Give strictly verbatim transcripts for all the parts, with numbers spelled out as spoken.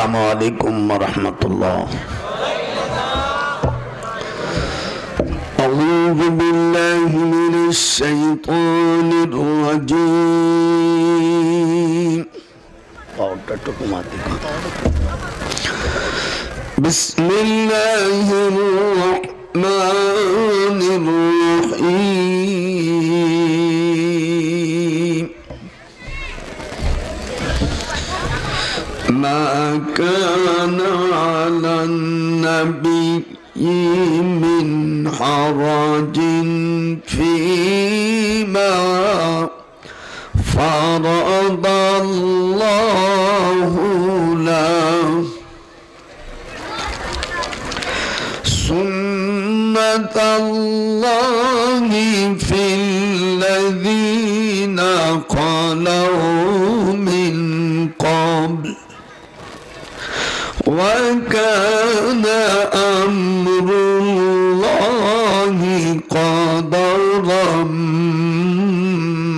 अस्सलामुअलैकुम वरहमतुल्लाह। अऊज़ु बिल्लाहि मिनश्शैतानिर रजीम। बिस्मिल्लाहिर रहमानिर रहीम। ما كان على النبي من حرج فيما فرض الله له، سنة الله في الذين خلوا من قبل، وَكَانَ أَمْرُ اللَّهِ قَدَرًا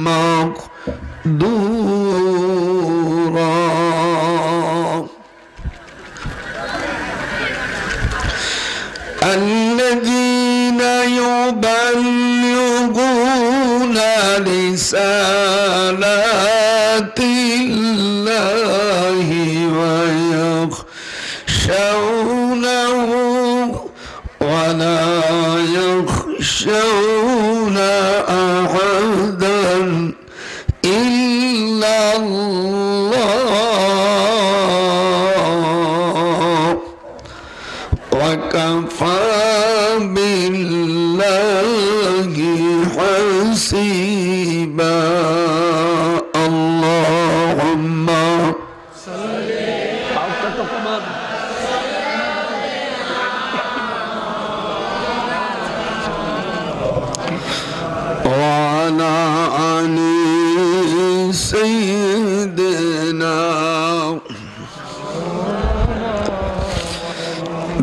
مَقْدُورًا. الَّذِينَ يُبَلِّغُونَ رِسَالَاتِ اللَّهِ وَيَخْشَوْنَهُ ولا يخشون أحدا إلا الله، وكفى بالله حسيبا. اللهم سيدنا.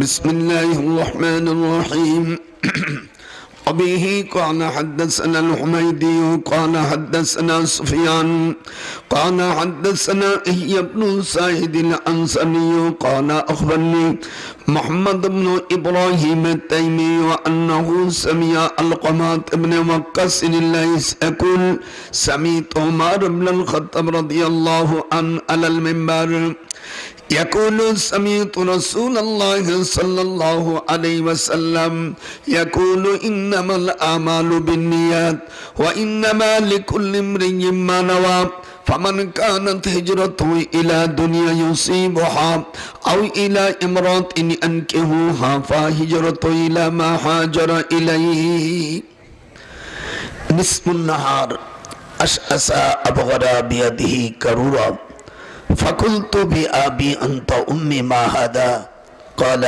بسم الله الرحمن الرحيم. وبه قال حدثنا الحميدي قال حدثنا سفيان قال حدثنا يحيى بن سعيد الأنصاري قال أخبرني محمد بن إبراهيم التيمي وأنه سمع القمة بن وقاص الليث يقول سمعت عمر بن الخطاب رضي الله عنه على المنبر يقول سمعت رسول الله صلى الله عليه وسلم يقول إنما الأعمال بالنيات وإنما لكل امرئ ما نوى، فمن كانت هجرته إلى دنيا يصيبها أو إلى امرأة ينكحها فهجرته إلى ما هاجر إليه. نصف النهار أشأس أبغض بيده كرورا فقلت بأبي أنت أمي ما هذا؟ قال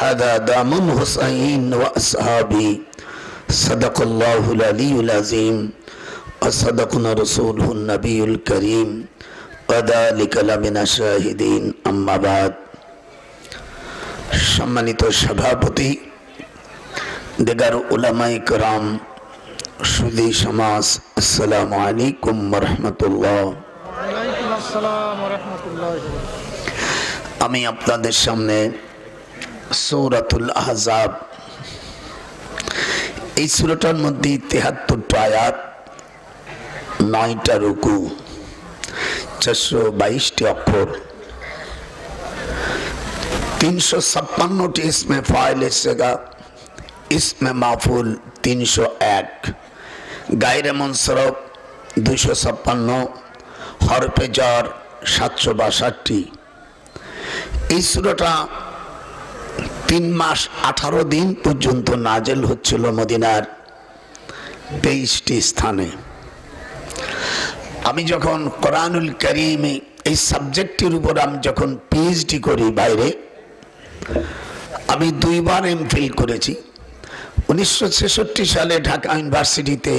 هذا دم حسين وأصحابي. صدق الله العلي العظيم وصدقنا رسوله النبي الكريم وذلك لمن شاهدين. أما بعد. সম্মানিত সভাপতি, দেগার উলামায়ে کرام, সুধী সমাজ, আসসালামু আলাইকুম ওয়া রাহমাতুল্লাহ। আমি আপনাদের সামনে সূরাতুল আহজাব, এই সূরাটার মধ্যে তেহাত্তরটা আয়াত, নয়টা রুকু, চারশো বাইশটি অক্ষর, তিনশো ছাপ্পান্নটি ইসমে ফাইলের জায়গা, ইসমে মাফুল তিনশো এক, গায়রে মুনসরফ দুইশো ছাপ্পান্ন, হরফে জার সাতশো বাষট্টি। এই সূরাটা তিন মাস আঠারো দিন পর্যন্ত নাজেল হচ্ছিল মদিনার তেইশটি স্থানে। আমি যখন কোরআনুল কারীমে এই সাবজেক্টের উপর আমি যখন পিএইচডি করি বাইরে, আমি দুইবার এমফিল করেছি। উনিশশো ছেষট্টি সালে ঢাকা ইউনিভার্সিটিতে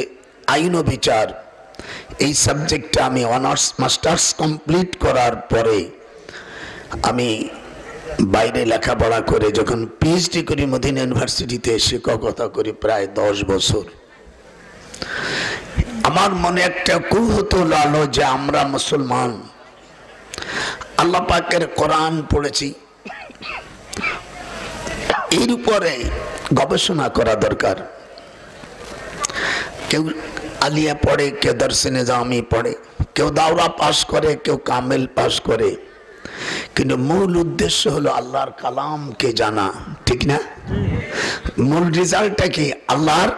আইন ও বিচার এই সাবজেক্টে আমি অনার্স মাস্টার্স কমপ্লিট করার পরে আমি বাইরে লেখাপড়া করে যখন পিএইচডি করি মদিনা ইউনিভার্সিটিতে শিক্ষকতা করি প্রায় দশ বছর। আমার মনে একটা কুহত লালো যে আমরা মুসলমান, আল্লাহ পাকের কোরআন পড়েছি, এর উপরে গবেষণা করা দরকার। কেউ আলিয়া পড়ে, কেউ দর্সে নিজামি পড়ে, কেউ দাওরা পাশ করে, কেউ কামেল পাশ করে, কিন্তু মূল উদ্দেশ্য হলো আল্লাহর কালামকে জানা, ঠিক না? মূল রেজাল্টটা কি? আল্লাহর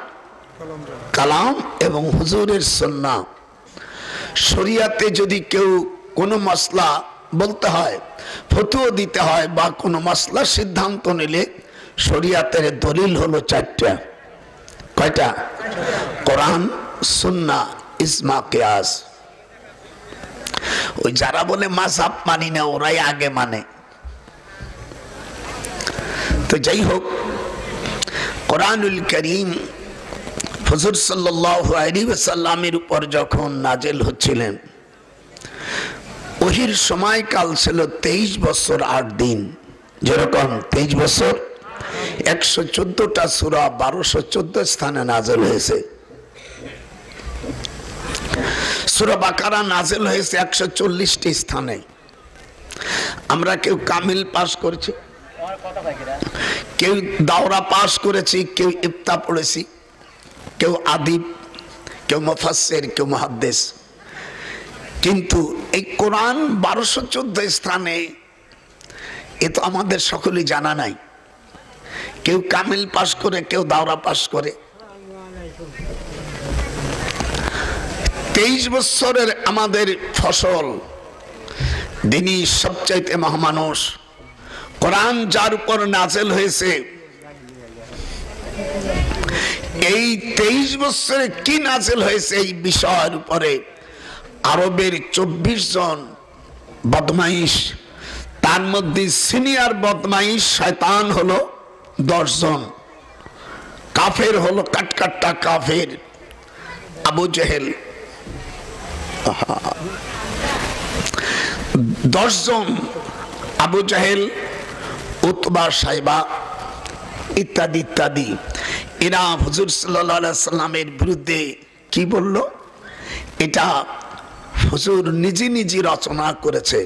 কালাম এবং হুজুরের সুন্নাহ। শরিয়াতে যদি কেউ কোনো মাসলা বলতে হয়, ফতোয়া দিতে হয়, বা কোনো মাসলার সিদ্ধান্ত নিলে শরিয়াতের দলিল হলো চারটা। কয়টা? কোরআন, সুন্নাহ, ইজমা, কিয়াস। ওই যারা বলে মাযহাব মানি না, ওরাই আগে মানে। তো যাই হোক, কোরআনুল কারীম হুজুর সাল্লাল্লাহু আলাইহি ওয়াসাল্লামের উপর যখন নাজিল হচ্ছিলেন, ওহির সময়কাল ছিল তেইশ বছর আট দিন। যেরকম তেইশ বছর একশো চোদ্দটা সূরা বারোশো চোদ্দ স্থানে নাজিল হয়েছে। সূরা বাকারা নাজিল হয়েছে একশো চল্লিশটি স্থানে। আমরা কেউ কামিল পাশ করেছি, কেউ দাওরা পাশ করেছি, কেউ ইফতা পড়েছি, কেউ আদিব, কেউ মুফাসসির, কেউ মুহাদ্দিস। কিন্তু এই কোরআন বারোশো চোদ্দ স্থানে এ তো আমাদের সকলেই জানা নাই। কেউ কামিল পাশ করে, কেউ দাওরা পাশ করে। তেইশ বছরের আমাদের ফসল, যিনি সবচাইতে মহামানুষ, কোরআন যার উপর নাজিল হয়েছে, এই তেইশ বছরে কি নাজিল হয়েছে এই বিষয়ের উপরে আরবের চব্বিশ জন বদমাইশ, তার মধ্যে সিনিয়র বদমাইশ শয়তান হলো দশ জন, কাফের হলো কাটকাট্টা কাফের আবু জেহেল। দশ জন আবু জেহেল, উতবা, সাইবা ইত্যাদি ইত্যাদি, এরা হুজুর সাল্লাল্লাহু আলাইহি সাল্লামের বিরুদ্ধে কি বলল? এটা হুজুর নিজে নিজে রচনা করেছে।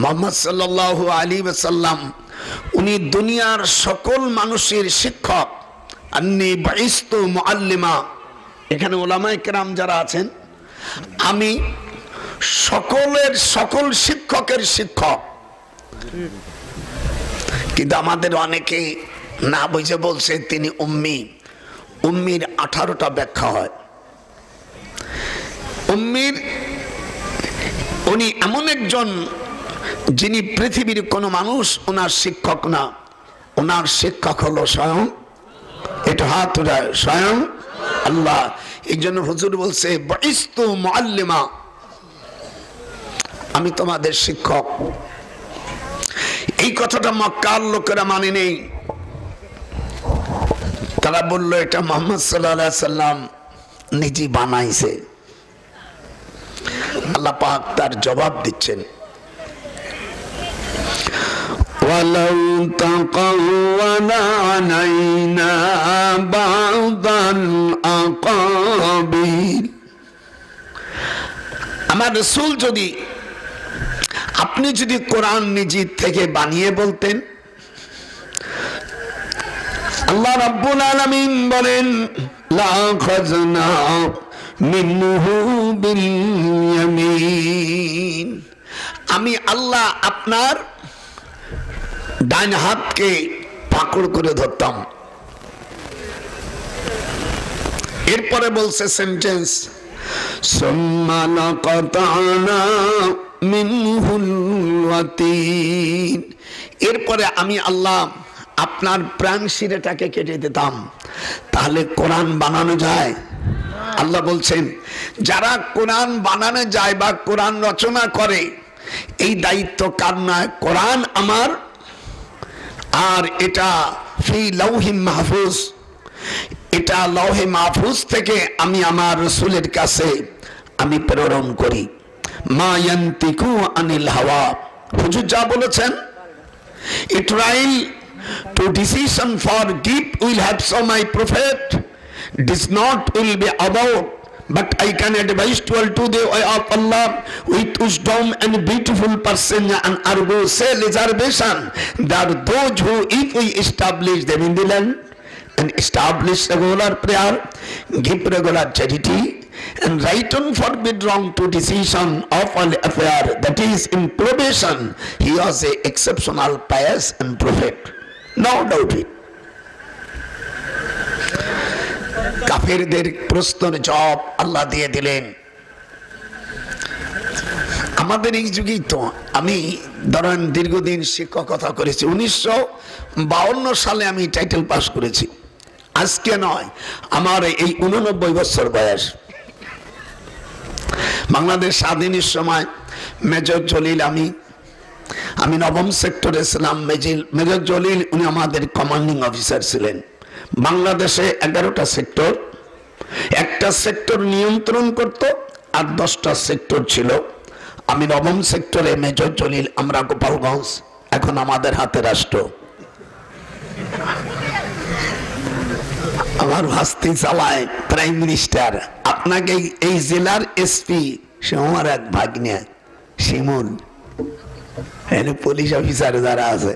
মুহাম্মদ সাল্লাল্লাহু আলাইহি ওয়াসাল্লাম উনি দুনিয়ার সকল মানুষের শিক্ষক। আন্নী বাইস্তু মুআল্লিমা, এখানে উলামায়ে কেরাম যারা আছেন, আমি সকলের সকল শিক্ষকের শিক্ষক। কিন্তু আমাদের অনেকে না বুঝে বলছে তিনি উম্মি। উম্মির আঠারোটা ব্যাখ্যা হয়। উম্মির উনি এমন একজন যিনি পৃথিবীর কোনো মানুষ ওনার শিক্ষক না, ওনার শিক্ষক হলো স্বয়ং, এটা হাত উঠায়, স্বয়ং আল্লাহ। এই জন্য হুজুর বলছে বাইস্তু মুআল্লিমা, আমি তোমাদের শিক্ষক। এই কথাটা মক্কার লোকেরা মানে নেই। তারা বললো এটা মুহাম্মদ সাল্লাল্লাহু আলাইহি সাল্লাম নিজে বানাইছে। আল্লাহ পাক তার জবাব দিচ্ছেন, ওয়ালাউ তাকাওয়ালা আলাইনা বাদান আকাবিল, আমার রাসূল যদি, আপনি যদি কোরআন নিজে থেকে বানিয়ে বলতেন। আল্লাহ রাব্বুল আলামিন বলেন, লা খাজনা মিনহু বিল ইয়ামিন, আমি আল্লাহ আপনার ডান হাতকে পাকড় করে ধরতাম। এরপরে বলছে সেন্টেন্স, সুম্মা লাকাতানা মিনহুল ওয়াতিন, এরপরে আমি আল্লাহ আপনার প্রাণ শিরাটাকে কেটে দিতাম। তাহলে কোরআন বানানো যায়? আল্লাহ বলছেন যারা কোরআন বানানো যায় বা কোরআন রচনা করে, এই দায়িত্ব কার নয়? কোরআন আমার, আর এটা ফি লাউহি মাহফুজ, এটা লাউহে মাহফুজ থেকে আমি আমার রাসূলের কাছে আমি প্রেরণ করি। মা ইয়ান্তিকু আনিল হাওয়া, হুজুর যা বলেছেন, ইট রাইল to decision for gift will have so my prophet does not will be about But I can advise to all to the way of Allah with wisdom and beautiful person and argue say reservation that those who if we establish them in the land and establish regular prayer, give regular charity and right and forbid wrong to decision of all affair that is in probation, he was an exceptional pious and prophet. No doubt it. কাফেরদের প্রশ্নের জবাব আল্লাহ দিয়ে দিলেন। আমাদের এই যুগেই তো আমি ধরেন দীর্ঘদিন শিক্ষকতা করেছি। উনিশশো বাউন্ন সালে আমি টাইটেল পাস করেছি। আজকে নয়, আমার এই উননব্বই বছর বয়স। বাংলাদেশ স্বাধীনের সময় মেজর জলিল আমি আমি নবম সেক্টরে ছিলাম। মেজর জলিল উনি আমাদের কমান্ডিং অফিসার ছিলেন। বাংলাদেশে এগারোটা সেক্টর, একটা সেক্টর নিয়ন্ত্রণ করত আর দশটা সেক্টর ছিল। আমি নবম সেক্টরে মেজর জলিল, আমরা গোপালগঞ্জ, এখন আমাদের হাতে রাষ্ট্র। আমার ভাস্তি চালায় প্রাইম মিনিস্টার। আপনাকে এই জেলার এসপি সে আমার এক ভাগ্নে শিমুল, পুলিশ অফিসার যারা আছে।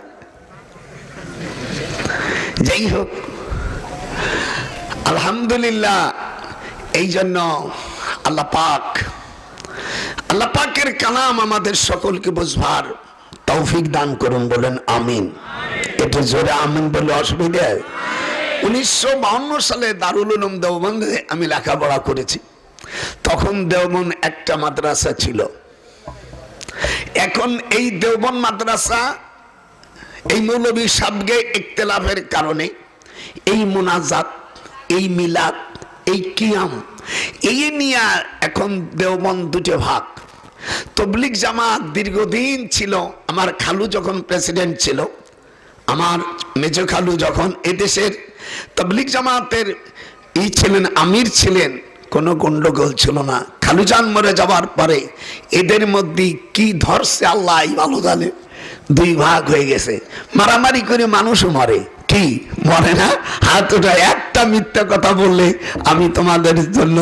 যাই হোক, আলহামদুলিল্লাহ। এই জন্য আল্লাহ পাক আল্লাহ পাকের কালাম আমাদের সকলকে বুঝবার তৌফিক দান করুন, বলেন আমিন। এটা জোরে আমিন বলে অসুবিধা। উনিশশো বাউন্ন সালে দারুল উলুম দেওবন্দে আমি লেখাপড়া করেছি। তখন দেওবন্দ একটা মাদ্রাসা ছিল। এখন এই দেওবন্দ মাদ্রাসা এই মৌলবী সাবগে ইখতিলাফের কারণে এই মোনাজাত, এই মিলাদ, এই কিয়াম, এই নিয়ে এখন দেওবন্দ দুটো ভাগ। তবলিগ জামাত দীর্ঘদিন ছিল। আমার খালু যখন প্রেসিডেন্ট ছিল, আমার মেজো খালু যখন এদেশের তবলিগ জামাতের ই ছিলেন, আমির ছিলেন, কোনো গন্ডগোল ছিল না। খালুজান মরে যাওয়ার পরে এদের মধ্যে কি ধরছে আল্লাহ ভালো জানে। দুই ভাগ হয়ে গেছে, মারামারি করে মানুষও মরে, কি মনে না? হাত ওটা একটা মিথ্যা কথা বললে আমি তোমাদের জন্য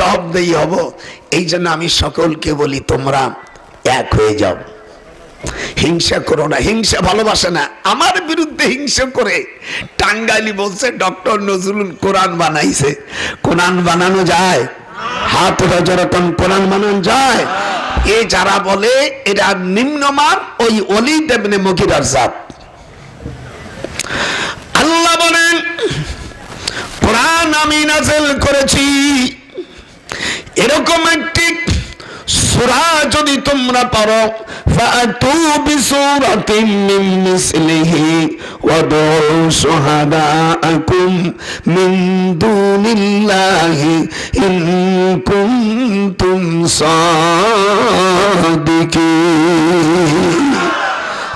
জবাবদেহি হব। এই জন্য আমি সকলকে বলি, তোমরা এক হয়ে যাও, হিংসা করো না। হিংসা ভালোবাসে না। আমার বিরুদ্ধে হিংসা করে টাঙ্গাইলি বলছে ডক্টর নজরুল কোরআন বানাইছে। কোরআন বানানো যায়? হাত ওটা যেরকম কোরআন বানানো যায়। এ যারা বলে এরা নিম্নমান ওই অলি দেবনে মকিরার জাত। আল্লাহ বলেন, কোরআন আমি নাযিল করেছি। এরকম একটি সূরা যদি তোমরা পড়ো, ফাতু বিসূরাতিন মিন মিসলিহি ওয়াদউ শুহাদাআকুম মিন দুনিল্লাহি ইন কুনতুম সাদিকিন।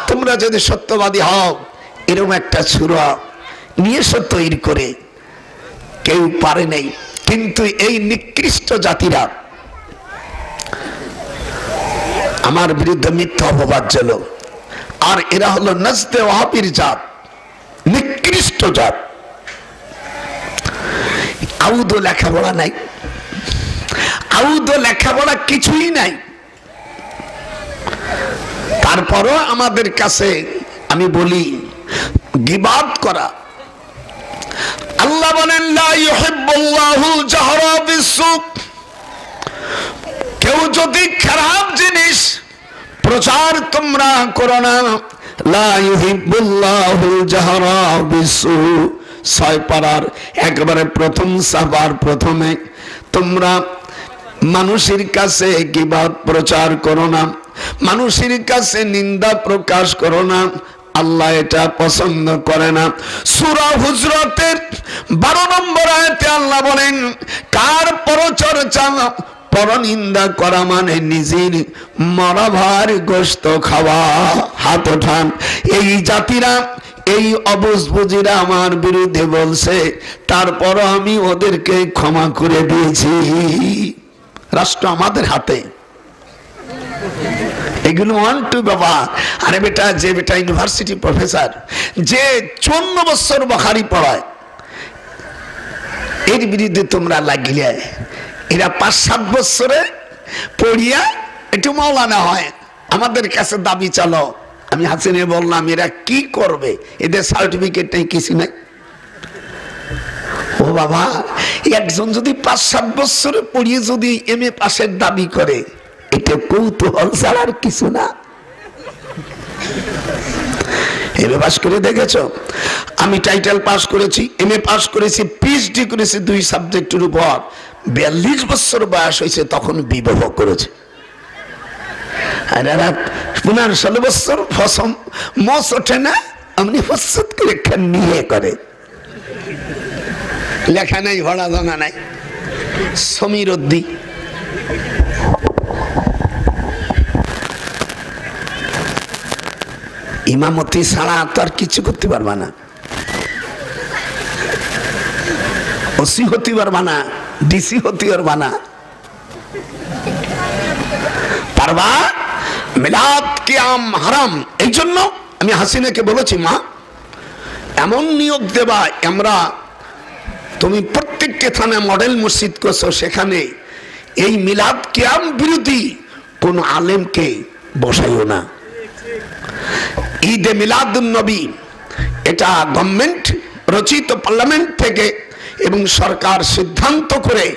তোমরা যদি সত্যবাদী হও, এরকম একটা সূরা নিয়ে সত্য তৈরি করে কেউ পারে নাই। কিন্তু এই নিকৃষ্ট জাতিরা আমার বিরুদ্ধে মিথ্যা অপবাদ ছিল। আর এরা হলো নজদে ওয়াহাবির জাত, নিকৃষ্ট জাত। আউদ লেখাপড়া নাই, আউদ লেখাপড়া কিছুই নাই। তারপরও আমাদের কাছে আমি বলি গিবাত করা। আল্লাহ বলেন, লা ইউহিব্বুল্লাহুল জাহরা বিসসুক। কেউ যদি খারাপ জিনিস প্রচার তোমরা করো না। লা ইউহিব্বুল্লাহুল জাহরা বিসসুক, ছয় পারার একবারে প্রথম সাবার প্রথমে। তোমরা মানুষের কাছে গিবাত প্রচার করো না, মানুষের কাছে নিন্দা প্রকাশ করো না। আল্লাহ এটা পছন্দ করে না। সূরা হুজরাতের বারো নম্বর আয়াতে আল্লাহ বলেন, কার পরচর্চা পরনিন্দা করা মানে নিজের মরাভার গোশত খাওয়া। হাত ওঠান। এই জাতিরা, এই অবুজবুজিরা আমার বিরুদ্ধে বলছে, তারপর আমি ওদেরকে ক্ষমা করে দিয়েছি। রাষ্ট্র আমাদের হাতে। এগুলো ওয়ান টু বাবা। আরে বেটা, যে বেটা ইউনিভার্সিটি প্রফেসর, যে চুয়ান্ন বছর বখারি পড়ায়, एर बिरुद्धे तोमरा लागिले एरा पाँच सात बछरे पढ़िया एकटु मौलाना हय आमादेर काछे दाबी चलो आमी हासिने बोललाम एरा की करबे एदेर सार्टिफिकेट नाइ किछु नाइ ओ बाबा एकजन जदि पाँच सात बछरे पढ़िए जदि एमए पासेर दाबी करे एटा कौतूहल छाड़ा आर किछु ना लेखा नहीं भरा भांगा नहीं समीर उद्दी इमामती छाड़ा तो और किछु करते पारबा ना ओसी होते पारबा ना डिसी होते पारबा ना पारबा मिलाद कियाम हराम एइजन्य आमी हासिनाके बोलेछि मा एमन नियोग देबा एमरा तुमी प्रत्येकटा थानाय मडेल मस्जिद करछो सेखाने एइ मिलाद कियाम बिरोधी कोनो आलेमके बसाइओ ना ईदे मिलादुन नबी एटा गवर्नमेंट रचित पार्लामेंट थेके एवं सरकार सिद्धांत करे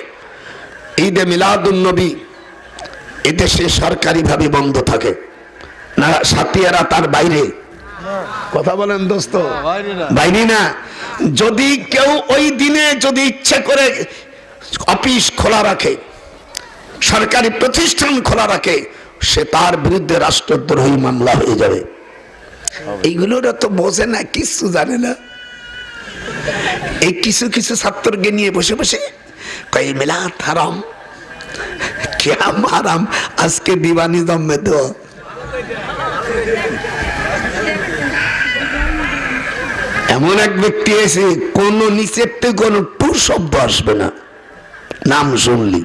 ईदे मिलादुन नबी एदेशे सरकारी भावे बंद थाके ना साथियारा तार बाइरे कथा बोलेन दोस्त बाइरे ना जदि केउ ओई दिने जदि इच्छा करे अफिस खोला राखे सरकारी प्रतिष्ठान खोला राखे से तार बिरुद्धे राष्ट्रद्रोही मामला हो जाए एगुलोरा तो बोझे ना किछु जाने ना किछु किछु छात्रके निये बसे बसे कई मिलाद हराम कियाम हराम आज के दीवानी जम्मे तो एमन एक व्यक्ति एसे कोनो नीचे ते कोनो टूर शब्द आसबे ना नाम सुनली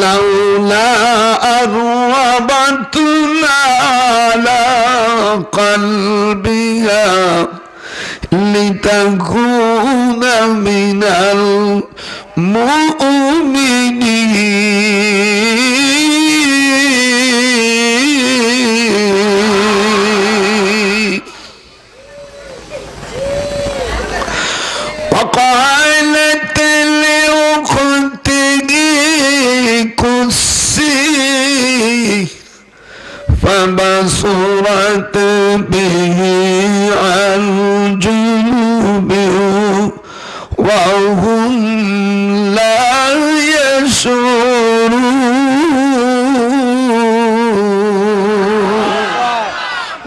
लौला अरवबतना ला कल्बिया लितकून मिनल मुमिनीन वक़ालत فبصرت به عن جنوب وهم لا يشعرون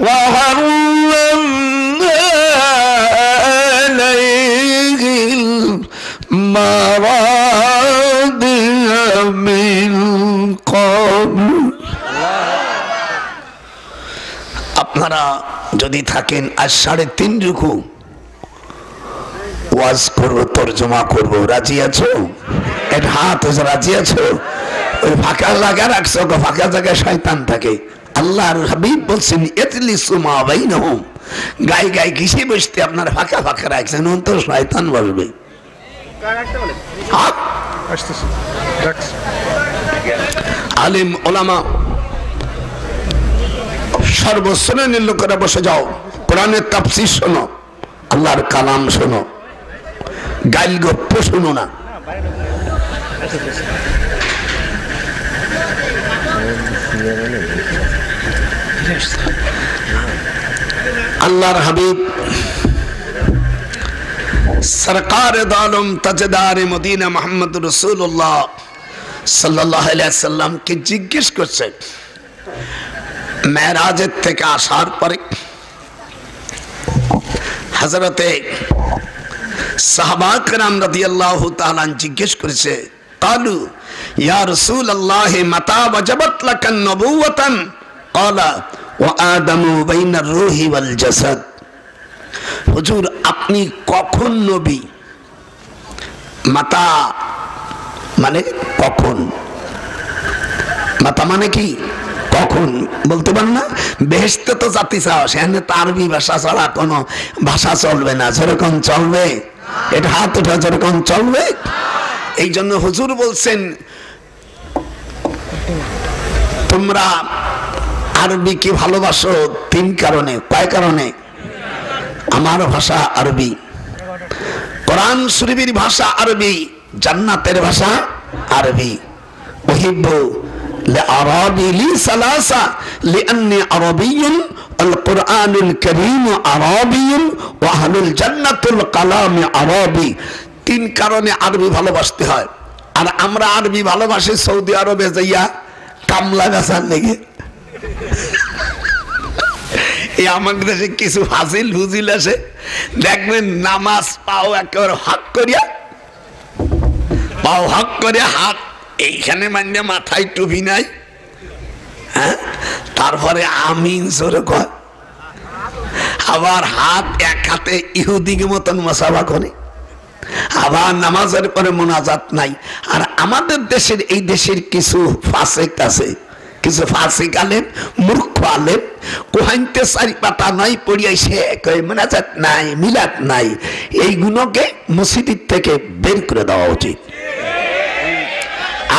وحرمنا عليه المراضع من قبل साढ़े तीन रुकू वाज करब तर्जमा करब राजी आछो एक हाथ राजी आछो ओई फाका लागा राखछो गो फाका जगह शैतान थाके अल्लाहर हबीब बोलছেন इतलिसु मा बैनहुम गाय गाय किसी बसते अपना फाका फाका राखছেন उन तो शैतान बसबे आलिम उलामा सर्वश्रेणी लोकेरा बसे जाओ कुरान तफसीर शोनो अल्लाहर कलाम शोनो गाइल गप्प शोनो ना अल्लाहर हबीब सरकार दालम तजदार मदीना मोहम्मद रसूलुल्लाह सल्लल्लाहु अलैहि वसल्लम के जिज्ञेस करछे मेराजेर थेके आसार परे हजरते साहबा कराम रदियल्लाहु ताआला जिज्ञेस करेछे कालू या रसूल अल्लाह मता वजबत लकन नबुवतन काला व आदमु बैन रूहि वल जसद हुजूर अपनी कखन नबी मता माने कखन মাতা মানে কি কখন বলতে পার না বেহেশতে তো জাতি চাও সেখানে তারবি ভাষা ছাড়া কোনো ভাষা চলবে না যেরকম চলবে এটা হাত ওঠা যেরকম চলবে এই জন্য হুজুর বলছেন তোমরা আরবি কি ভালোবাসো তিন কারণে কয় কারণে আমার ভাষা আরবি কোরআন শরীফের ভাষা আরবি জান্নাতের ভাষা আরবি উহিব্বু لعربي لي ثلاثه لاني عربي القران الكريم عربي واهل الجنه الكلام عربي তিন কারণে আরবি ভালোবাসতে হয় আর আমরা আরবি ভালোবাসি সৌদি আরবে যাইয়া কামলা গাছার লেগে এই আমাদের দেশে কিছু ফাজিল হুজিল আছে দেখবেন নামাজ পাও একেবারে হক করিয়া পাও হক করিয়া হাত এইখানে মানে মাথায় টুপি নাই হ্যাঁ তারপরে আমিন জোরে কয় আবার হাত এক হাতে ইহুদির মতন মুসাফা করে আবার নামাজের পরে মোনাজাত নাই আর আমাদের দেশের এই দেশের কিছু ফাসিক আছে কিছু ফাসিক আলেম মূর্খ আলেম কোহাইতে সারি পাতা নাই পড়িয়াই সে কয় মোনাজাত নাই মিলাদ নাই এইগুলোকে মসজিদ থেকে বের করে দেওয়া উচিত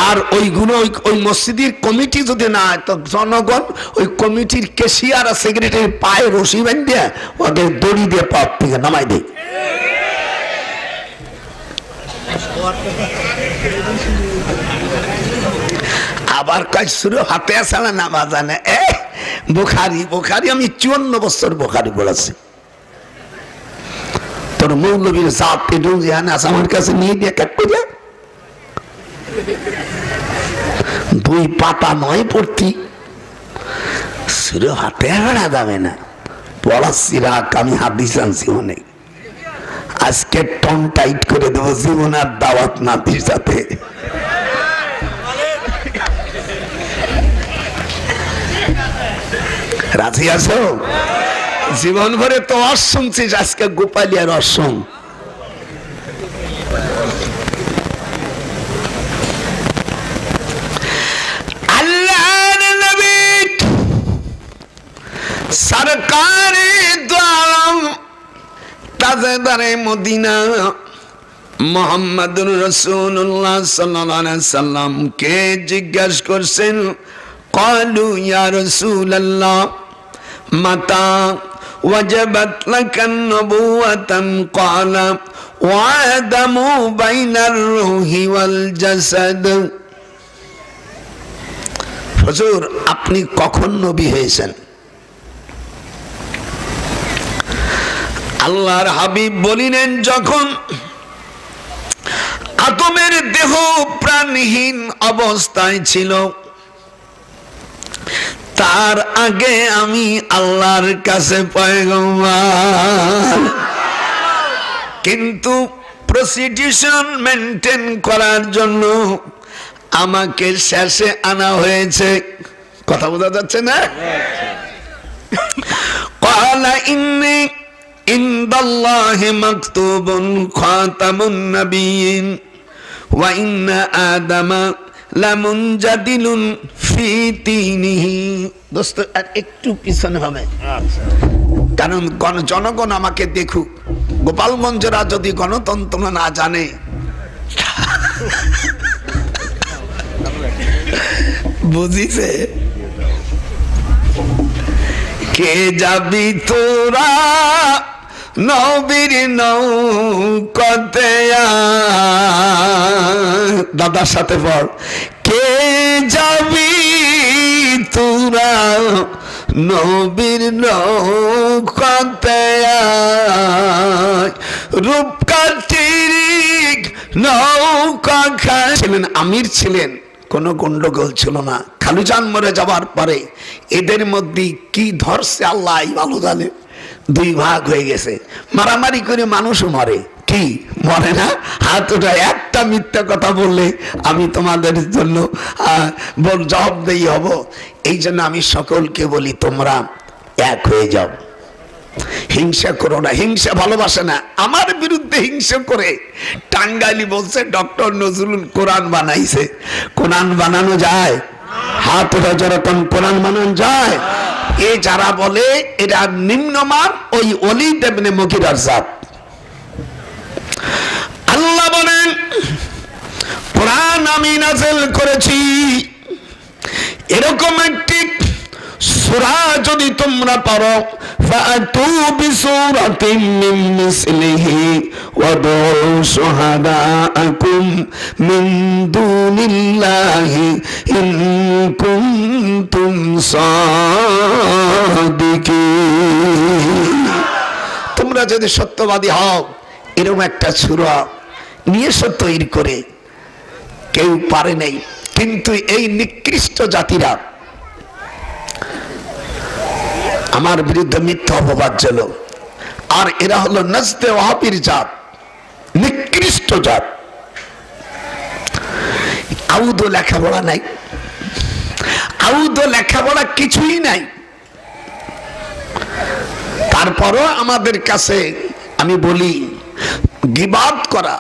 আর ওইগুলো ওই মসজিদের কমিটি যদি না তো জনগণ ওই কমিটির কেশিয়ার আর সেক্রেটারি পায়ে রশি বেঁধে ওদের দড়ি দিয়ে পাপ থেকে নামাই দেয় আবার কাজ শুরু হাতে আসে না নামাজ আনে এ বুখারী বুখারী আমি চুয়ান্ন বছর বুখারী পড়েছি তোর মৌলবীর জাত এটাও জানে আমার কাছে নিয়ে দিয়ে কাট করে দুই পাতা নয় পড়তি শুরু হাতে হারা যাবে না পড়াচ্ছি রাখ আমি হাদিস আনছি অনেক আজকে টন টাইট করে দেবো জীবন আর দাওয়াত নাতির সাথে রাজি আছো জীবন ভরে তো রস শুনছিস আজকে গোপালিয়া রস শুন सरकारी द्वारम ताज़ेदारे मदीना मुहम्मदुर रसूलुल्लाह सल्लल्लाहु अलैहि वसल्लम के जिज्ञास करसेन कालू या रसूलल्लाह मता वजबत लकन नबुवतन काला वादमु बैनर रूहि वल जसद हुजूर अपनी कখন নবী হয়েছেন আল্লাহর হাবিব বলিলেন যখন আদমের দেহ প্রাণহীন অবস্থায় ছিল তার আগে আমি আল্লাহর কাছে পয়গম্বর কিন্তু প্রসিডিউশন মেনটেন করার জন্য আমাকে শেষে আনা হয়েছে কথা বোঝা যাচ্ছে না ক্বালা ইন্নী عند الله مكتوب خاتم النبيين وإن آدم لمنجدل في دينه दोस्तों একটু পিছনে হবে কারণ জনগণ আমাকে দেখুক গোপালগঞ্জরা যদি গণতন্ত্র না জানে বুঝিছে কে যাবি তোরা নবীর নৌকাতে দাদার সাথে পড় কে যাবি তোরা নবীর নৌকাতে রূপকাঠির নৌকা ছিলেন আমির ছিলেন কোনো গন্ডগোল ছিল না খালুজান মরে যাওয়ার পরে এদের মধ্যে কি ধরছে আল্লাহ ভালো জানে দুই ভাগ হয়ে গেছে মারামারি করে মানুষও মরে কি মরে না হাত ওটা একটা মিথ্যা কথা বললে আমি তোমাদের জন্য বল জবাবদেহি হব এই জন্য আমি সকলকে বলি তোমরা এক হয়ে যাও হিংসা করো না হিংসা ভালোবাসে না আমার বিরুদ্ধে হিংসা করে টাঙ্গাইলি বলছে ডক্টর নজরুল কোরআন বানাইছে কোরআন বানানো যায় না हाथ रजर तन पुरान मनन जाए ये जरा बोले इधर निम्नमान और ये ओली देवने मुकिदार साथ अल्लाह बोले पुरान अमीना ज़ल करेची इरोको मट्टिक सुराज जो दी तुमरा परो फातू बिसूरतिम मिन मिसलिही वदू शुहदाकुम मिन दुनिल्लाहि इन कुंतुम सादिकीन तुमरा जो दी सत्यवादी हो इरोम एक टचुरा नियत तो इर करे क्यों पारे नहीं किंतु ये निकृष्ट जातिरा हमारे विरुद्ध मिथ्या अपवाद चलो और इरा हलो नज़दे वहाँ पीर जात निकृष्ट जात आउदो लेखा बड़ा नहीं आउदो लेखा बड़ा किचु ही नहीं तार परो हमारे कसे अमी बोली गिबात करा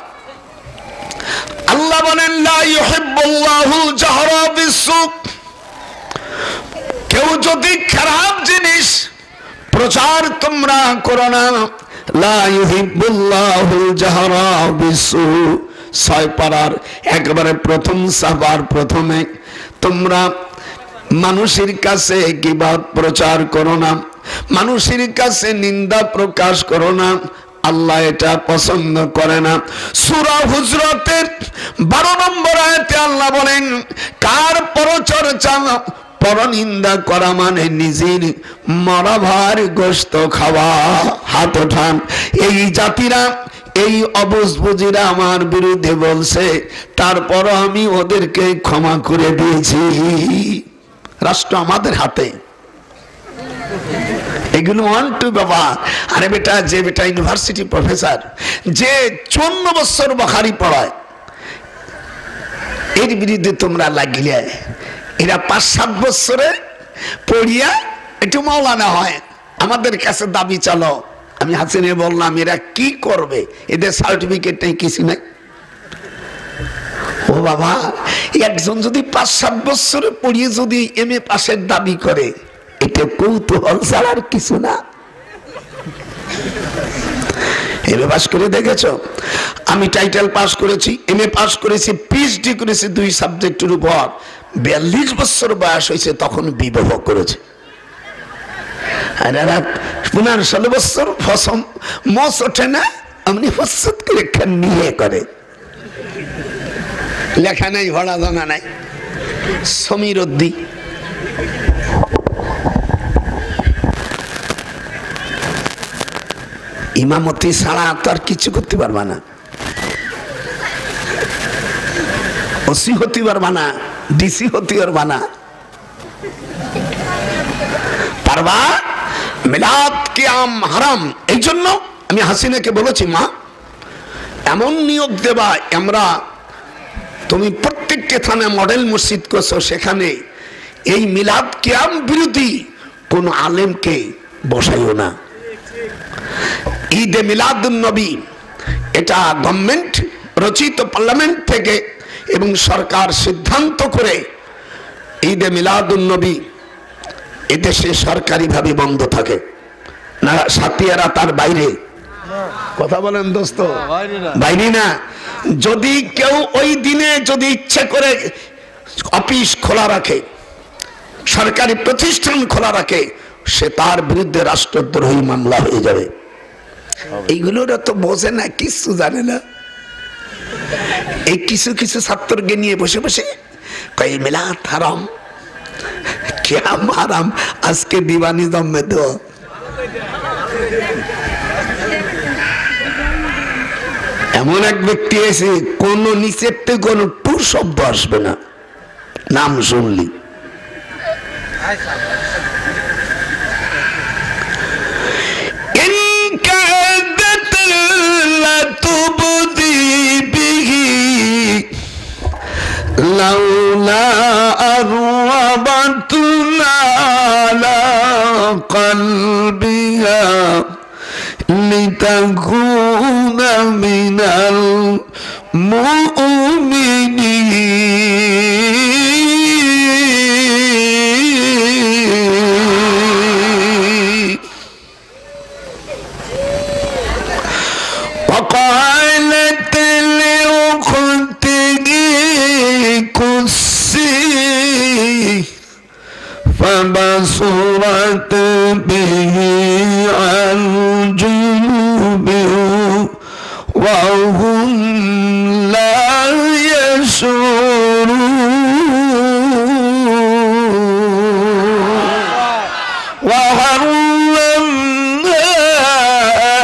अल्लाह बने ला युहिब्बुल्लाहु जहरा बिस्सुक क्यों जो दी खराब जिनिश प्रचार तुमरा कोरोना ला युहिब्बुल्लाहु जहरा बिस्सुक सायपरार एक बारे प्रथम साबार प्रथमे तुमरा मानुषीर का से गिबात प्रचार कोरोना मानुषीर का से निंदा प्रकाश कोरोना अल्लाह ऐसा पसंद करेना सूरा हुजरातेर बारो नंबर आये ते अल्लाह बोलें कार परोचर चंगा परनिंदा करामाने निजीन मरा भार गोश्तो खावा हाथ उठान ये जातिरा এই অবুঝবুজিরা আমার বিরুদ্ধে বলছে তারপর আমি ওদেরকে ক্ষমা করে দিয়েছি রাষ্ট্র আমাদের হাতে এগুলো ওয়ান টু বাবা আরে बेटा যে बेटा ইউনিভার্সিটি প্রফেসর যে চুয়ান্ন বছর বখারি পড়ায় এর বিরুদ্ধে তোমরা লাগিলে এরা পাঁচ সাত বছরে পড়িয়া একটু মাওলানা হয় আমাদের কাছে দাবি চালো আমি হাসিনে বললাম এরা কি করবে এদের সার্টিফিকেট নেই কিছু নাই ও বাবা একজন যদি পাঁচ সাত বছর পড়িয়ে যদি এমএ পাশের দাবি করে এটা কৌতূহল ছাড়া আর কিছু না এমএ পাস করে দেখেছো আমি টাইটেল পাস করেছি এমএ পাস করেছি পিএইচডি করেছি দুই সাবজেক্টের উপর বিয়াল্লিশ বছর বয়স হইছে তখন বিবাহ করেছে अरे रात पुनः शलबस्सर फसम मौस उठना अम्मी फसत के लेखन नहीं करे लेखन ही बड़ा दोना नहीं समीरोधी इमामती साला तर किच्छ कुत्ती बरबाना उसी होती बरबाना डीसी होती बरबाना परवा মিলাদ কিয়াম হারাম এইজন্য আমি হাসিনাকে বলেছি মা এমন নিয়োগ দেবা আমরা তুমি প্রত্যেককে থানায় মডেল মসজিদ করছো সেখানে এই মিলাদ কিয়াম বিরোধী কোন আলেমকে বসাইও না ঈদে মিলাদুন নবী এটা গভর্নমেন্ট রচিত পার্লামেন্ট থেকে এবং সরকার সিদ্ধান্ত করে ঈদে মিলাদুন নবী এদেশে সরকারি ভাবে বন্ধ থাকে না সাথীরা তার বাইরে কথা বলেন দোস্ত বাইরে না যদি কেউ ওই দিনে যদি ইচ্ছে করে অফিস খোলা রাখে সরকারি প্রতিষ্ঠান খোলা রাখে সে তার বিরুদ্ধে রাষ্ট্রদ্রোহী মামলা হয়ে যাবে এইগুলোর তো বোঝে না কিছু জানে না এই কিছু কিছু ছাত্রকে নিয়ে বসে বসে কই মিলাদ হারাম क्या माराम आज के दीवानी दम में दो एमोन एक व्यक्ति ऐसे कोनो निशेप्ते कोनो पुरुष अभ्यास बना नाम सुन ली इनका दत्तल तुबदी बिगी लाउला أربعتنا على قلبها لتكون من المؤمنين وقالت لأخته كسيه فبصرت به عن جنوب وهم لا يشعرون. وحرمنا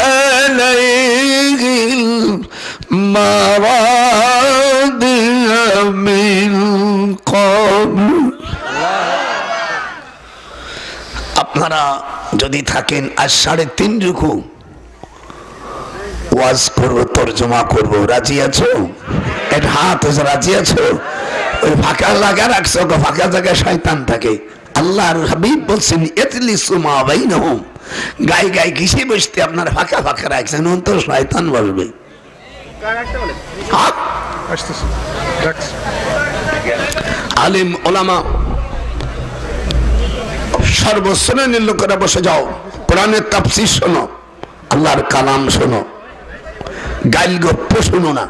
عليه المراضع من قبل. আপনারা যদি থাকেন আজ সাড়ে তিন রুকু ওয়াজ করব, তরজমা করব, রাজি আছো? এর হাত রাজি আছো? ওই ফাঁকা লাগা রাখছো, ফাঁকা জায়গায় শয়তান থাকে। আল্লাহর হাবিব বলছেন ইজলিসু মা বাইনহুম, গাই গাই ঘিষে বসতে আপনার ফাঁকা ফাঁকা রাখছেন, অন্তর শয়তান বসবে। আলেম ওলামা সর্বশ্রেণীর লোকেরা বসে যাও, কোরআনের তাফসীর শোনো, আল্লাহর কালাম শোনো, গাইল গপ্প শোনো না।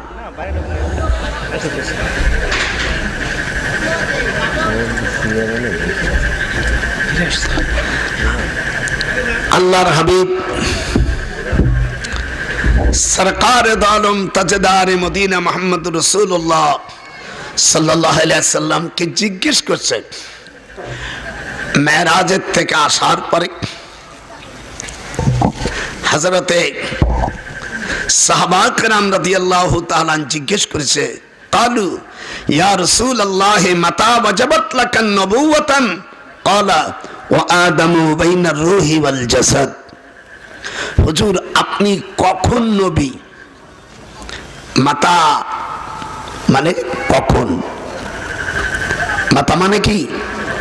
আল্লাহর হাবিব সরকারে আলম তাজদারে মদিনা মুহাম্মদ রাসূলুল্লাহ সাল্লাল্লাহু আলাইহি সাল্লাম কে জিজ্ঞেস করছে মেরাজের থেকে আসার পরে হযরতে সাহাবা کرام রাদিয়াল্লাহু তাআলা জিজ্ঞেস করেছে কালু ইয়া রাসূলুল্লাহ মাতা ওয়াজাবাত লাকান নবুওয়াতান ক্বালা ওয়া আদামু বাইনার রূহি ওয়াল জাসাদ। হুজুর আপনি কখন নবী? মাতা মানে কখন, মাতা মানে কি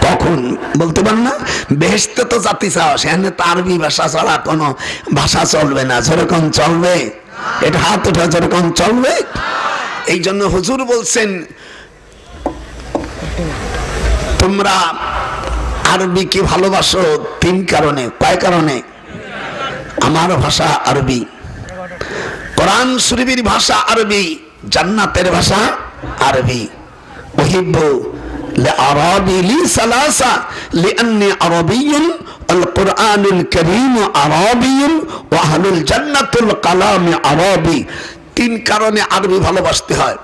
কখন বলতে পারেন না? বেহেশতে তো জাতি চাও, সেখানে তো আরবি ভাষা ছাড়া কোনো ভাষা চলবে না, যেরকম চলবে এটা হাত ওঠা যেরকম চলবে। এই জন্য হুজুর বলছেন তোমরা আরবি কি ভালোবাসো তিন কারণে। কয় কারণে? আমার ভাষা আরবি, কোরআন শরীফের ভাষা আরবি, জান্নাতের ভাষা আরবি। ওহিব্ব لأعرابي لي ثلاثة لأني عربي القرآن الكريم عربي وأهل الجنة الكلام عربي। তিন কারণে আরবি ভালোবাসতে হয়।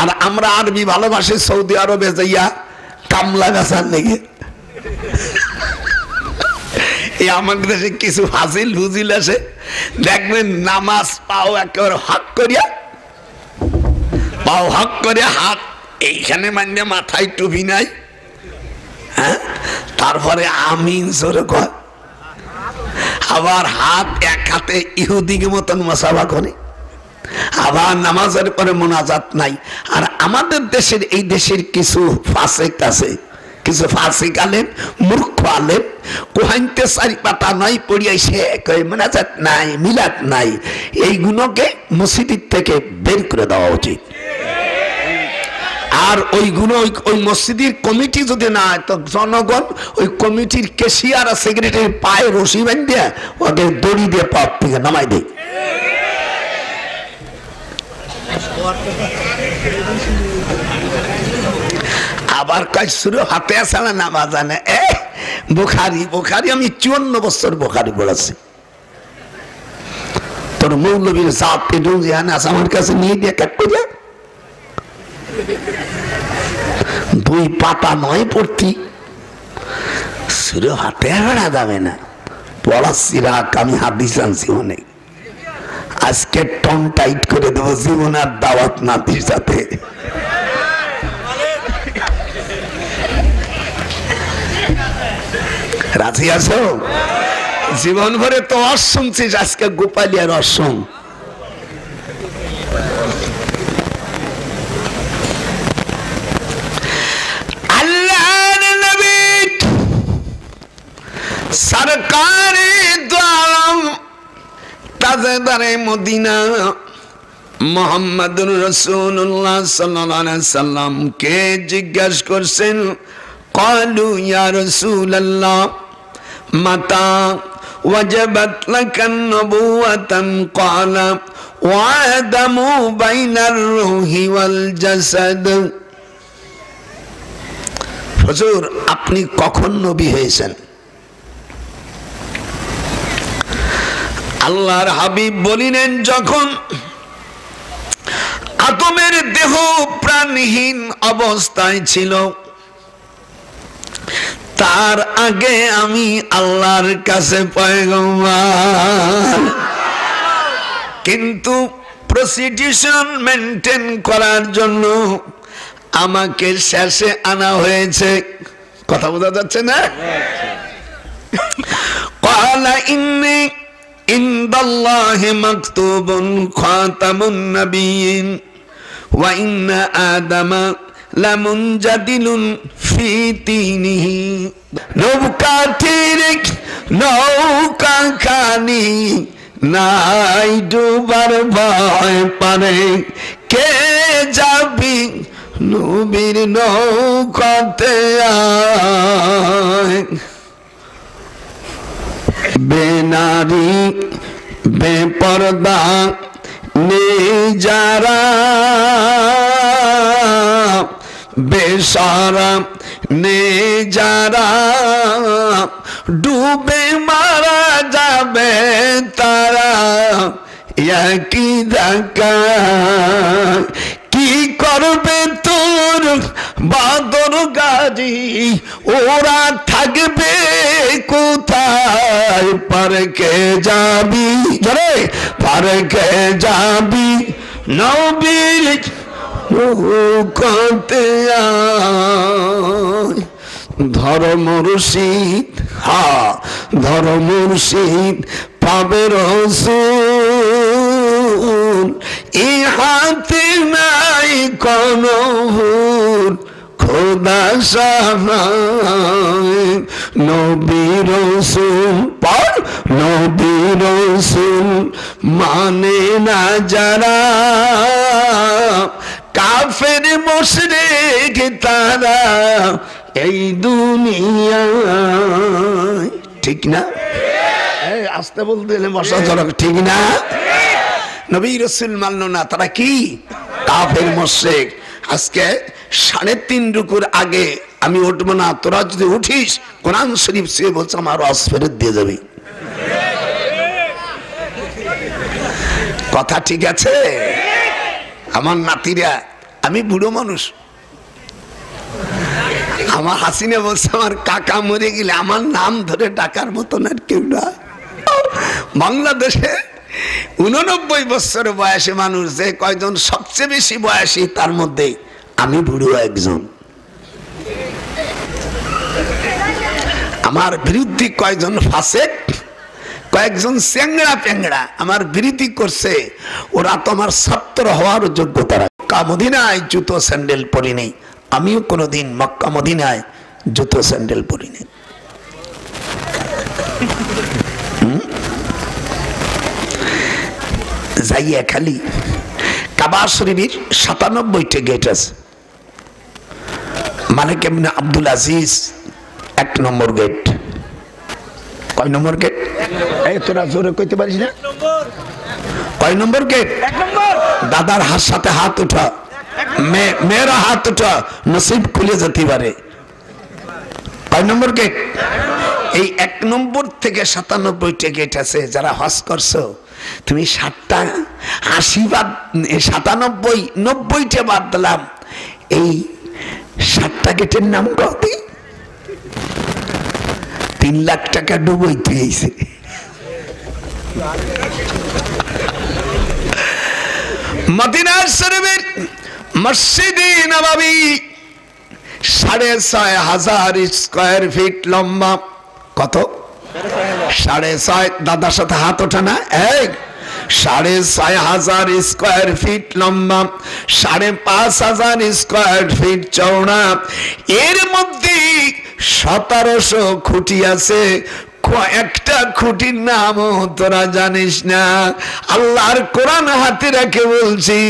আর আমরা আরবি ভালোবাসি সৌদি আরবে যাইয়া কামলা গাছার লেগে। এই আমাদের দেশে কিছু হাজিল হুজিল আসে, দেখবেন নামাজ পাও একেবারে হাক করিয়া, পাও হাক করিয়া, হাত এইখানে মানে মাথায় টুপি নাই, হ্যাঁ, তারপরে আমিন জোরে কয়, আবার হাত এক হাতে ইহুদিকে মতন মশাবা করে, আবার নামাজের পরে মোনাজাত নাই। আর আমাদের দেশের এই দেশের কিছু ফাসিক আছে, কিছু ফাসিক আলেম, মূর্খ আলেম, কোহাইতে চারি পাতা নাই পড়িয়া সে কয় মোনাজাত নাই, মিলাদ নাই। এইগুলোকে মসজিদের থেকে বের করে দেওয়া উচিত। আর ওইগুলো ওই মসজিদের কমিটি যদি না তো জনগণ ওই কমিটির কেশিয়ার আর সেক্রেটারি পায়ে রশি বেঁধে ওদের দড়ি দিয়ে পাপ থেকে নামাই দেয়। আবার কাজ শুরু হাতে আসা নামা জানে। এ বুখারি বুখারি আমি চুয়ান্ন বছর বুখারি বলেছি, তোর মৌলবীর সাপ আছে আমার কাছে নিয়ে দিয়ে কাট করে দুই পাতা নয় পড়তি সুরে হাতে বেড়া যাবে না। পড়াচ্ছি রাগ, আমি হাদিস আনছি অনেক, আজকে টন টাইট করে দেবো জীবন আর দাওয়াত নাতির সাথে। রাজি আছো? জীবন ভরে তো রস শুনছিস, আজকে গোপালিয়া রস শুন। মদিনা মুহাম্মদুর রাসূলুল্লাহ সাল্লাল্লাহু আলাইহি সাল্লাম কে জিজ্ঞাসা করছেন ক্বালু ইয়া রাসূলুল্লাহ মাতা वजबत लकन्नबुवतन काला वादमु बैनर रूही वल जसद। हुजूर अपनी कखन नबी হয়েছেন? আল্লাহর হাবিব বলিলেন যখন আদমের দেহ প্রাণহীন অবস্থায় ছিল তার আগে আমি আল্লাহর কাছে পয়গম্বর, কিন্তু প্রসিডিউশন মেইনটেইন করার জন্য আমাকে শেষে আনা হয়েছে। কথা বোঝা যাচ্ছে না? ক্বালা ইন্নী ইনদাল্লাহি মাকতুবুন খাতামুন নবিয়্যিন ওয়া ইন্না আদামা লামুনজাদিলুন ফি দীনিহি। নৌকাটির নৌকা খানি নাই ডুবার ভয় পারে কে যাবি নবীর নৌকাতে আয়। বেনারী বেপরদা নেজারা बेसारा ने जारा डूबे मारा जाबे तारा या की धक्का की करबे तोर बादर गाजी ओरा थकबे कोथाय पर के जाबी जरे पर के जाबी नबीर ধর্মরশিদ। হা ধর্মরশিদ পাবে রসুল ইহাতে নাই কোন ভুল খোদা সাহায় নবী রসুল পার নবী রসুল মানে না যারা কাফের মুশরিক তারা এই দুনিয়ায়। ঠিক না? এই আস্তে বলতে বসা চলক। ঠিক না? নবী রাসূল মানলো না তারা কি কাফের মুশরিক। আজকে সাড়ে তিন রুকুর আগে আমি উঠবো না, তোরা যদি উঠিস কোরআন শরীফ সে বলছে আমার রস ফেরত দিয়ে যাবি। কথা ঠিক আছে? আমার নাতিরা, আমি বুড়ো মানুষ, আমার হাসিনা বলছে আমার কাকা মরে গেলে আমার নাম ধরে ডাকার মতন আর কেউ না। বাংলাদেশে উননব্বই বছর বয়সে মানুষ যে কয়জন সবচেয়ে বেশি বয়সী তার মধ্যে আমি বুড়ো একজন। আমার বিরুদ্ধে কয়জন ফাসেক, কয়েকজন চেংড়া পেংড়া আমার বিরতি করছে, ওরা তো আমার ছাত্র হওয়ার যোগ্যতা রাখে। মদিনায় জুতো স্যান্ডেল পরিনি, আমিও কোনোদিন মক্কা মদিনায় জুতো স্যান্ডেল পরিনি। যাইয়া খালি কাবা শরীফের সাতানব্বইটা গেট আছে, মালিক ইবনে আব্দুল আজিজ এক নম্বর গেট। কয় নম্বর গেট? এই তোরা জোরে কইতে পারিস না? কয় নম্বর গেট? এক নম্বর। দাদার হাত সাথে হাত উঠা, মেয়েরা হাত উঠা, নসিব খুলে যেতে পারে। কয় নম্বর গেট? এই এক নম্বর থেকে সাতানব্বইটা গেট আছে। যারা হজ করছো তুমি সাতটা আশি বাদ সাতানব্বই নব্বইটা বাদ দিলাম, এই সাতটা গেটের নাম কত? তিন লাখ টাকা ডুবাইতে হয়েছে। মদিনার শরীফের মসজিদে নববী সাড়ে ছয় হাজার স্কোয়ার ফিট লম্বা। কত? সাড়ে ছয়। দাদার সাথে হাত ওঠানা। এক সাড়ে ছয় হাজার স্কোয়ার ফিট লম্বা, সাড়ে পাঁচ হাজার স্কোয়ার ফিট চওড়া। এর মধ্যে সতেরোশো খুঁটি আছে, একটা খুঁটির নাম তোরা জানিস না। আল্লাহর কোরআন হাতে রেখে বলছি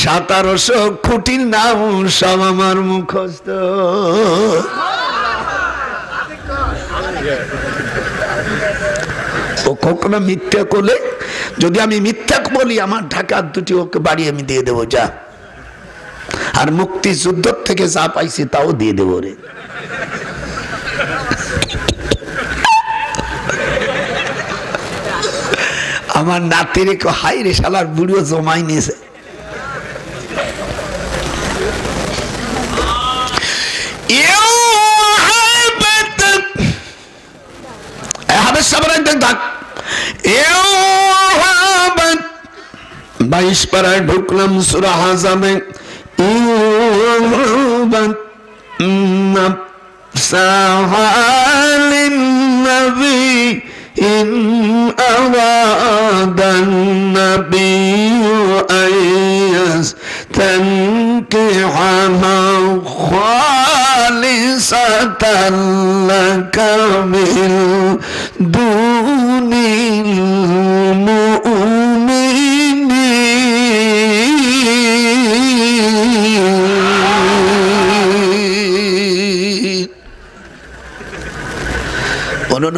সতেরোশো খুঁটির নাম সব আমার মুখস্থ। কখনো মিথ্যা করলে যদি আমি মিথ্যা বলি আমার ঢাকার দুটি ওকে বাড়ি আমি দিয়ে দেব যা, আর মুক্তি যুদ্ধ থেকে যা পাইছি তাও দিয়ে দেব রে। আমার নাতির একটু হাই রে শালার বুড়িও জমাই নিয়েছে। बाईस पारा ढुकलम सूরা হাজামে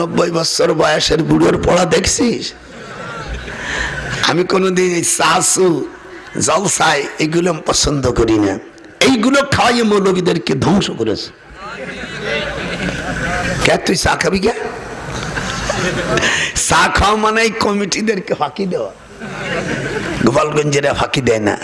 নব্বই বছর বয়সের বুড়োর পড়া দেখছিস? আমি কোনোদিন শাশু জলসায় এগুলো আমি পছন্দ করি না, এইগুলো খাওয়াইয়ে মৌলবীদেরকে ধ্বংস করেছে। কে তুই চা খাবি? কে চা খাওয়া মানে কমিটিদেরকে ফাঁকি দেওয়া। গোপালগঞ্জেরা ফাঁকি দেয় না।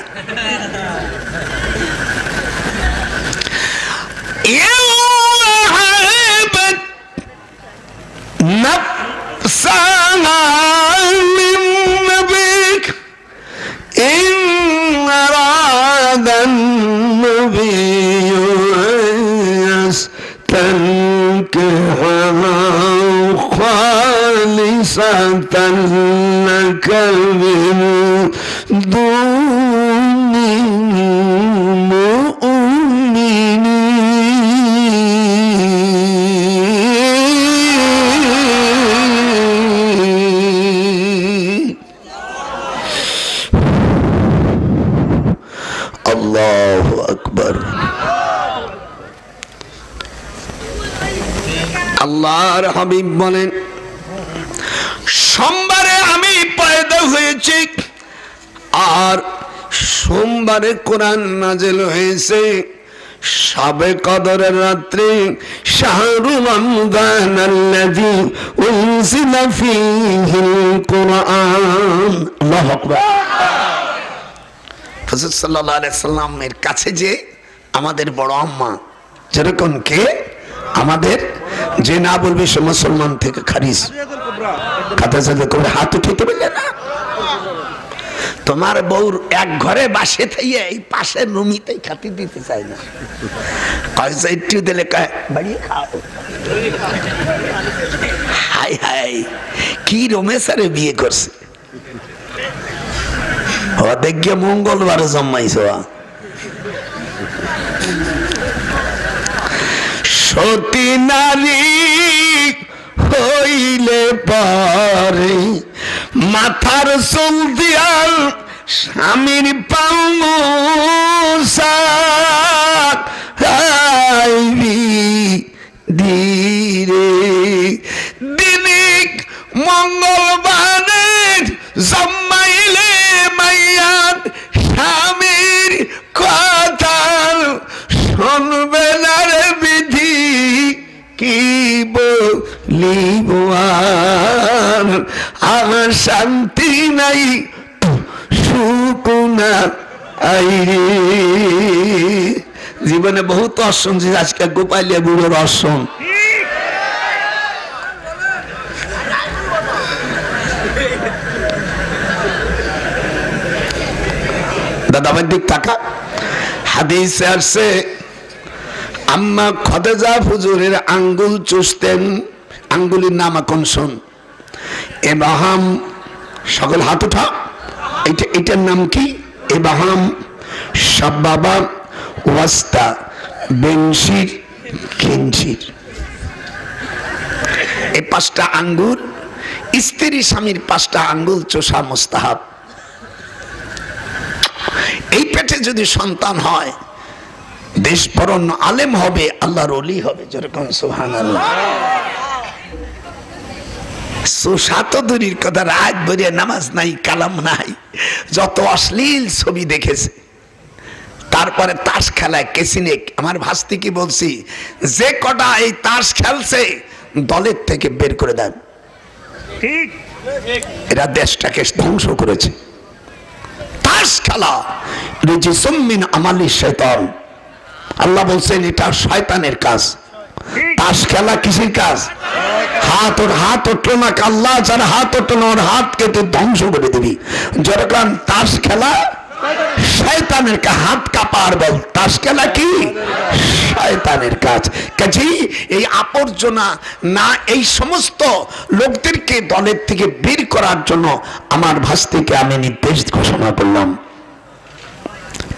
আল্লাহর হাবিব বলেন, সোমবারে আমি পয়দা হয়েছি আর সোমবারে কোরআন নাজিল হয়েছে। শবে কদরের রাত্রে শাহরু রমজানাল্লাযী উনজিলা ফীহিল কুরআন। আল্লাহু আকবার। হযরত সাল্লাল্লাহু আলাইহি সাল্লামের কাছে যে আমাদের বড় আম্মা, যেরকম কে আমাদের যে না বলবে সে মুসলমান থেকে খারিজ। হাত উঠিতে বললে না, তোমার বউর এক ঘরে বাসে থাইয়ে এই পাশের রুমিতে খাতি দিতে চাই না, একটু দিলে বাড়িয়ে খাও। হাই হাই কি রমেশারে বিয়ে করছে, দেখে মঙ্গলবারে জন্মাইছে। সতী নারী হইলে পারে মাথার চুল দিয়া স্বামীর পাউসাইবি ধীরে দিনিক মঙ্গলবারে জমাইলে মাইয়াত স্বামীর কথা শুনবে না রে বিধি কি বলিব আর আমার শান্তি নাই সুকুনা আইরে। জীবনে বহুত অসম যে আজকে গোপালিয়া বুড়োর অসম। দাদা আমার দিক টাকা হাদিসে আসছে আম্মা খাদিজা হুজুরের আঙ্গুল চুষতেন, আঙ্গুলের নাম এখন শুন ইবাহাম। সকল হাত উঠাও। এটা এটার নাম কি? ইবাহাম। শাবাবা ওয়াস্তা বেনশির কিনশির। এই পাঁচটা আঙ্গুল স্ত্রী স্বামীর পাঁচটা আঙ্গুল চোষা মুস্তাহাব। এই পেটে যদি সন্তান হয় দেশ বরণ্য আলেম হবে, আল্লাহর ওলি হবে। যেরকম সুবহানাল্লাহ। सुशा तो दूर कथा रात भरिया नामाज नाई कलम नाई जत अश्लील छवि देखे तारपरे ताश खेला कैसिने आमार भास्ती की बोलसी जे कटा ए ताश खेलसे दलेर थेके बेर करे देन ठीक एरा देशटाके ध्वंस करेছে ताश खेला रिजिसुम मिन আমালি শয়তান আল্লাহ বলেন এটা শয়তানের কাজ ताश खेला किसी काज हाथ और हाथ उठोना अल्लाह जर हाथ उठोना और हाथ के तो ध्वंस कर देबी जरकान ताश खेला शैतानेर का हाथ का पार बल ताश खेला की शैतानेर काज काजी ए आपर्जना ना ए समस्त लोकदेर के दलेर थेके बेर करार जोन्नो आमार भास्तीके आमी निर्देश घोषणा करलाम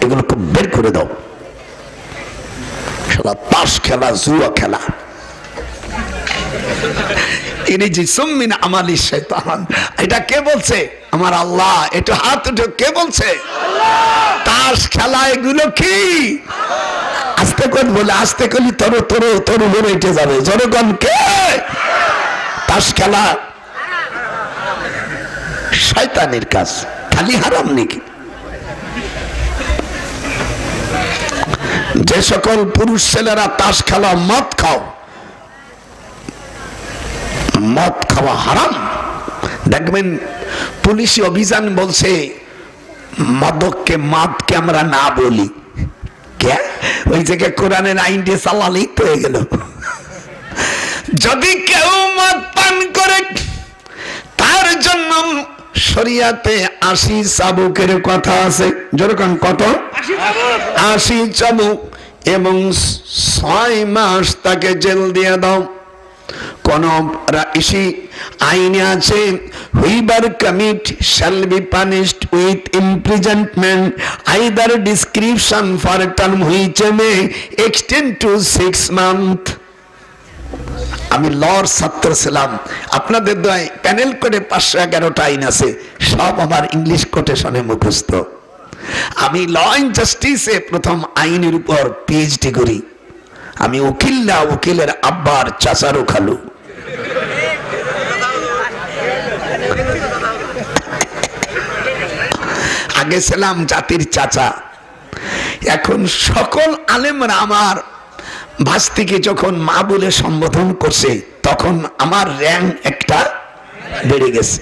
एगुलोके बेर करे दाओ खेला ताश खेला जुआ खेला शैतानेर काज खाली हाराम नाকি যে সকল পুরুষ ছেলেরা তাস খেলা মদ খাও मद खावा हराम देखें पुलिस अभियान बोलसे मदक के मद के हमरा ना बोली क्या ওই জায়গা কোরআনে আইন দিয়ে চালালেই তো হয়ে গেল যদি কেউ মদ পান করে তার জন্য শরিয়াতে আশি চাবুকের কথা আছে যেরকম কত আশি চাবুক এবং ছয় মাস তাকে জেল দিয়ে দাও Whoever commit shall be punished with imprisonment, either description for a term which may extend to six months. আমি লর ছাত্র ছিলাম আপনাদের দয় প্যানেল কোডে পাঁচশো এগারোটা আইন আছে সব আমার ইংলিশ কোটেশনে মুখস্থ আমি ল এন্ড জাস্টিসে প্রথম আইনের উপর পিএইচডি করি আমি উকিল না উকিলের আব্বার চাচারও খালু আগে ছিলাম জাতির চাচা এখন সকল আলেমরা আমার ভাস্তিকে যখন মা বলে সম্বোধন করছে তখন আমার র্যাঙ্ক একটা বেড়ে গেছে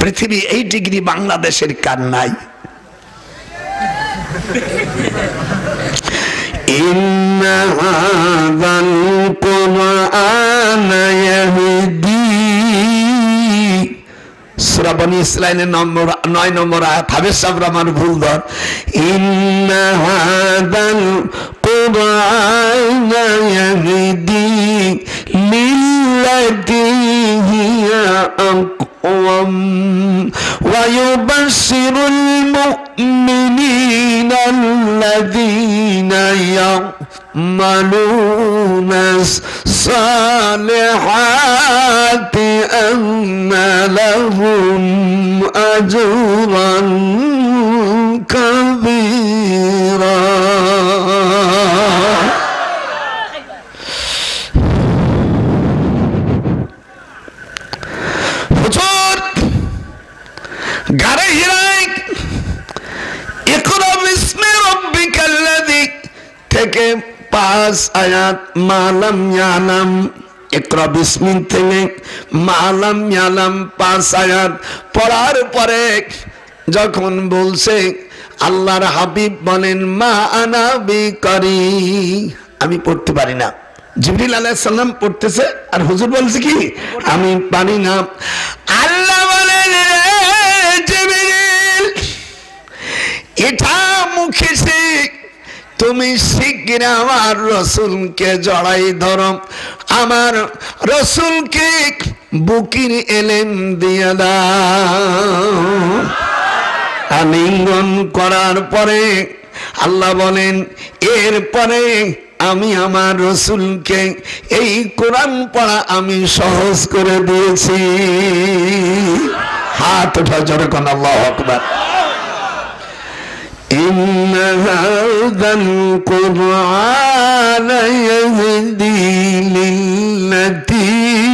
পৃথিবী এই ডিগ্রি বাংলাদেশের কার নাই إن هذا القرآن يهدي سورة بني إسرائيل نوع نمبر آيات حبيش أبرامان بول دار إن هذا القرآن يهدي للتي هي أقوم ويبشر المؤمنين الذين يعملون الصالحات أن لهم أجرا كبيرا গারে হিরাইক ইকরা বিসমি রব্বিকাল্লাযী থেকে পাঁচ আয়াত মালাম ইয়ালাম ইকরা বিসমি থেকে মালাম ইয়ালাম পাঁচ আয়াত পড়ার পরে যখন বলছে আল্লাহর হাবিব বলেন মা আনা বিকারি আমি পড়তে পারি না জিবরিল আলাইহিস সালাম পড়তেছে আর হুজুর বলছে কি আমি পারি না আল্লাহ বলেন এটা মুখে সে তুমি শিগগির আমার রাসূলকে জড়াই ধরো আমার রাসূলকে বুকির এলেম দিয়া দাও আলিঙ্গন করার পরে আল্লাহ বলেন এরপরে আমি আমার রাসূলকে এই কোরআন পড়া আমি সহজ করে দিয়েছি হাত উঠা জোরে কোন আল্লাহু আকবার إن هذا القرآن يهدي للتي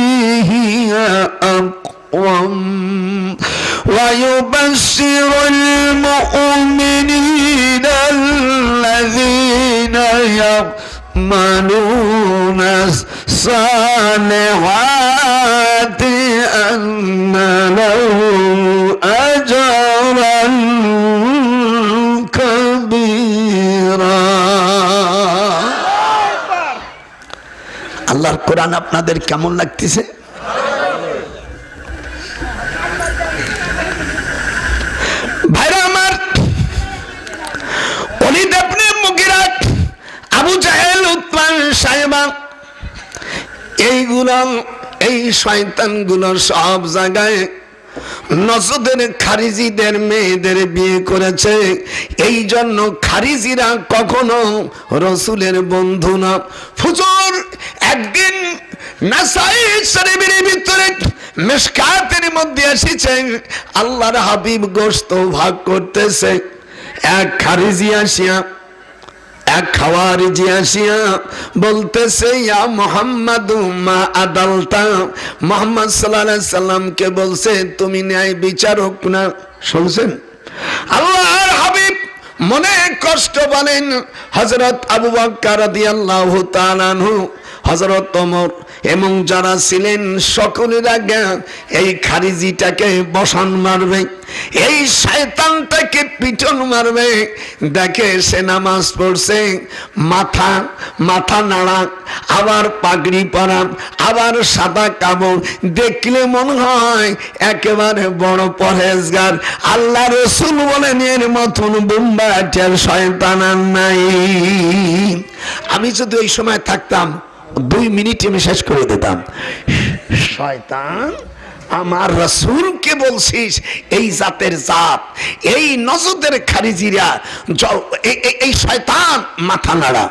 أم ويبشر المؤمنين الذين يعملون الصالحات أن لهم أجرا كبيرا. আল্লাহর কোরআন আপনাদের কেমন লাগতেছে? খারিজিরা কখনো রসুলের বন্ধু না। হুজুর একদিন নাসাই শরীফের ভিতরে মিশকাতের মধ্যে এসেছেন, আল্লাহর হাবিব গোশত ভাগ করতেছে। এক খারিজি আসিয়া এক খাওয়ারিজি আসিয়া বলতেছে, ইয়া মুহাম্মদ মা আদালতা, মুহাম্মদ সাল্লাল্লাহু আলাইহি সাল্লামকে বলছে তুমি ন্যায় বিচারক না। শুনছেন আল্লাহর হাবিব মনে কষ্ট বলেন, হযরত আবু বকর রাদিয়াল্লাহু তাআলা আনহু, হযরত ওমর এবং যারা ছিলেন সকলের আগে এই খারিজিটাকে বসন মারবে, এই শয়তানটাকে পিটন মারবে। দেখে সে নামাজ পড়ছে, মাথা মাথা নাড়া, আবার পাগড়ি পরা, আবার সাদা কাপড়, দেখলে মনে হয় একেবারে বড় পরহেজগার। আল্লাহ রসুল বলেন এর মতন বুম্বাটের শয়তান আর নাই। আমি যদি ওই সময় থাকতাম দুই মিনিটে আমি শেষ করে দিতাম। শয়তান, আমার রাসূলকে বলছিস এই জাতের জাত, এই নজদের খারিজিরা, এই শয়তান মাথা নাড়া,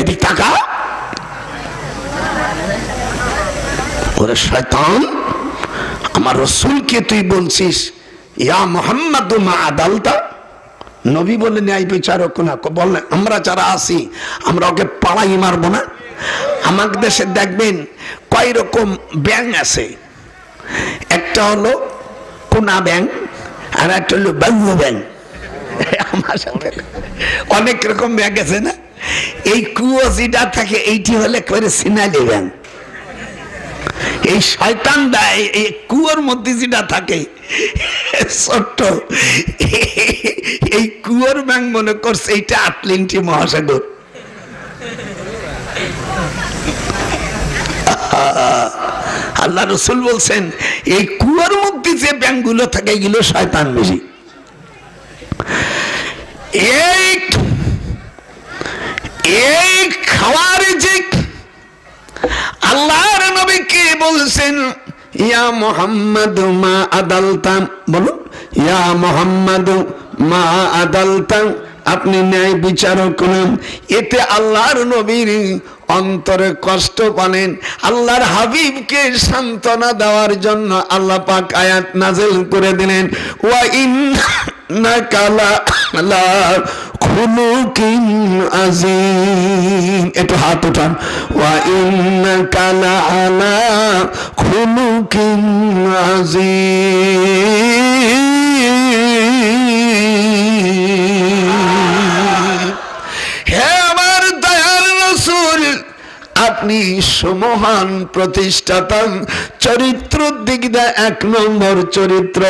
এদিক তাকা, ওরে শয়তান আমার রাসূলকে তুই বলছিস ইয়া মুহাম্মাদু মা আদালতা, নবী বলে ন্যায় বিচারক না। বললেন আমরা যারা আসি আমরা ওকে পালাই মারবো না। আমাদের দেশে দেখবেন কয় রকম ব্যাং আছে, একটা হলো কোনা ব্যাং আর একটা হলো বাংলা ব্যাং। আমার সাথে অনেক রকম ব্যাং আছে না, এই কুয়ো যেটা থাকে এইটি হলে করে সিনালি ব্যাং। এই শয়তান দায় এই কুয়োর মধ্যে যেটা থাকে ছোট্ট, এই কুয়োর ব্যাং মনে করছে এইটা আটলান্টিক মহাসাগর। আল্লাহ রাসূল বলছেন এই কুয়োর মধ্যে যে ব্যাংগুলো থাকে এগুলো শয়তান বেশি। এই এই খাওয়ারিজি আল্লাহর নবীকে বলছেন ইয়া মুহাম্মাদ মা আদালতা, বলো ইয়া মুহাম্মাদ মা আদালতা, আপনি ন্যায় বিচারক নাম। এতে আল্লাহর নবীর অন্তরে কষ্ট পানেন। আল্লাহর হাবিবকে সান্ত্বনা দেওয়ার জন্য আল্লাহ পাক আয়াত নাজিল করে দিলেন, ওয়া ইন্নাকা লা খুলুকিন আযীম। একটু হাত ওঠান, ওয়া ইন্নাকা লা খুলুকিন আযীম। আপনি সুমহান প্রতিষ্ঠাতা, চরিত্র দিক দিয়ে এক নম্বর চরিত্র।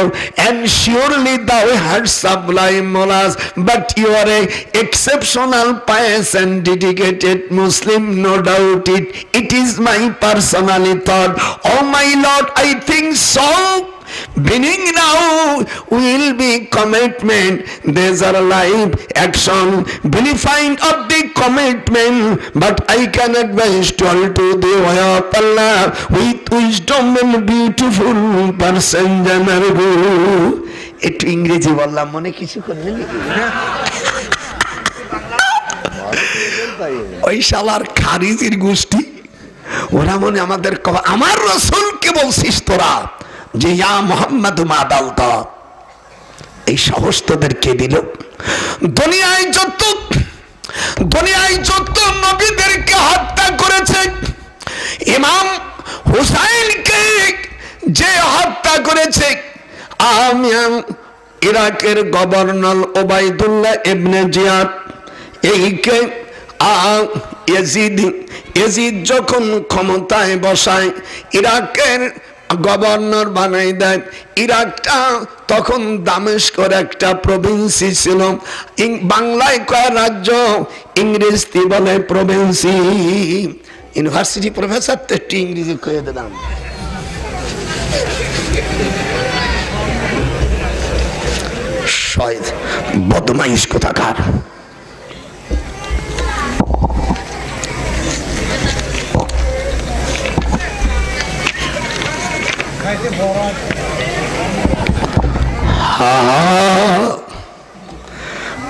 And surely the had sublime morals, but you are a exceptional pious and dedicated Muslim, no doubt it it is my personally thought. Oh my lord, I think so. Beginning now will be commitment. These are life action vilifying of the commitment, but I can advise to all to the way of Allah with wisdom and beautiful person. General, it English wala mone kichu korbe na. Oi shalar kharijir goshti ora mone amader amar rasul ke bolchish tora যে ইয়া মুহাম্মদ মা আদালতা। এই সাহস তোদের কে দিল? দুনিয়ায় যত দুনিয়ায় যত নবীদেরকে হত্যা করেছে, ইমাম हुसैन जे हत्या करेছে আমিয়ান ইরাকের গভর্নর ওবাইদুল্লাহ ইবনে জিয়াদ এইকে এজিদ যখন ক্ষমতায় বসায় ইরাকের गवर्नर बनाई दें इराकटा तक दामेस्कर एक प्रभिन्सि छिलो बांगलाय कय राज्य इंग्रेजी बोले प्रभिन्सि यूनिवर्सिटी प्रफेसर तेट्टी इंग्रेजी कह दिलाम शायद बदमाइश कोथाकार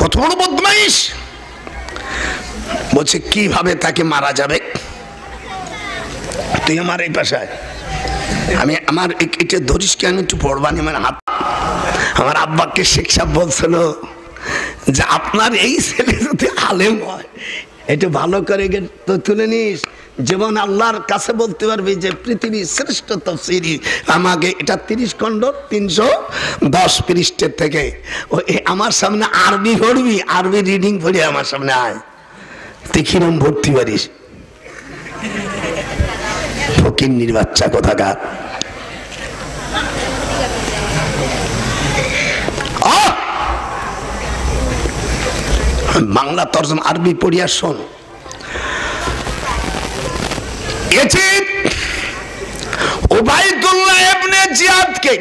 कठोर बदमाइश बोलছে কিভাবে তাকে मारा जाए তুই আমার এই পাশে আমি আমার এটা ধরিস কি আমি একটু পড়বানি আমার হাত আমার আব্বাকে শিক্ষা বলছিল যে আপনার এই ছেলে যদি আলেম হয় এটা ভালো করে তো তুলে নিস জীবন আল্লাহর কাছে বলতে পারবে যে পৃথিবীর শ্রেষ্ঠ তাফসীরি আমাকে এটা তিরিশ খণ্ড তিনশো দশ পৃষ্ঠার থেকে ও আমার সামনে আরবি পড়বি আরবি রিডিং পড়ে আমার সামনে আয় দেখিলাম ভর্তি পারিস ফকিন্নির বাচ্চা কোথাকার বাংলা তরজমা আরবি পড়িয়া শোন उबाइदुल्लाह इब्ने जियाद के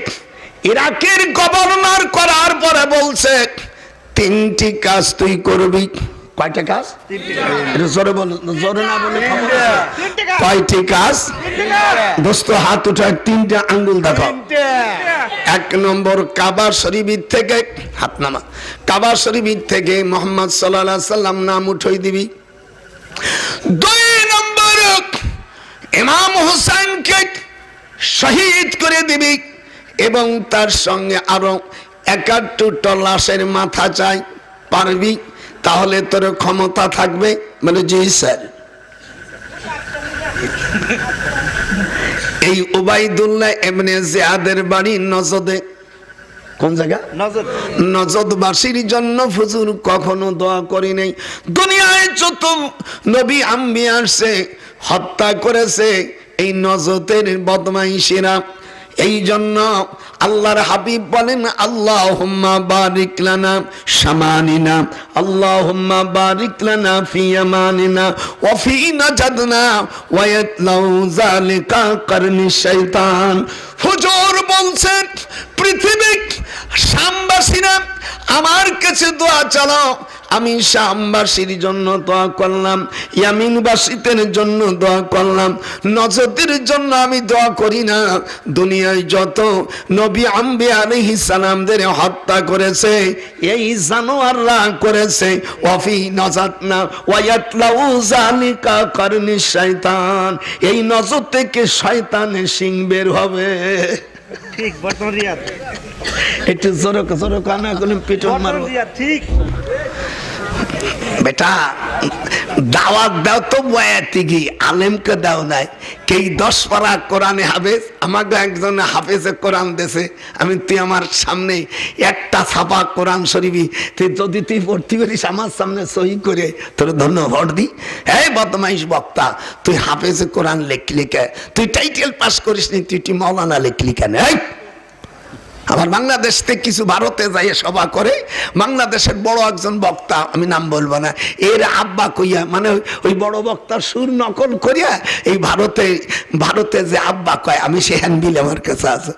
इराकेर गवर्नर करार परे बोलছে তিনটি কাজ তুই করবি কয়টা কাজ তিনটি কাজ জোরে বল জোরে না বলে কয়টি কাজ তিনটা দোস্ত হাত উঠায় তিনটা আঙ্গুল দেখাও এক নম্বর কাবা শরীফের থেকে হাত নামা কাবা শরীফের থেকে মুহাম্মদ সাল্লাল্লাহু আলাইহি সাল্লাম নাম উঠাই দিবি দুই নম্বর ইমাম হোসেন কে শহীদ করে দিবি এবং তার সঙ্গে আরো একাত্তর টা লাশের মাথা চাই পারবি তাহলে তোর ক্ষমতা থাকবে মানে জি স্যার এই উবাইদুল্লাহ ইবনে জিয়াদের বাড়ি নজদে কোন জায়গা নজদ নজদবাসীর জন্য হুজুর কখনো দোয়া করি নাই দুনিয়ায় যত নবী আম্বিয়া আসে হত্যা করেছে এই নজতের বদমাইশিরা এইজন্য আল্লাহর হাবিব বলেন আল্লাহুম্মা বারিক লানা শামানিনা আল্লাহুম্মা বারিক লানা ফি ইয়ামানিনা ওয়া ফি নাজাদনা ওয়া ইয়াতলাউ যালিকা কারনি শয়তান হুজুর বলেন পৃথিবীর শামবাসীরা আমার কাছে দোয়া চালাও আমি শামবাসীর জন্য দোয়া করলাম ইয়ামিনবাসীদের জন্য দোয়া করলাম নজদের জন্য আমি দোয়া করি না দুনিয়ায় যত নবী আম্বিয়া আলাইহিস সালামদের হত্যা করেছে এই জানোয়াররা করেছে ওয়াফি নাজাতনা ওয়ায়াতলাউ যালিকা কারনি শয়তান এই নজর থেকে শয়তানের শিং বের হবে ঠিক বর্তমান রিয়াদ একটু জোরে জোরে কানা কোন পিটন মারো ঠিক बेटा दावत दाओ तो बयाती की आलेम के दाओ ना कई दस परा कुरान हाफिज हमारे एकजन हाफिजे कुरान देसे आमी तुई आमार सामने एकटा छापा कुरान शरीफी तुई जदि तुई पढ़ते पारिस आमार सामने सही करे तोर धन्यवाद दी ए बदमाइश वक्ता तुई हाफिजे कुरान लिखली केन तुई टाइटल पास करिसनि तुई तुई मौलाना लिखली केन आबार बांग्लादेश ते किछु भारते जाइए सभा करे बांग्लादेशेर बड़ो एकजन बक्ता आमी नाम बोलबो ना एर आब्बा कइया माने ओई बड़ो बक्तार सुर नकल करिया एई भारते भारते जे आब्बा कय आमी सेई हैंडबिल आमार काछे आछे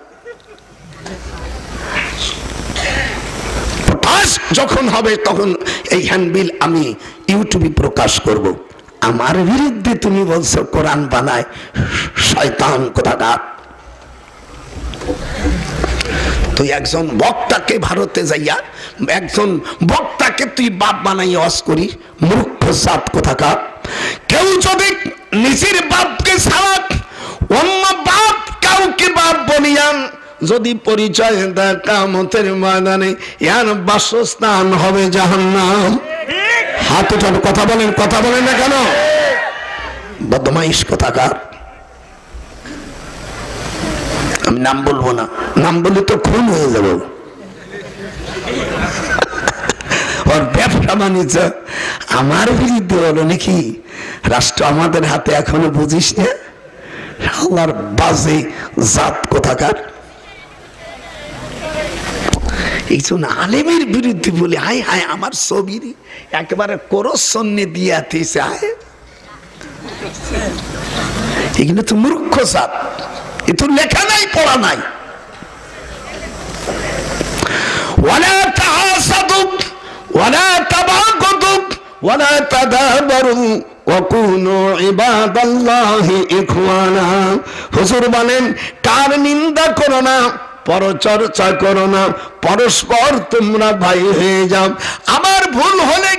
पटाश जखन होबे तखन एई हैंडबिल आमी यूट्यूबे प्रकाश करब आमार बिरुद्धे तुमि बोलछो कुरान बानाय शयतान कोथाकार तो एकजन वक्ता के भारते जाइया एकजन वक्ता के तुई बाप बनाई अस करी मूर्ख जात कोथाकार केउ जदि निजेर बापके ছাড়া অন্য বাপ কাউকে বাপ বলিয়ান যদি পরিচয় দেয় কিয়ামতের ময়দানে ইয়ার বাসস্থান হবে জাহান্নাম ঠিক হাত উঠান কথা বলেন কথা বলেন না কেন বদমাইশ কোথাকার আমি নাম বলবো না, নাম বললে তো খুন হয়ে যাব। ওর ব্যবসা বাণিজ্য আমার বিরুদ্ধে হলো নাকি? রাষ্ট্র আমাদের হাতে এখনো, বুঝিস না আমার বাজে জাত কোথাকার। এই জন্য আলেমের বিরুদ্ধে বলে হায় হায় আমার ছবির একেবারে করস সন্নে দিয়ে আতেছে। হায় এগুলো তো মূর্খ জাত, এ তো লেখা নাই পড়া নাই। ওয়ালা তাহাসাদু ওয়ালা তাবাগাদু ওয়ালা তাদাবারু ওয়া কুনু ইবাদাল্লাহি ইখওয়ানা। হুজুর বলেন কার নিন্দা করো না, পরচর্চা করো না, পরস্পর তোমরা ভাই হয়ে যাও। আমার ভুল হলে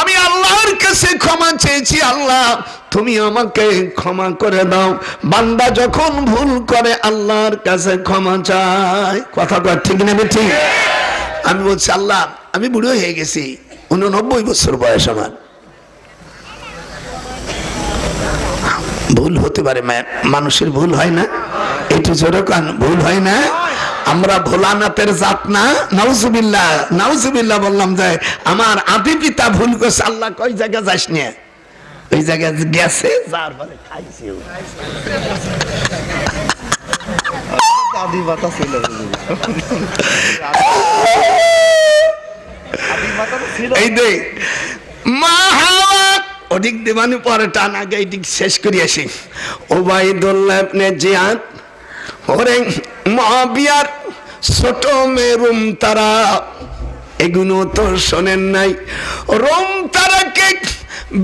আমি আল্লাহর কাছে ক্ষমা চেয়েছি, আল্লাহ তুমি আমাকে ক্ষমা করে দাও। বান্দা যখন ভুল করে আল্লাহর কাছে ক্ষমা চায়, কথা কয় ঠিক না ঠিক? আমি বলছি আল্লাহ আমি বুড়ো হয়ে গেছি, উননব্বই বছর বয়স, আমার ভুল হতে পারে, মানুষের ভুল হয় না, একটু জোরে কান ভুল হয় না। আমরা ভোলানাথের জাত না, নাউজুবিল্লাহ নাউজুবিল্লাহ বললাম। যায় আমার আদি পিতা ভুল করছে, আল্লাহ কই জায়গা যাস না, ওই জায়গায় গেছে, যার পরে খাইছে। আদি মাতা ছিল, আদি মাতা ছিল এই দে মা হাওয়া অধিক দেবানি পরে টান আগে শেষ করে আসি। ওবাইদুল্লাহ ইবনে জিয়াদ ওরে মুআবিয়ার ছোট মেয়ে রুম তারা, এগুলো তো শোনেন নাই। রুম তারাকে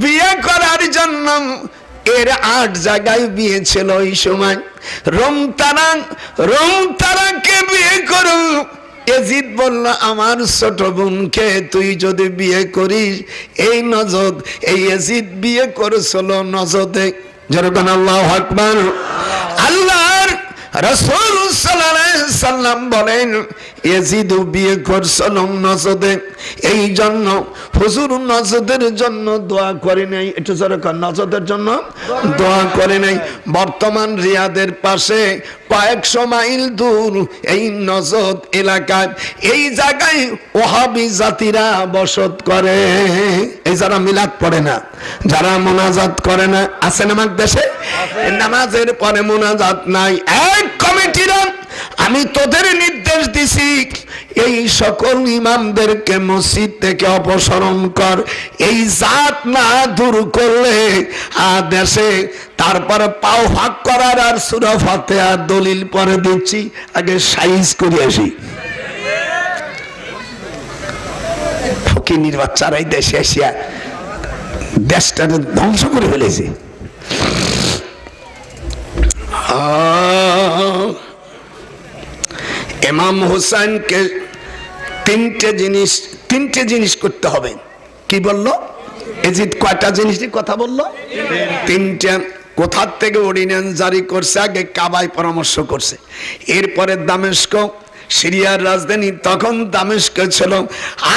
বিয়ে করার জন্য এর আট জায়গায় বিয়ে ছিল ওই সময়। রুম তারা রুম তারাকে বিয়ে করো, এজিদ বলল আমার ছোট বোনকে তুই যদি বিয়ে করিস, এই নজদ এই এজিদ বিয়ে করেছিল নজদে। যেরকম আল্লাহু আকবার। আল্লাহর রাসূল সাল্লাল্লাহু আলাইহি সাল্লাম বলেন এজিদ বিয়ে করেছিল নজদে, এই জন্য হুজুর নজদের জন্য দোয়া করে নাই। এটা যেরকম নজদের জন্য দোয়া করে নাই। বর্তমান রিয়াদের পাশে কয়েকশো মাইল দূর এই নজদ এলাকায়, এই জায়গায় ওহাবি জাতিরা বসত করে। এই যারা মিলাদ পড়ে না, যারা মোনাজাত করে না, আছেন আমার দেশে, নামাজের পরে মোনাজাত নাই। এক কমিটিরা আমি তোদের নির্দেশ দিছি এই সকল ইমামদেরকে মসজিদ থেকে অপসারণ কর, এই জাত না দূর করলে আদেশে। তারপরে পাও ভাগ করার আর সূরা ফাতিহা দলিল পরে দিচ্ছি, আগে সাইজ করে আসি। ফকিনীর বাচ্চারা এই দেশে এসে দেশটা ধ্বংস করে ফেলেছে। ইমাম হোসেনকে তিনটে জিনিস তিনটে জিনিস করতে হবে। কি বললো এজিদ? কয়টা জিনিসের কথা বললো? তিনটা। কোথা থেকে অর্ডিন্যান্স জারি করছে? আগে কাবায় পরামর্শ করছে, এরপরে দামেস্ক, সিরিয়ার রাজধানী। তখন দামেস্ক ছিল,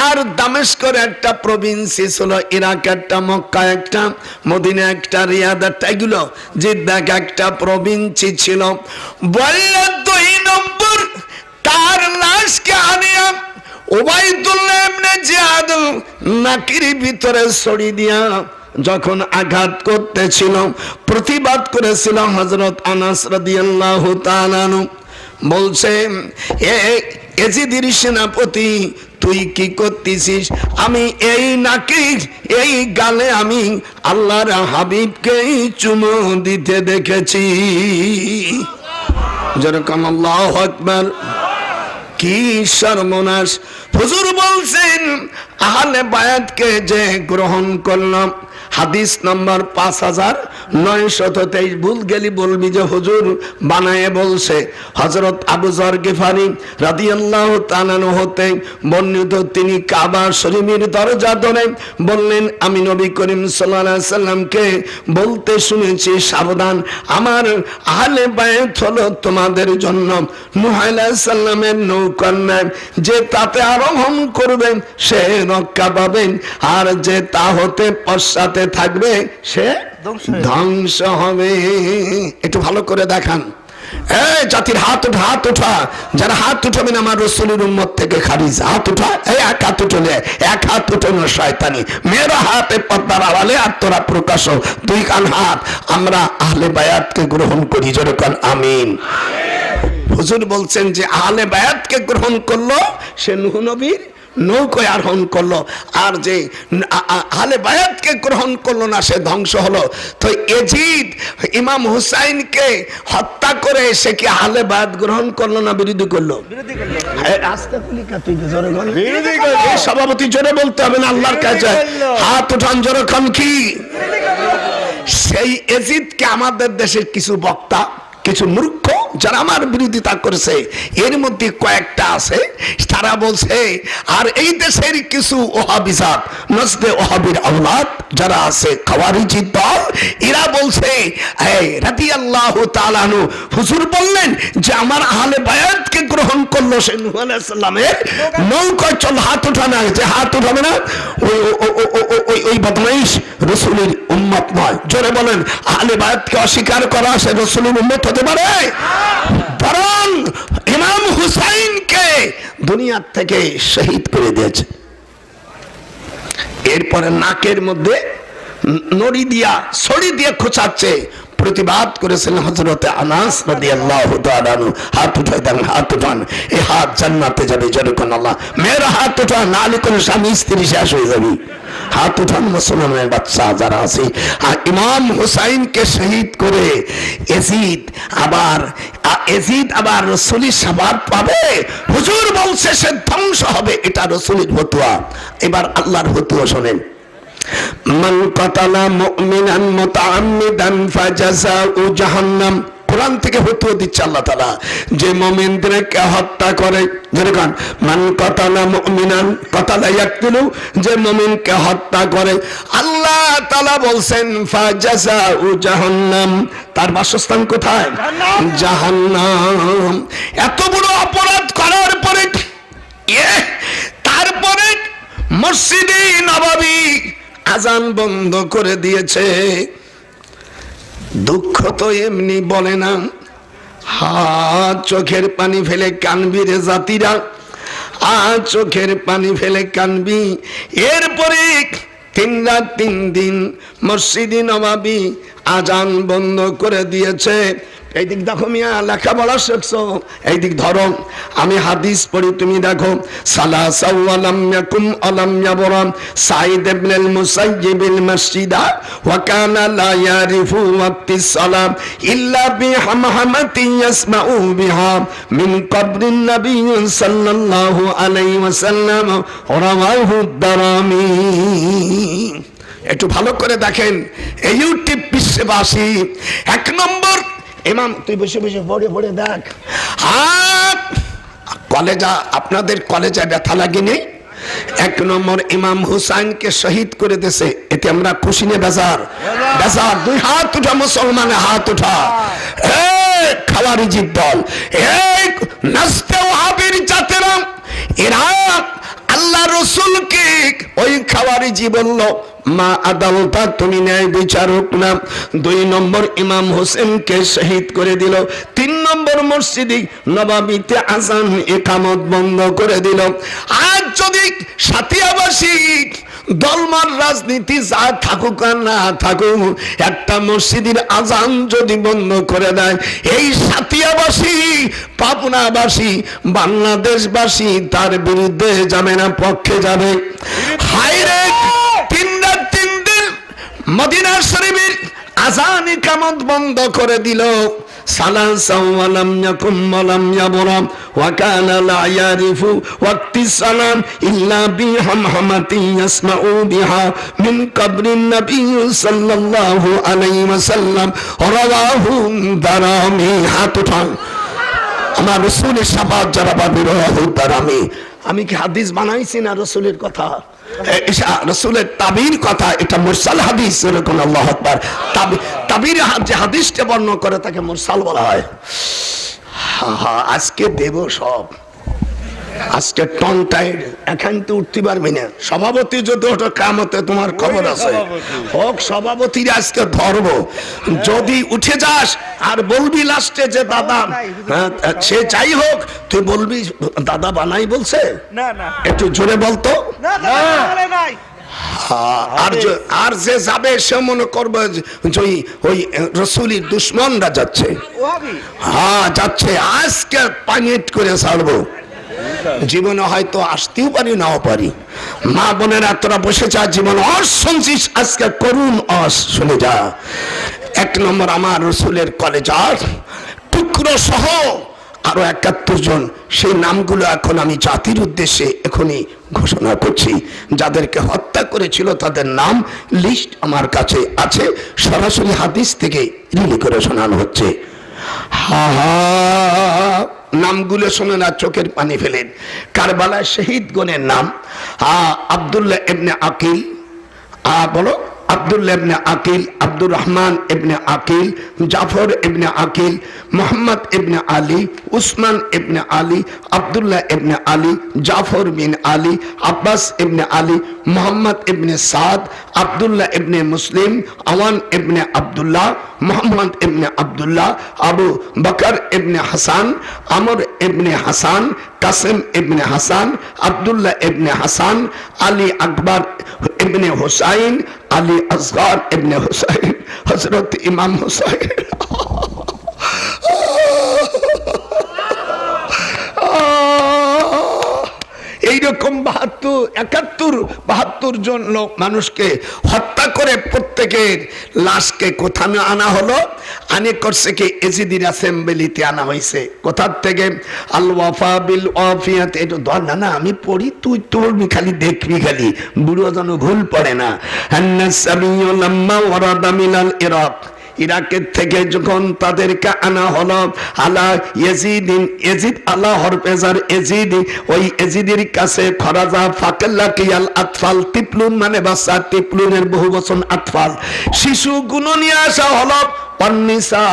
আর দামেস্কের একটা প্রভিন্স ছিল, ইরাক একটা, মক্কা একটা, মদিনা একটা, রিয়াদ একটা, এগুলো জিদ্দাক একটা প্রভিন্স ছিল। বলল দুই নম্বর তার লাশকে আনিয়া ওবাইদুল্লাহ ইবনে জিয়াদ নাকির ভিতরে ছড়ি দিয়া যখন আঘাত করতেছিল, প্রতিবাদ করেছিল হযরত আনাস রাদিয়াল্লাহু তাআলা আনহু। বলছে এ এজিদের সেনাপতি তুই কি করতেছিস? আমি এই নাকি এই গালে আমি আল্লাহর হাবিবকে চুমু দিতে দেখেছি। যেরকম আল্লাহু আকবার। কি সর্বনাশ! হুজুর বলছেন আহলে বায়াতকে যে গ্রহণ করলাম, হাদিস নাম্বার পাঁচ হাজার নয়শত তেইশ। ভুল গেলি বলবি যে হুজুর বানায়ে বলছে। হযরত আবু যর গিফারি রাদিয়াল্লাহু তাআলা হতে বর্ণিত, তিনি কাবা শরীফের দরজা ধরে বললেন আমি নবী করিম সাল্লাল্লাহু আলাইহি সাল্লামকে বলতে শুনেছি সাবধান, আমার আহলে বায়াত হলো তোমাদের জন্য নূহ আলাইহিস সালামের নৌকার নাম, যে তাতে আরোহণ করবেন সে রক্ষা পাবেন, আর যে তা হতে পশ্চাতে থাকবে সে ধ্বংস হবে। একটু ভালো করে দেখান, जातिर हाथ उठा हाथ उठा जरा हाथ उठाबेन आमार रसूलेर उम्मत थेके खारिज हाथ उठा एक हाथ उठले एक हाथ उठानो शयतानी मेरा हाथे पर्दा आড়ালে আর তোরা প্রকাশ দুই কান হাত আমরা আহলে বায়াতকে গ্রহণ করি জোরে কান আমিন আমিন হুজুর বলছেন যে আহলে বায়াতকে গ্রহণ করলো সে নূহ নবীর নৌকায় আরোহণ করলো আর যে আহলে বায়াতকে গ্রহণ করলো না সে ধ্বংস হলো তো এজিদ ইমাম হুসাইনকে হত্যা করে সে কি আহলে বায়াত গ্রহণ করলো না বিরোধী করলো বিরোধী করলো রাস্তা পুলিকা তুই জোরে বল বিরোধী করলো এই সভাপতি জোরে বলতে হবে না আল্লাহর কাছে হাত উঠান জোরে কম কি বিরোধী করলো সেই এজিদকে আমাদের দেশের কিছু বক্তা কিছু মূর্খ যারা আমার বিরোধিতা করেছে এর মধ্যে কয়েকটা আছে তারা বলছে আর এই দেশের কিছু ওহাবিজাত নজদে ওহাবির আওলাদ যারা আছে খাওয়ারিজি দল এরা বলছে এই রাদিয়াল্লাহু তাআলা আনহু হুজুর বললেন যে আমার আহলে বায়াতকে গ্রহণ করলো সে নূহ আলাইহিস সালামের নৌকা চল হাত উঠানা যে হাত উঠাবে না ওই ওই ওই বদমাইশ রাসূলের উম্মত নয় জোরে বলেন আহলে বায়াতকে অস্বীকার করা সে রাসূলের উম্মত হতে পারে বরং ইমাম হুসাইনকে দুনিয়া থেকে শহীদ করে দিয়েছে এরপরে নাকের মধ্যে নড়ি দিয়া ছড়ি দিয়ে খোঁচাচ্ছে প্রতিবাদ করেছেন হযরত আনাস রাদিয়াল্লাহু তাআলা আনহু হাত উঠায় দেন হাত উঠান এই হাত জান্নাতে যাবে যখন আল্লাহ মেরা হাত উঠা নালে কোন স্বামী স্ত্রী শেষ হয়ে যাবে হাত উঠান মুসলমানের বাচ্চা যারা আছে আর ইমাম হুসাইনকে শহীদ করে এজিদ আবার এজিদ আবার রাসূলের শাবাব পাবে হুজুর বলছে সে ধ্বংস হবে এটা রাসূলের ফতোয়া এবার আল্লাহর ফতোয়া শুনেন মান কাতালা মুমিনান মুতাআম্মিদান ফাজাজাউ জাহান্নাম কোরআন থেকে ফতোয়া দিচ্ছে আল্লাহ তাআলা যে মুমিনদেরকে হত্যা করে যেরকম মান কাতালা মুমিনান কাতালা ইয়াকতুলু যে মুমিনকে হত্যা করে আল্লাহ তাআলা বলেন ফাজাজাউ জাহান্নাম তার বাসস্থান কোথায় জাহান্নাম এত বড় অপরাধ করার পরে তারপরে মসজিদে নববী আজান বন্ধ করে দিয়েছে দুঃখ তো এমনি বলে না হাত চোখের পানি ফেলে কানবি রে জাতিরা আর চোখের পানি ফেলে কানবি এরপরে তিন রাত তিন দিন মসজিদে নববী আজান বন্ধ করে দিয়েছে এই দিক দেখো মিয়া লেখাপড়া শিখছো এই দিক ধরো আমি হাদিস পড়ি তুমি দেখো সালাসাওয়ালাম ইয়াকুম আলাম ইয়াবরাম সাইদ ইবনুল মুসাইয়িবিল মসজিদা ওয়া কানা লা ইয়ারিফু ওয়াক্তাস সালাম ইল্লা বিহামহামাতি ইয়াসমাউ বিহা মিন কবরিন নবী সাল্লাল্লাহু আলাইহি ওয়াসাল্লাম রাওয়াহু দারামি একটু ভালো করে দেখেন এই ইউটিউব বিশ্ববাসী এক নম্বর ইমাম তুই বসে বসে পড়ে পড়ে দেখ হাত কলেজা আপনাদের কলেজা ব্যথা লাগেনি এক নম্বর ইমাম হুসাইনকে শহীদ করে দেশে এতে আমরা খুশি নে বেজার বেজার দুই হাত উঠা মুসলমানের হাত উঠা এই খাওয়ারিজি দল এই নাস্তে ওয়াহাবির জাতিরা এরা আল্লাহ রাসূলকে ওই খাওয়ারিজি বলল মা আদালতা তুমি ন্যায় বিচারক না দুই নম্বর ইমাম হোসেনকে শহীদ করে দিল তিন নম্বর মসজিদে নববীতে আজান ইকামত বন্ধ করে দিল আর যদি সাথিয়াবাসী দলমার রাজনীতি যা থাকুক আর না থাকুক একটা মসজিদের আজান যদি বন্ধ করে দেয় এই সাথিয়াবাসী পাবনাবাসী বাংলাদেশবাসী তার বিরুদ্ধে যাবে না পক্ষে যাবে হায়রে মদিনা শরীফের আযান ইকামত বন্ধ করে দিল সালাসাওয়ালাম ইয়াকুম মালাম ইয়াবরাম ওয়া কানা লা ইয়ারিফু ওয়াক্তাস সালাম ইল্লা বিহামহামাতি ইয়াসমাউ বিহা মিন কবরিন নবী সাল্লাল্লাহু আলাইহি ওয়াসাল্লাম রাওয়াহু দারামি হাত উঠান আমার রাসূলের শাবাত যারা পাবে রাওয়াহু দারামি আমি কি হাদিস বানাইছি না রাসূলের কথা রাসূলের তাবির কথা এটা মুরসাল হাদিস এরকম আল্লাহু আকবার তাবির যে হাদিসটা বর্ণনা করে তাকে মুরসাল বলা হয় আজকে দেব সব आज के टन टाइड एखान तो उठती पारबि ना सभापति यदि ओटा कामते तुम्हार खबर आछे होक सभापतिर आज के धरबो यदि उठे जास और बोलबि लास्टे जे दादा से चाई होक तुई बोलबि दादा बनाई बोलछे ना ना एकटु जोरे बोलतो ना ना बोले ना জীবনে হয়তো আসতেও পারি নাও পারি মা বোনেরা তোরা বসে যা জীবন অস শুনছিস আজকে করুন অস শুনে যা এক নম্বর আমার রসুলের কলেজার টুকরো সহ আরো একাত্তর জন সেই নামগুলো এখন আমি জাতির উদ্দেশ্যে এখনি ঘোষণা করছি যাদেরকে হত্যা করেছিল তাদের নাম লিস্ট আমার কাছে আছে সরাসরি হাদিস থেকে রিলি করে শোনানো হচ্ছে হা হা নামগুলো শুনে না চোখের পানি ফেলেন কারবালা শহীদগণের নাম হা আব্দুল্লাহ ইবনে আকিল আ বলো আব্দুল্লাহ ইবনে আকিল আব্দুর রহমান ইবনে আকিল জাফর ইবনে আকিল মোহাম্মদ ইবনে আলী উসমান ইবনে আলী আব্দুল্লাহ ইবনে আলী জাফর বিন আলী আব্বাস ইবনে আলী মোহাম্মদ ইবনে সাদ আব্দুল্লাহ ইবনে মুসলিম আওয়ান ইবনে আব্দুল্লাহ মোহাম্মদ ইবনে আব্দুল্লাহ আবু বকর ইবনে হাসান আমর ইবনে হাসান কাসিম ইবনে হাসান আব্দুল্লাহ ইবনে হাসান আলী আকবর ইবনে হুসাইন আলী আসগার ইবনে হুসাইন হযরত ইমাম হুসাইন এইরকম বাহাত্তর একাত্তর বাহাত্তর জন লোক মানুষকে হত্যা করে প্রত্যেকের লাশকে কোথা আনা হলো আনে করছে কি এজিদির অ্যাসেম্বলিতে আনা হয়েছে কোথার থেকে আল ওয়াফা বিল ওয়াফিয়াত এটা ধর না না আমি পড়ি তুই তোর খালি দেখবি খালি বুড়ো যেন ভুল পড়ে না ইরাকের থেকে যখন তাদেরকে আনা হলো আলা ইয়াজিদিন ইয়াজিদ আলা হরপেজার ইয়াজিদি ওই ইয়াজিদের কাছে খরাজা ফাকাল্লাকিয়াল আতফাল তিপলুন মানে বাচ্চা তিপলুনের বহুবচন আতফাল শিশুগুলো নিয়ে আসা হলো অন্নিসা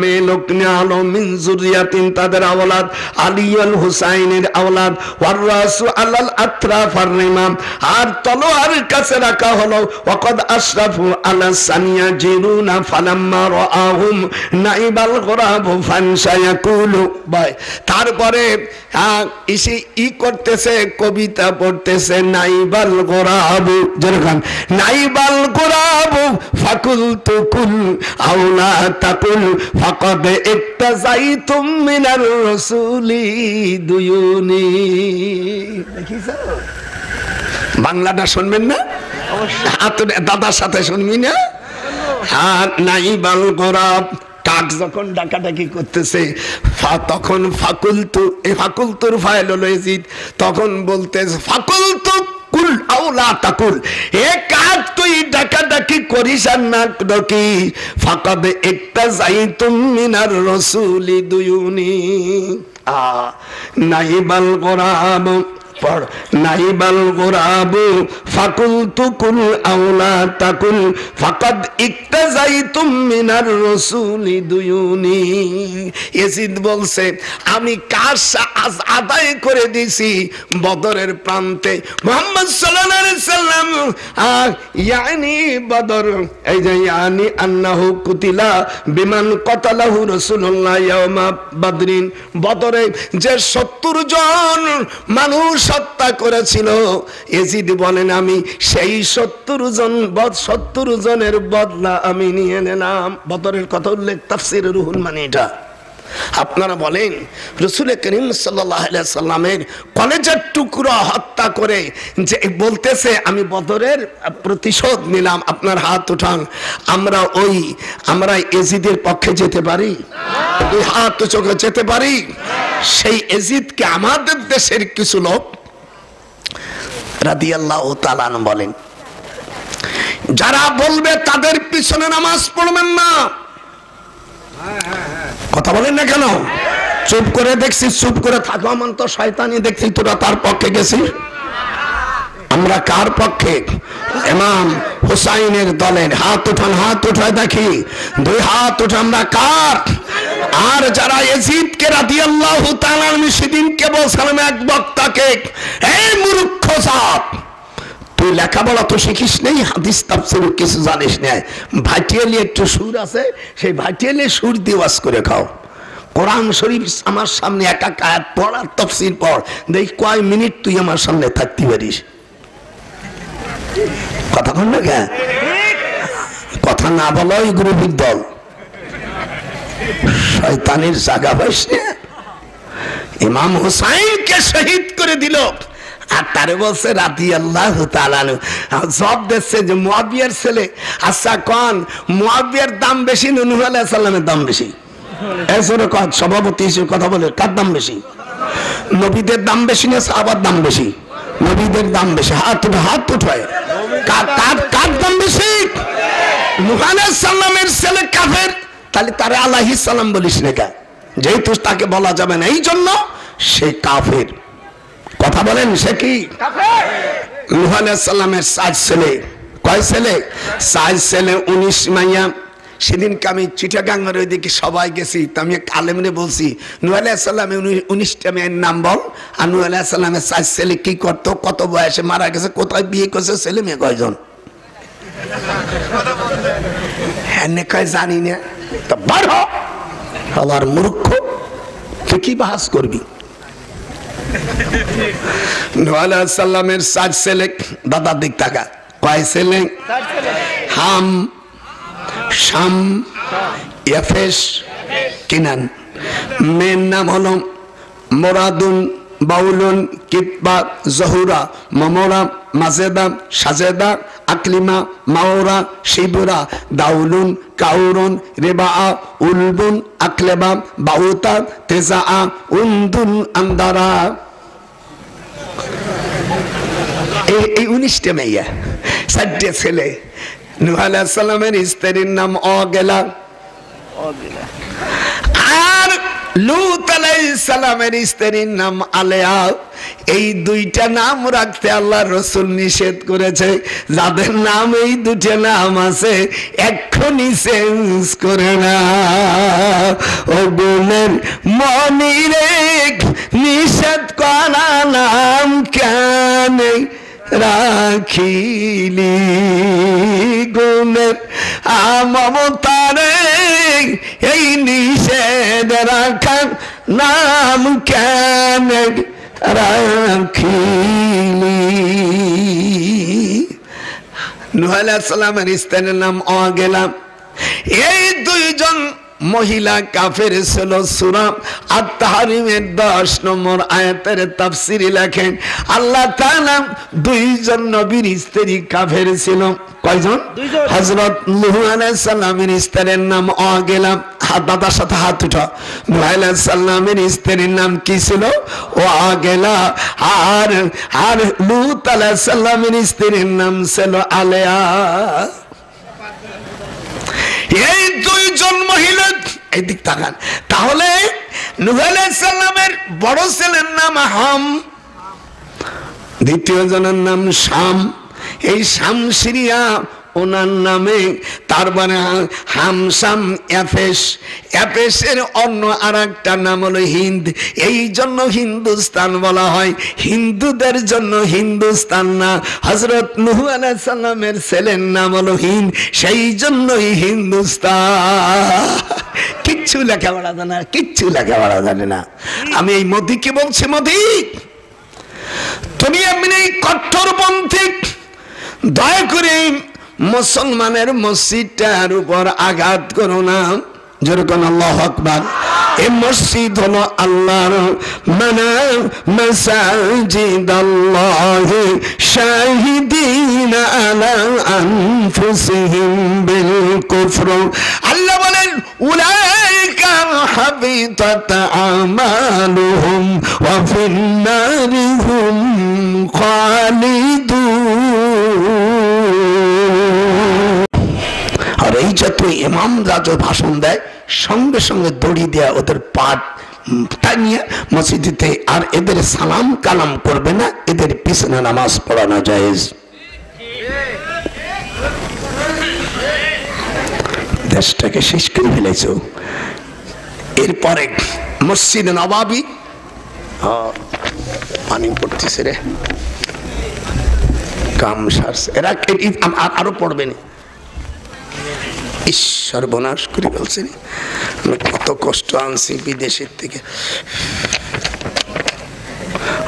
মে লোক নিয়ে আলো মিন যুরিয়াতিন তাদের আওলাদ আলী আল হুসাইনের আওলাদ ওয়ারাসু আলাল আতরাফ আর ইমাম আর তলোয়ার কাছে রাখা হলো ওয়াকাদ আশরাফু আলা সানিয়া জিরুনা ফালাম্মা রাআহুম নাইবাল গরাব ফানসা ইয়াকুলু বাই তারপরে ইসি ই করতেছে কবিতা পড়তেছে নাইবাল গরাব জরখান নাইবাল গরাব ফাকুলতু কুল আওলা তাকুল فقد اتزعتم من الرسول ديوني বাংলাটা শুনবেন না দাদার সাথে শুনবি না আর নাইবাল গোরাব কাক যখন ডাকাডাকি করতেছে তখন ফাকুলতু এই ফাকুলতুর ফাইল হলো এজিদ তখন বলতেছে ফাকুলতু কুল আওলা তাকুল এ কাক তুই ডাকা ডাকি করিস আর না ডাকি ফাকাদ ইক্তাযাইতুম মিনার রাসূলি দুয়ুনি আ নাইবাল গোরাব পড় নাইবাল গোরাব ফাকুলতু কুল আওলা তাকুল ফাকাদ ইক্তাযাইতুম মিনার রাসূলি দুয়ুনি ইয়াজিদ বলছে আমি কার আজ আদায় করে দিছি বদরের প্রান্তে মুহাম্মদ সাল্লাল্লাহু আলাইহি সাল্লাম ইয়ানি বদর এই যে ইয়ানি আন্নাহু কুতিলা বিমান কতালাহু রাসূলুল্লাহ ইয়াউমা বদরিন বদরে যে সত্তর জন মানুষ হত্যা করেছিল ইয়াজিদ বলেন আমি সেই সত্তর জন বদ সত্তর জনের বদলা আমি নিয়ে নিলাম বদরের কথা উল্লেখ তাফসীর রুহুল মানি এটা আপনারা বলেন রাসূল করিম সাল্লাল্লাহু আলাইহি সাল্লামের কলেজের টুকরা হত্যা করে যে বলতেছে আমি বদরের প্রতিশোধ নিলাম আপনার হাত উঠান আমরা ওই আমরা ইয়াজিদের পক্ষে যেতে পারি না এই হাত উঠে যেতে পারি সেই ইয়াজিদকে আমাদের দেশের কিছু লোক রাদিয়াল্লাহু তাআলা আন বলেন যারা বলবে তাদের পিছনে নামাজ পড়বেন না কথা বলেন না কেন চুপ করে দেখছি চুপ করে থাকো আমার তো শয়তানি দেখছি তোরা তার পক্ষে গেছিস আমরা কার পক্ষে? ইমাম হুসাইনের দলের। হাত উঠান, হাত উঠায় দেখি, দুই হাত উঠে। আমরা কার? আর যারা ইয়াজিদকে রাদিয়াল্লাহু তাআলা আনহু সেদিনকে বলছিলাম এক বক্তাকে, এই মূর্খ জাত, তুই লেখাপড়া তো শিখিস নেই, হাদিস তাফসীর কিছু জানিস না, ভাটিয়ালি একটু সুর আছে সেই ভাটিয়ালি সুর দিয়ে ওয়াজ করে খাও, কোরআন শরীফ আমার সামনে একা আয়াত পড় আর তাফসীর পড়, দেখ কয় মিনিট তুই আমার সামনে থাকতে পারিস। কথা বল না কেন? কথা না বলো এই গ্রুপের দল, শয়তানের জায়গা পাইস না। ইমাম হুসাইনকে শহীদ করে দিল আর তারে বলছে রাদিয়াল্লাহু তাআলা আনহু। জবাব দিচ্ছে যে মুয়াবিয়ার ছেলে, আচ্ছা কোন মুয়াবিয়ার দাম বেশি না নূহ আলাইহিস সালামের দাম বেশি? এসরে কোন সভাপতি হিসেবে কথা বলে কার দাম বেশি? নবীদের দাম বেশি না সাহাবার দাম বেশি? নবীদের দাম বেশি। হাত হাত উঠায় কার কার কার দাম বেশি? নূহ আলাইহিস সালামের ছেলে কাফের, তাহলে তারে আলাইহিস সালাম বলিস না কেন? যেহেতু তাকে বলা যাবে না এই জন্য সে কাফের। কথা বলেন, সে কি কাফের? নূহ আলাইহিস সালামের সাত ছেলে, কয় ছেলে? সাত ছেলে, উনিশ মাইয়া। সেদিনকে আমি চিটাগাঙ্গের ওই দিকে সবাই গেছি, তো আমি এক আলেমরে বলছি নূহ আলাইহিস সালামের উনিশটা মেয়ের নাম বল, আর নূহ আলাইহিস সালামের সাত ছেলে কি করতো, কত বয়সে মারা গেছে, কোথায় বিয়ে করছে, ছেলে মেয়ে কয়জন? হ্যাঁ কয় জানি না, তা বার হ আবার মূর্খ, তুই কি বাহাস করবি? নূহ আলাইহিস সালামের সাত ছেলে, দাদার দিক তাকা, কয় ছেলে? হাম, শাম, ইয়াফেস, কিনান। মেয়ের নাম হলো মোরাদুন, বাউলুন, কিতবা, জহুরা, মামুরা, মাজেদা, সাজেদা, আকলিমা, মাওরা, শিবুরা, দাউলুন, কাউরুন, রেবাআ, উলবুন, আকলেবা, বাউতা, তেজাআ, উনদুন, আন্দারা। এই উনিশটা মেয়ে, চারটে ছেলে। নূহ আলাইহিস সালামের স্ত্রীর নাম অগেলা, আর লূত আলাইহিস সালামের স্ত্রীর নাম আলেয়া। এই দুইটা নাম রাখতে আল্লাহ রাসূল নিষেধ করেছে। যাদের নাম এই দুইটা নাম আছে এক্ষুনি চেঞ্জ করে না। ও বোনের মনিরে নিষেধ করা নাম কেন রাখিলি? গুণের আমমতারে এই নিষেধ রাখা নাম কেন রাখিলি? নূহ আলাইহিস সালামের স্ত্রীর নাম অগেলা। এই দুইজন মহিলা কাফের ছিল। সূরা আত-তাহরিমের দশ নম্বর আয়াতের তাফসীরে লেখেন আল্লাহ তাআলা দুইজন নবীর স্ত্রী কাফের ছিল। কয়জন? দুইজন। হযরত নূহ আলাইহিস সালামের স্ত্রীর নাম অগেলা। হাত দাদার সাথে হাত উঠা। নূহ আলাইহিস সালামের স্ত্রীর নাম কি ছিল? অগেলা। আর আর লূত আলাইহিস সালামের স্ত্রীর নাম ছিল আলেয়া। এই দুইজন মহিলা এদিক তাকান। তাহলে নূহ আলাইহিস সালামের বড় ছেলের নাম হাম, দ্বিতীয় জনের নাম শাম। এই শাম সিরিয়া ওনার নামে, তারপরে হামসাম এফেস, এফেসের অন্য আর একটা নাম হলো হিন্দ। এই জন্য হিন্দুস্তান বলা হয়, হিন্দুদের জন্য হিন্দুস্তান না। হজরত নূহ আলাইহিস সালামের ছেলের নাম হলো হিন্দ, সেই জন্যই হিন্দুস্তান। কিচ্ছু লেখাপড়া জানে না, কিচ্ছু লেখাপড়া জানে না। আমি এই মোদিকে বলছি, মোদি তুমি এমনি কট্টরপন্থী, দয়া করে মুসলমানের মসজিদটার উপর আঘাত করো না। যেরকম আল্লাহু আকবার। এই মসজিদ হলো আল্লাহর, মানা মাসাজিদ আল্লাহি শাহিদিন আলা আনফুসিহিম বিল কুফর। আল্লাহ বলেন উলাইকা হাবিতাত আমালুহুম ওয়া ফিন নারি হুম খালিদুন। আর এই যত ইমামরা যে ভাষণ দেয় সঙ্গে সঙ্গে দড়ি দেয়া ওদের পাট मस्जिदे और एদের সালাম কালাম করবে না এদের পিছনে নামাজ পড়ানো জায়েজ। দেশটাকে শেষ করে ফেলেছো। এরপরে মসজিদ নববী পানি পড়তেছে রে কাম সারছে এরা আরো পড়বে না ঈশ্বর বনাশ করে বলছেন আমি কত কষ্ট আনছি বিদেশের থেকে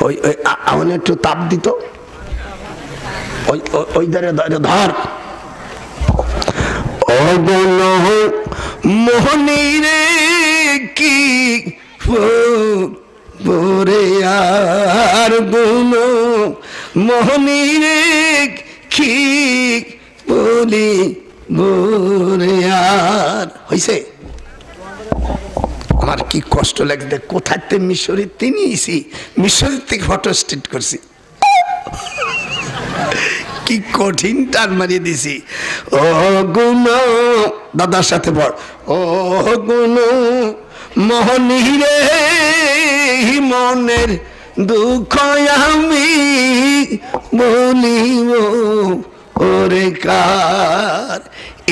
ওই ওই আগুনে একটু তাপ দিত ওই ওই ধরে ধর অবনহ মোহনী রে কি ভোরে আর গুণ মোহনী রে কি বলি আমার কি কষ্ট লাগছে কোথাতে মিশরে তিনি এসি মিশর থেকে ফটো স্টেট করছি কি কঠিন টান মারিয়ে দিছি ও গুণ দাদার সাথে বল ও গুণ মোহনী রে মনের দুঃখ আমি বলিব ওরে কার।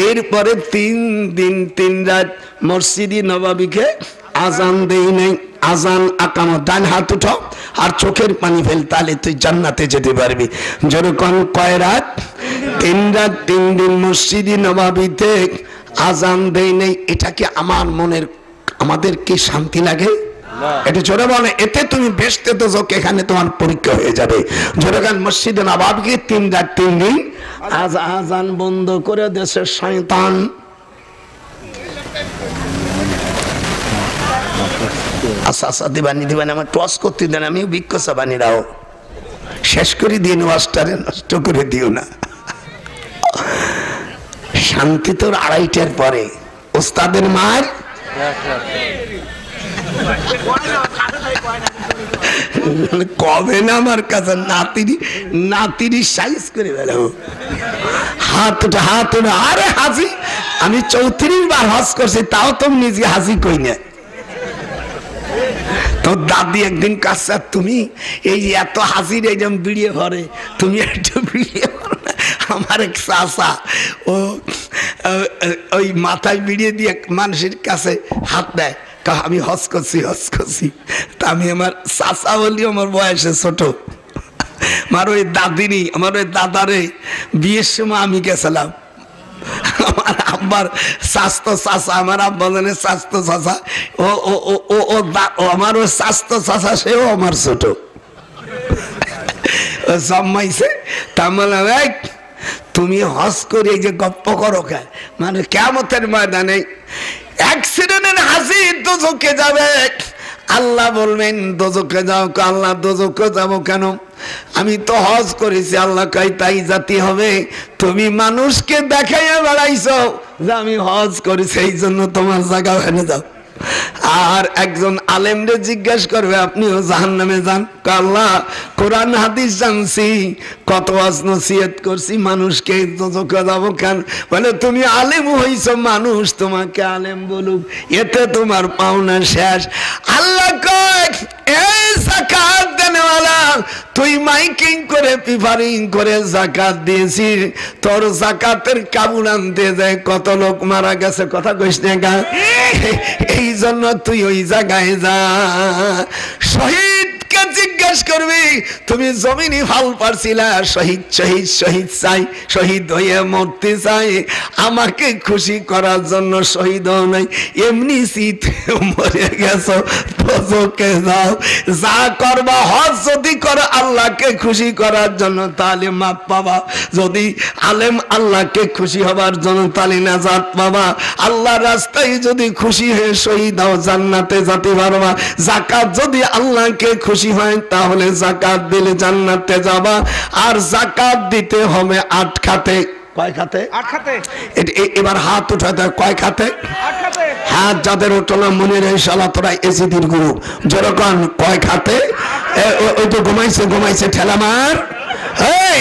এরপরে তিন দিন তিন রাত মসজিদে নববীকে আজান দেই নাই আজান আকামত ডান হাত উঠাও আর চোখের পানি ফেল তাহলে তুই জান্নাতে যেতে পারবি। যেরকম কয় রাত তিন রাত তিন দিন মসজিদে নববীতে আজান দেই নাই এটাকে আমার মনের আমাদের কি শান্তি লাগে এটা জোরে বলে এতে তুমি বেসতে তো যোগ এখানে তোমার পরীক্ষা হয়ে যাবে। জোরেখান মসজিদে নববীকে তিন রাত তিন দিন আজ আজান বন্ধ করে দেশের শয়তান আচ্ছা আচ্ছা দিবানি দিবানি আমার টস করতে দেন আমি বিক্ষসা বানি রাও শেষ করে দিন ওয়াস্টারে নষ্ট করে দিও না শান্তি তোর আড়াইটার পরে ওস্তাদের মার কবে না আমার কাছে নাতিরি নাতিরি সাইজ করে বেড়াবো হাতটা হাত আরে হাজি আমি চৌত্রিশ বার হজ করছি তাও তো নিজে হাজি কই না তোর দাদি একদিন কাছে তুমি এই যে এত হাজির এইরকম বিড়িয়ে ভরে তুমি একটু বিড়িয়ে ভরো না আমার এক চাষা ও ওই মাথায় বিড়িয়ে দিয়ে মানুষের কাছে হাত দেয় আমি হজ করছি হজ করছি তা আমি আমার চাচা বলি আমার বয়সে ছোট আমার ওই দাদিনি আমার ওই দাদারে বিয়ের সময় আমি গেছিলাম আমার আব্বার স্বাস্থ্য চাচা আমার আব্বা জানে স্বাস্থ্য চাচা ও ও আমার ওই স্বাস্থ্য চাচা সেও আমার ছোট জন্মাইছে তামলা এক তুমি হজ করে এই যে গপ্প করো কে মানে কিয়ামতের ময়দানে অ্যাক্সিডেন্টের হাসি দোজকে যাবে আল্লাহ বলবেন দোজকে যাও আল্লাহ দোজকে যাবো কেন আমি তো হজ করেছি আল্লাহ কই তাই জাতি হবে তুমি মানুষকে দেখাইয়া বেড়াইছো যে আমি হজ করেছি এই জন্য তোমার জায়গা এনে দাও। আর একজন আলেমরে জিজ্ঞাসা করবে আপনিও জাহান্নামে যান আল্লাহ কোরআন হাদিস জানছি কত ওয়াজ নসিহত করছি মানুষকে দোজকে যাব কেন বলে তুমি আলেম হইছো মানুষ তোমাকে আলেম বলুক এতে তোমার পাওনা শেষ। আল্লাহ কয় এই যাকাত দেনেওয়ালা তুই মাইকিং করে পিফারিং করে যাকাত দিয়েছিস তোর যাকাতের কাবুল আনতে যায় কত লোক মারা গেছে কথা কইস না গা এই জন্য তুই ওই জায়গায় যা শহীদ কে জিজ্ঞেস করবি তুমি জমিনে হাল পারছিলা শহীদ শহীদ শহীদ চাই শহীদ হয়ে মরতে চাই আমাকে খুশি করার জন্য শহীদ হও নাই এমনি শীতে মরে গেছো দোজকে যাও যা করবা হজ যদি করো আল্লাহকে খুশি করার জন্য তাহলে মাপ পাবা যদি আলেম আল্লাহকে খুশি হবার জন্য তাহলে নাজাত পাবা আল্লাহ রাস্তায় যদি খুশি হয়ে শহীদ হও জান্নাতে যেতে পারবা যাকাত যদি আল্লাহকে খুশি হয় তাহলে যাকাত দিলে জান্নাতে যাবা আর যাকাত দিতে হবে আট খাতে কয় খাতে আট খাতে এবার হাত উঠাতে কয় খাতে আট খাতে হাত যাদের উঠলো মনে রে শালা তোরা এজিদের গুরু যেরকম কয় খাতে ওই তো ঘুমাইছে ঘুমাইছে ঠেলা মার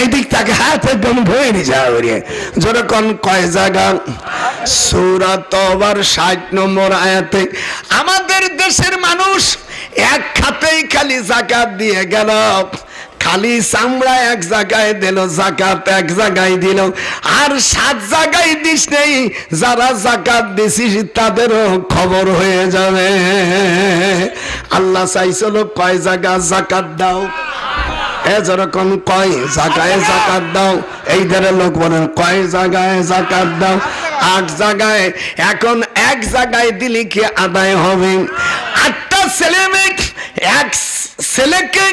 এদিক তাকে হাত একদম ভয়ে নিয়ে যেরকম কয় জায়গা সূরা তওবার ষাট নম্বর আয়াতে আমাদের দেশের মানুষ এক খাতেই খালি যাকাত দিয়ে গেল, খালি চামড়া এক জায়গায় দিল, যাকাত এক জায়গায় দিল, আর সাত জায়গায় দিস নেই। যারা যাকাত দিছিস তাদেরও খবর হয়ে যাবে। আল্লাহ চাইছিল কয় জায়গা যাকাত দাও, এ যেরকম কয় জায়গায় যাকাত দাও। এই ধরে লোক বলেন কয় জায়গায় যাকাত দাও, আট জায়গায়। এখন এক জায়গায় দিলে কি আদায় হবে? আটটা ছেলে মেয়ে এক ছেলেকে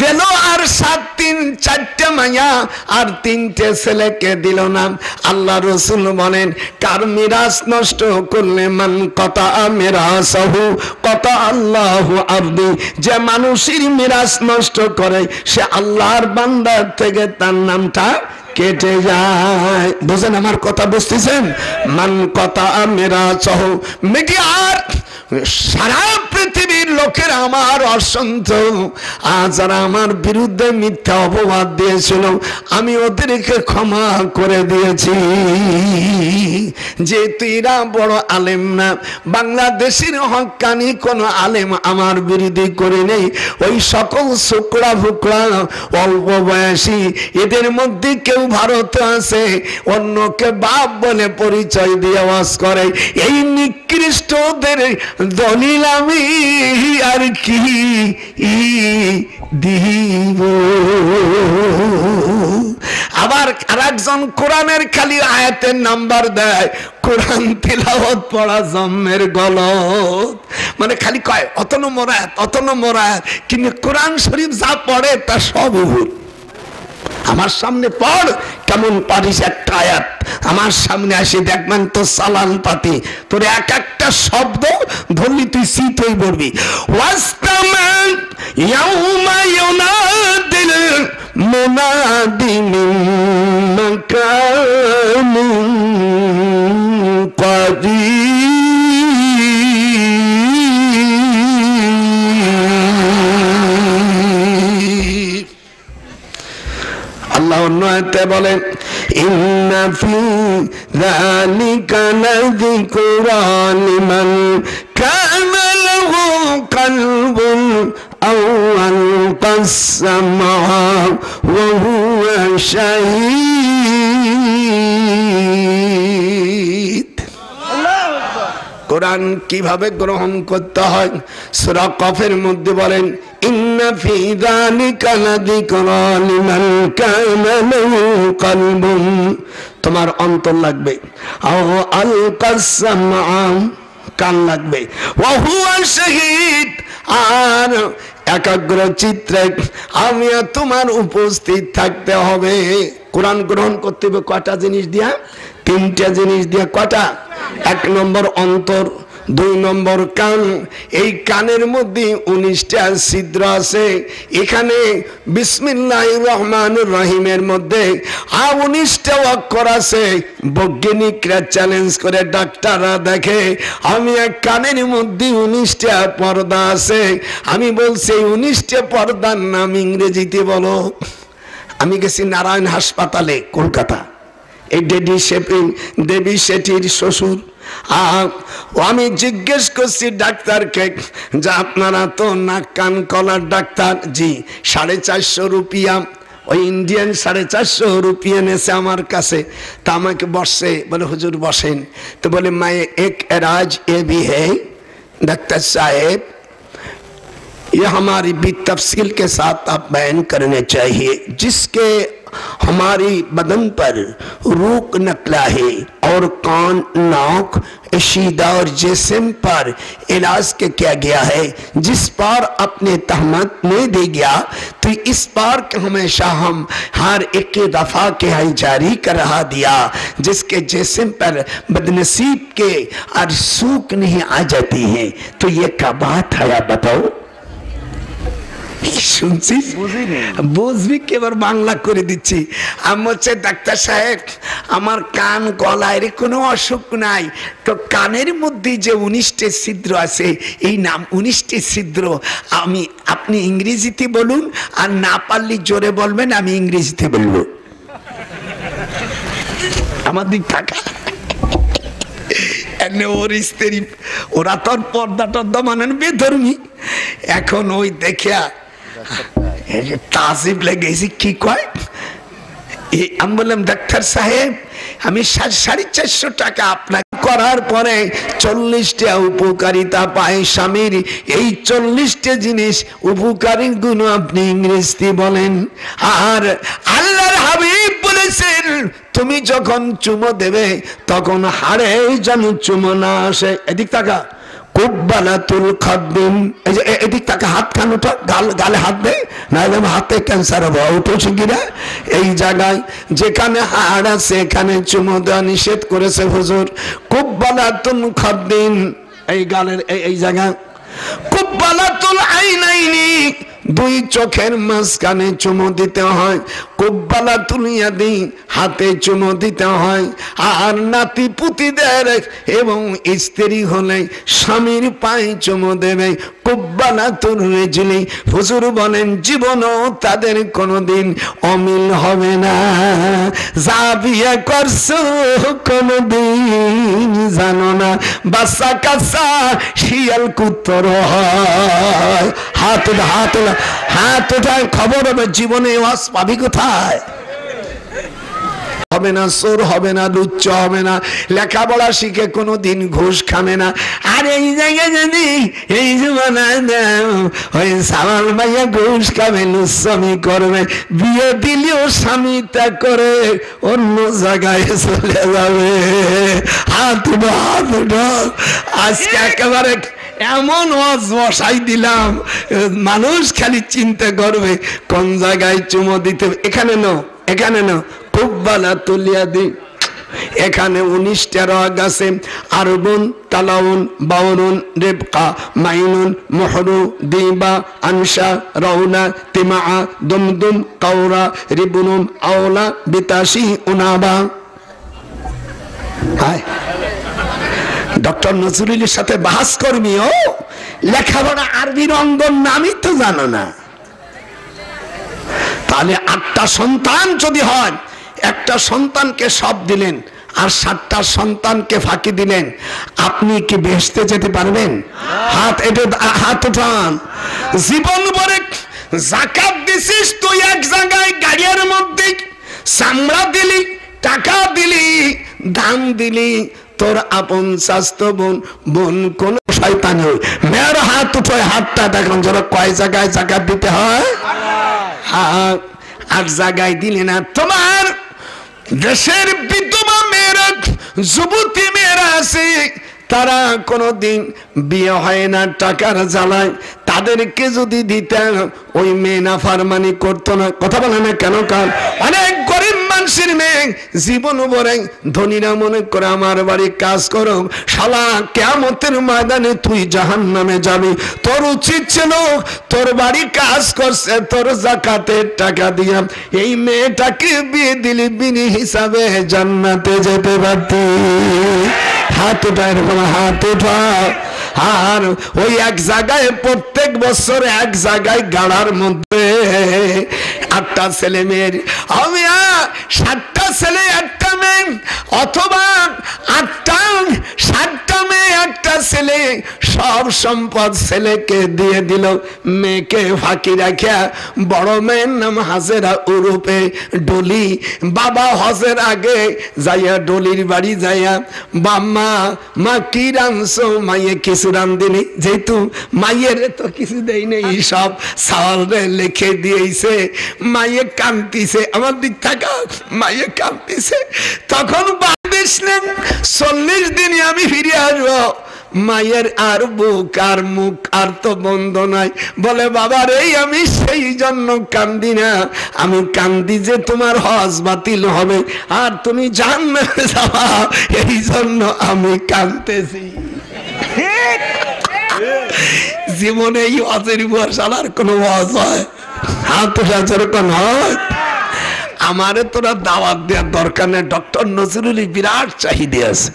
দিল, আর সাত তিন চারটে মাইয়া আর তিনটে ছেলেকে দিল না। আল্লাহ রসুল বলেন কার মিরাজ নষ্ট করলে মান কথা মিরাজহু কথা আল্লাহ আব্দি, যে মানুষের মিরাজ নষ্ট করে সে আল্লাহর বান্দার থেকে তার নামটা কেটে যায়। বুঝেন আমার কথা, বুঝতেছেন? মান কথা মিরাজহু মিডিয়ার সারা পৃথিবীর লোকের আমার অসন্তোষ, আর যারা আমার বিরুদ্ধে মিথ্যা অপবাদ দিয়েছিল আমি ওদেরকে ক্ষমা করে দিয়েছি। যে তুইরা বড় আলেম না, বাংলাদেশের হকানি কোনো আলেম আমার বিরোধী করে নেই। ওই সকল শুকড়া ফুকড়া অল্প বয়সী, এদের মধ্যে কেউ ভারতে আছে, অন্যকে বাপ বলে পরিচয় দিয়ে ওয়াজ করে। এই নিকৃষ্টদের দলিল আমি আর কি দিব? আবার আরেকজন কোরআনের খালি আয়াতের নাম্বার দেয়, কোরআন তেলাওয়াত পড়া জম্মের গলত, মানে খালি কয় অত নম্বর আয়াত অত নম্বর আয়াত, কিন্তু কোরআন শরীফ যা পড়ে তা সব ভুল। আমার সামনে পড়, কেমন পারিস একটা আয়াত, আমার সামনে আসি দেখবেন তো সালান পাতি, তোর এক একটা শব্দ ধরলি তুই শীতই পড়বি। ওয়াসতামান ইয়াউমা ইউনাদিল মুনাদি মিন মাকানিন ক্বারীব। আল্লাহ অন্য আয়াতে বলেন ইন্না ফি যালিকা লাযিকরা লিমান কানা লাহু কলবুন আও আনতাসমা ওয়া হুয়া শাহীদ। আল্লাহু আকবার। কোরআন কিভাবে গ্রহণ করতে হয় সূরা কফের মধ্যে বলেন ইন্না ফি যালিকা লাযিকরা লিমান কানা লাহু কলবুন, তোমার অন্তর লাগবে, আও আনতাসমা কান লাগবে, ওয়া হুয়া শাহীদ, আর একাগ্র চিত্রে আমি তোমার উপস্থিত থাকতে হবে। কোরআন গ্রহণ করতে হবে কয়টা জিনিস দিয়া? তিনটা জিনিস দিয়া। কয়টা? এক নম্বর অন্তর, দুই নম্বর কান। এই কানের মধ্যে উনিশটা ছিদ্র আছে, এখানে বিসমিল্লাহির রহমানির রহিমের মধ্যে আর উনিশটা অক্ষর আছে। বৈজ্ঞানিকরা চ্যালেঞ্জ করে, ডাক্তাররা দেখে আমি এক কানের মধ্যে উনিশটা পর্দা আছে। আমি বলছি উনিশটা পর্দার নাম ইংরেজিতে বলো। আমি গেছি নারায়ণ হাসপাতালে কলকাতা, এই ডেডি শেপিং দেবী শেঠির শ্বশুর, আমি জিজ্ঞেস করছি ডাক্তারকে যে আপনারা তো নাক কান কলার ডাক্তার। জি। সাড়ে চারশো রুপিয়া, ওই ইন্ডিয়ান সাড়ে চারশো রুপিয়া নেছে আমার কাছে। তা আমাকে বসে বলে হুজুর বসেন, তো বলে মাই এক এরাজ এ ভি হে ডাক্তার সাহেব, ये हमारी भी तफसील के साथ आप बयान करने चाहिए, जिसके हमारी बदन पर रूक नकला है और कान नाक शीदा और जिस्म पर इलाज के किया गया है, जिस पर अपने तहमत नहीं दे गया तो इस पर हमेशा हम हर एक दफ़ा के हाई जारी कर रहा दिया, जिसके जिस्म पर बदनसीब के और सूख नहीं आ जाती है। तो ये क्या बात है आप बताओ? শুনছিস? বুঝবি কেবার বাংলা করে দিচ্ছি। আমি হচ্ছে ডাক্তার সাহেব আমার কান গলায় কোনো অসুখ নাই, তো কানের মধ্যে যে উনিশটি ছিদ্র আছে এই নাম উনিশটি ছিদ্র আমি আপনি ইংরেজিতে বলুন, আর না পারলে জোরে বলবেন, আমি ইংরেজিতে বলবো। আমার দিক থাকা এনে ওর স্ত্রী ওরা তোর পর্দা টর্দা মানেন বেধর্মী এখন ওই দেখিয়া তাজিব লেগেছি কি কয় আমি বললাম ডাক্তার সাহেব আমি সাড়ে চারশো টাকা আপনার করার পরে চল্লিশটা উপকারিতা পাই স্বামীর এই চল্লিশটা জিনিস উপকারী গুণ আপনি ইংরেজিতে বলেন আর আল্লাহর হাবিব বলেছেন তুমি যখন চুমো দেবে তখন হাড়ে যেন চুমো না আসে এদিক তাকা কুব্বানাতুল খাদ্দিন এদিক তাকে হাত কানুটা গাল গালে হাত দেয় না হাতে ক্যান্সার হবে উঠোসিরা এই জায়গায় যেখানে হাড় আছে এখানে চুমো দেওয়া নিষেধ করেছে হুজুর কুব্বানাতুল খাদ্দিন এই গালের এই জায়গা কুব্বানাতুল আইনাইনি দুই চোখের মাঝখানে চুমো দিতে হয় কোব্বালা তুলিয়া দিই হাতে চুমো দিতে হয় আর নাতি পুতিদের এবং স্ত্রী হলে স্বামীর পায়ে চুমো দেবে কোব্বালা তুলে জিলি হুজুর বলেন জীবনও তাদের কোনোদিন অমিল হবে না যা বিয়ে করছো কোনোদিন জানো না বাচ্চা কাচ্চা শিয়াল কুত্তর হয় হাত হাত হাত উঠায় খবর হবে জীবনে ওয়াজ পাবি কোথায় হবে না সুর হবে না লুচ্চ হবে না লেখাপড়া শিখে কোনো দিন ঘুষ খাবে না আর এই জায়গায় যদি এই জমানায় ওই সামাল ভাইয়া ঘুষ খাবে লুচ্ছামি করবে বিয়ে দিলেও স্বামী তা করে অন্য জায়গায় চলে যাবে হাত হাত উঠাল আজকে একেবারে এমন ওয়াজ বসাই দিলাম মানুষ খালি চিন্তা করবে কোন জায়গায় চুমো দিতে এখানে ন এখানে ন খুব বালা তুলিয়া দি এখানে উনিশটা রগ আছে আরবুন তালাউন বাউরুন রেবকা মাইনুন মহরু দিবা আনসা রওনা তিমা দুমদুম কাউরা রিবুনুম আওলা বিতাশি উনাবা হায় ডক্টর নজরুলের সাথে বাহাস করবি ও লেখাপড়া আরবির অঙ্গন নামই তো জানো না তাহলে আটটা সন্তান যদি হয় একটা সন্তানকে সব দিলেন আর সাতটা সন্তানকে ফাঁকি দিলেন আপনি কি বেহেশতে যেতে পারবেন হাত এটা হাত উঠান জীবন ভরে যাকাত দিছিস তুই এক জায়গায় গাড়ির মধ্যে চামড়া দিলি টাকা দিলি দাম দিলি তোর আপন স্বাস্থ্য বোন বোন কোন শয়তানি মেয়ের হাত উঠে হাতটা দেখলাম যারা কয় জায়গায় জাকাত দিতে হয় আর জায়গায় দিলে না তোমার দেশের বিধবা মেয়েরা যুবতী মেয়েরা আছে তারা কোনোদিন বিয়ে হয় না টাকার জ্বালায় তাদেরকে যদি দিতেন ওই মেয়ে না ফারমানি করতো না কথা বলে না কেন কাল অনেক গরিব মানুষের মেয়ে জীবন ভরে ধনীরা মনে করে আমার বাড়ি কাজ করো শালা কিয়ামতের ময়দানে তুই জাহান্নামে যাবি তোর উচিত ছিল তোর বাড়ি কাজ করছে তোর জাকাতের টাকা দিয়া এই মেয়েটাকে বিয়ে দিলি বিনি হিসাবে জান্নাতে যেতে পারতি হাত উঠা এরকম হাত উঠা আর ওই এক জায়গায় প্রত্যেক বছর এক জায়গায় গাড়ার মধ্যে আটটা ছেলে মেয়ের আমি সাতটা ছেলে একটা মেয়ে অথবা আটটা সাতটা মেয়ে একটা ছেলে সব সম্পদ ছেলেকে দিয়ে দিল মেয়েকে ফাঁকি রাখিয়া বড় মেয়ের নাম হাজেরা ওরূপে ডলি বাবা হজের আগে যাইয়া ডলির বাড়ি যাইয়া বাম্মা মা কি রানছ মাইয়ে কিছু রান্ধেনি যেহেতু মাইয়ের তো কিছু দেয় নেই সব সাওয়ালে লিখে দিয়েছে মাইয়ে কান্তিছে আমার দিক থাকা মাইয়ে কান্তিছে তখন বাদেশলেন চল্লিশ দিনে আমি ফিরে আসবো মায়ের আর বুক আর মুখ আর তো বন্ধ নাই বলে বাবার এই আমি সেই জন্য কান্দি না আমি কান্দি যে তোমার হজ বাতিল হবে আর তুমি জাহান্নামে যাবা এই জন্য আমি কাঁদতেছি জীবনে এই হজের বর্ষালার কোনো হজ হয় হাত যেরকম হয় আমারে তোরা দাওয়াত দেওয়ার দরকার নেই ডক্টর নজরুলের বিরাট চাহিদা আছে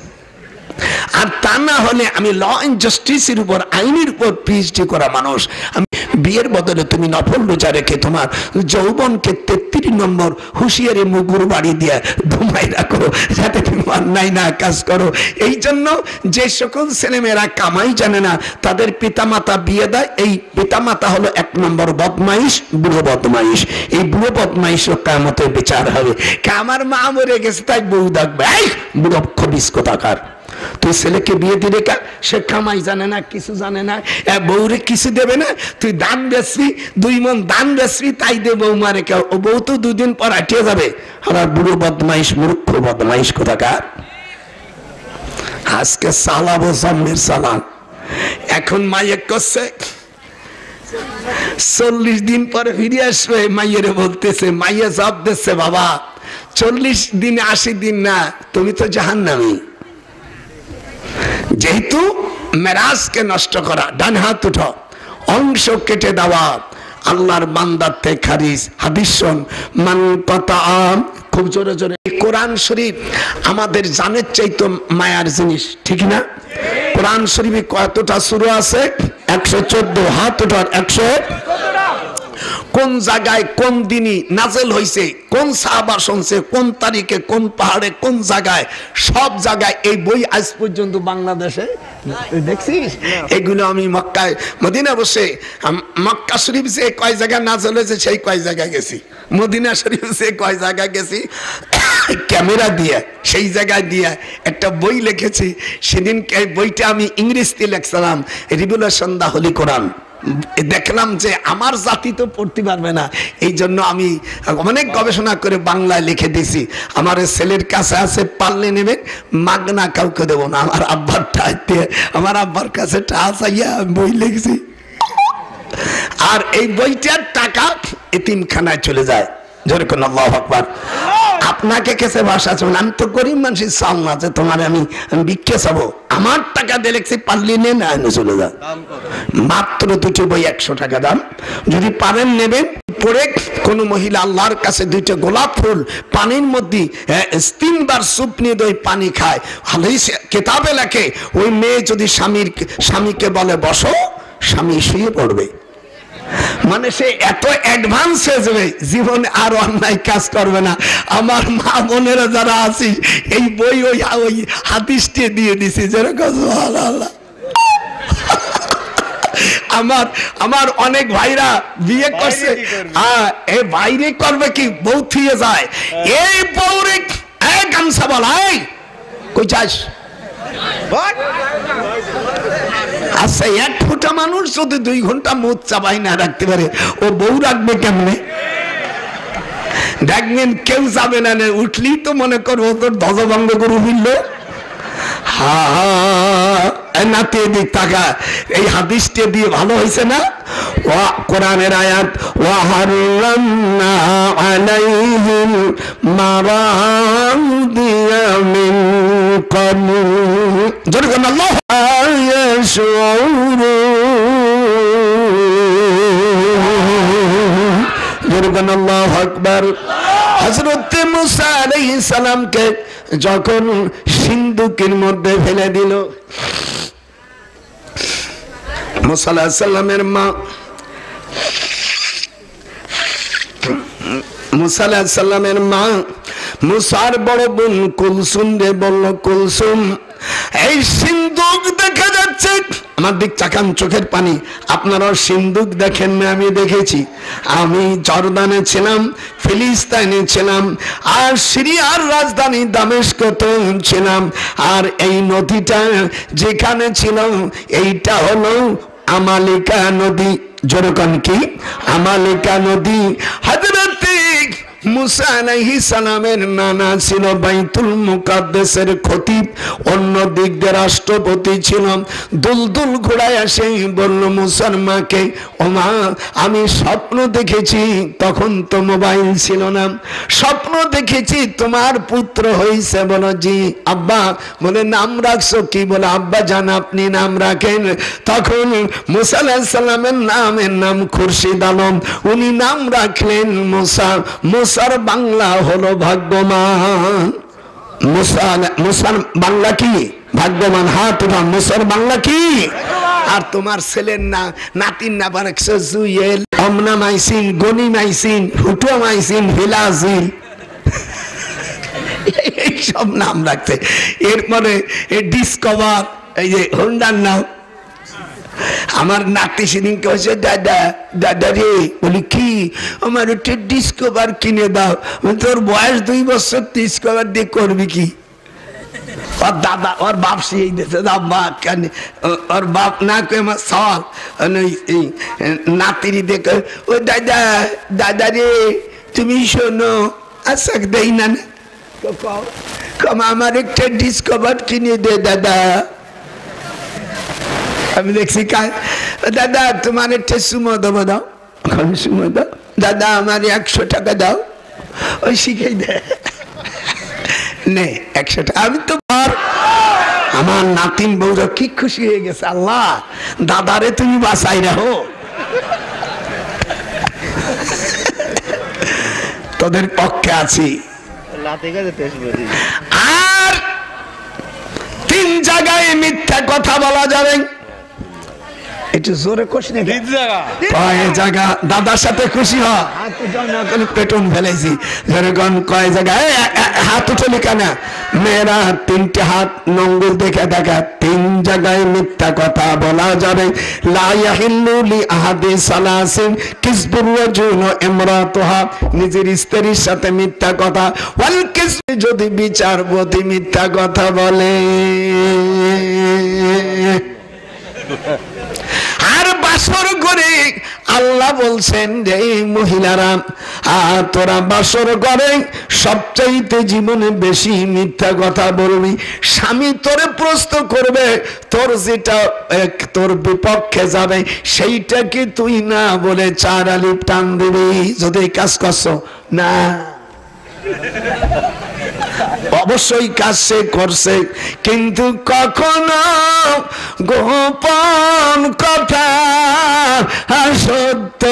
আর তা না হলে আমি ল অ্যান্ড জাস্টিসের উপর আইনের উপর পিএইচডি করা মানুষ আমি বিয়ের বদলে তুমি নফল রোজা রেখে তোমার যৌবনকে তেত্রিশ নম্বর হুঁশিয়ারি মুগুর বাড়ি দিয়ে ধুমাই রাখো, যাতে তুমি অন্যায় না কাজ করো। এই জন্য যে সকল ছেলেমেয়েরা কামাই জানে না তাদের পিতামাতা বিয়ে দেয়। এই পিতামাতা হলো এক নম্বর বদমাইশ, বুড়ো বদমাইশ। এই বুড়ো বদমাইশও কামতের বিচার হবে। আমার মা মরে গেছে তাই বউ ডাকবে, এই বুড়ো খবিস কোথাকার, তুই ছেলেকে বিয়ে দিলে কা, সে কামাই জানে না, কিছু জানে না, বউরে কিছু দেবে না, তুই দান বেসবি, দুই মন দান বেসবি, তাই দে বউ মারে কে, ও বউ তো দুদিন পর আটিয়ে যাবে। আমার বুড়ো বদমাইশ, মূর্খ বদমাইশ কোথাকার। আজকে সালাবো জম্মের সালাম। এখন মায়ের করছে চল্লিশ দিন পরে ফিরে আসবে, মাইয়েরে বলতেছে, মাইয়া জব দিচ্ছে, বাবা চল্লিশ দিন আশি দিন না, তুমি তো জাহান্নামী। যেহেতু মেরাজকে নষ্ট করা, ডান হাত উঠো, অংশ কেটে দেওয়া আল্লাহর বান্দার থেকে খারিজ। হাদিস শোন, মান কাতা, খুব জোরে জোরে। কোরআন শরীফ আমাদের জানের চাইতে মায়ার জিনিস, ঠিক না? কোরআন শরীফে কতটা সূরা আছে? একশো চোদ্দ। হাত উঠার একশো চোদ্দ টা। কোন জায়গায় কোন দিনই নাজেল হয়েছে, কোন সাহাবা শুনছে, কোন তারিখে, কোন পাহাড়ে, কোন জায়গায়, সব জায়গায় এই বই আজ পর্যন্ত বাংলাদেশে দেখছিস? এগুলো আমি মক্কায় মদিনা বসে, মক্কা শরীফ যে কয় জায়গায় নাজেল হয়েছে সেই কয় জায়গায় গেছি, মদিনা শরীফ যে কয় জায়গায় গেছি, ক্যামেরা দিয়ে সেই জায়গায় দিয়ে একটা বই লিখেছি। সেদিন এই বইটা আমি ইংরেজিতে লিখছিলাম, রিভলিউশন দা হলি কোরআন। দেখলাম যে আমার জাতি তো পড়তে পারবে না, এই জন্য আমি অনেক গবেষণা করে বাংলায় লিখে দিছি। আমার ছেলের কাছে আছে, পারলে নেবেন, মাগনা কাউকে দেবো না। আমার আব্বার টাইতে, আমার আব্বার কাছে টাকা চাইয়া বই লিখছি। আর এই বইটার টাকা এতিমখানায় চলে যায়। জোরে কোন আল্লাহু আকবার। আপনাকে কেসে ভাষা চলে, আমি তো গরিব মানুষের সামনে আছে, তোমার আমি ভিক্ষা চাবো, আমার টাকা দিয়ে লিখছি, পারলে নেন, আইনে চলে যান। মাত্র দুটো বই একশো টাকা দাম, যদি পারেন নেবেন। পরে কোন মহিলা আল্লাহর কাছে দুইটা গোলাপ ফুল পানির মধ্যে তিনবার সুপ নিয়ে দই পানি খায়, কেতাবে লেখে, ওই মেয়ে যদি স্বামীর স্বামীকে বলে বসো, স্বামী শুয়ে পড়বে। মানে সে এত অ্যাডভান্স হয়ে যাবে, জীবনে আর অন্যায় কাজ করবে না। আমার মা বোনেরা যারা আছি, এই বই ওই ওই হাদিসটি দিয়ে দিছি, যেরকম আল্লাহ। আমার আমার অনেক ভাইরা বিয়ে করছে, হ্যাঁ, এ বাইরে করবে কি, বউ থিয়ে যায়, এই বউরে এ গামছা বলাই কই যাস। আচ্ছা, এক ফোঁটা মানুষ যদি দুই ঘন্টা মুখ চাবাই না রাখতে পারে, ও বউ রাখবে কেমনে? দেখবেন কেউ যাবে না, উঠলি তো মনে করবো তোর ধ্বজভঙ্গ গরু মিলল। হা হা, নাতে দিক টাকা, এই হাদিসটা দিয়ে ভালো হয়েছে না? ওয়া কোরআনের আয়াত, ওয়া হারামনা আলাইহিম মারাদিয়া মিন ক্বাবলু, জোরে বলেন আল্লাহু আকবার, জোরে বলেন আল্লাহু আকবার। হযরত মুসা আলাইহিস সালামকে যখন সিন্ধুকের মধ্যে ফেলে দিল, মুসা আলাইহিস সালামের মা, মুসা আলাইহিস সালামের মা মুসার বড় বোন কুলসুম রে বলল, কুলসুম এই সিন্ধুক দেখা যাচ্ছে, আমার দিক তাকান, চোখের পানি। আপনারা সিন্ধুক দেখেন না? আমি দেখেছি। আমি জর্দানে ছিলাম, ফিলিস্তিনে ছিলাম, আর সিরিয়ার রাজধানী দামেস্কতে ছিলাম। আর এই নদীটা যেখানে ছিল, এইটা হলো আমালিকা নদী। জোরকান কি? আমালিকা নদী। হযরত মুসা আলাইহিস সালামের নানা ছিল বাইতুল মুকাদ্দাসের খতিব, অন্য দিক দিয়ে রাষ্ট্রপতি ছিল। দুলদুল ঘোড়ায় আসে বলল মুসার মাকে, ওমা আমি স্বপ্ন দেখেছি, তখন তো মোবাইল ছিল না, স্বপ্ন দেখেছি তোমার পুত্র হয়েছে। বলো জি আব্বা। বলে নাম রাখছো কি? বলে আব্বা জান আপনি নাম রাখেন। তখন মুসা আলাইহিস সালামের নামের নাম খুরশিদ আলম। উনি নাম রাখলেন মুসা। মুসার বাংলা হলো ভাগ্যমান। মুসার বাংলা কি? ভাগ্যমান। হাত উঠান। মুসার বাংলা কি? আর তোমার ছেলের না নাতির না বানাইছো জুয়েল অমনামাইসিন গনিমাইসিন হুটুমাইসিন ভিলাজিল এই সব নাম রাখতে। এরপরে এই ডিসকভার এই যে হোন্ডার নাম আমার নাতি সেদিন কইছে দাদা দাদা রে বলি কি আমার ওটা ডিসকভার কিনে দাও। তোর বয়স দুই বছর ডিসকভার দিয়ে করবি কি? और दादा और बाप से यही देते दादा कहने और बाप ना कोई मत साल नाती देख ओ दादा दादा रे तुम्ही सुनो आ सकते ही ना तो कहो कम हमारे एक डिस्कवर की नहीं दे दादा हम देख सिखा दादा तुम्हारे ठे सुमो दो बताओ कौन सुमो दो दादा हमारे एक सौ टका दाओ और सीखे दे नहीं एक सौ टका अभी तो আমার নাতিন বউরা কি খুশি হয়ে গেছে। আল্লাহ দাদারে তুমি বাঁচাই রাখো। তোদের পক্ষে আছি। আর তিন জায়গায় মিথ্যা কথা বলা যাবে। একটু জোরে খুশি নেই কয় জায়গা দাদার সাথে খুশি হয় পেটন ফেলাইছি যেরকম কয় জায়গায় হাত উঠলি কেনা মেয়েরা তিনটে হাত নঙ্গুল দেখে দেখা তিন জায়গায় মিথ্যা কথা বলা যাবে। নিজের স্ত্রীর সাথে মিথ্যা কথা যদি বিচারপতি মিথ্যা কথা বলে আর বাসর করে আল্লাহ বলছেন যে মহিলারা আর তোরা বাসর করে সবচাইতে জীবনে বেশি মিথ্যা কথা বলবি। স্বামী তোরে প্রশ্ন করবে তোর যেটা তোর বিপক্ষে যাবে সেইটা কি তুই না বলে চার আলিপ টান দিবি। যদি কাজ করছো না অবশ্যই কাজ সে করছে কিন্তু কখনো গোপন কথা সত্য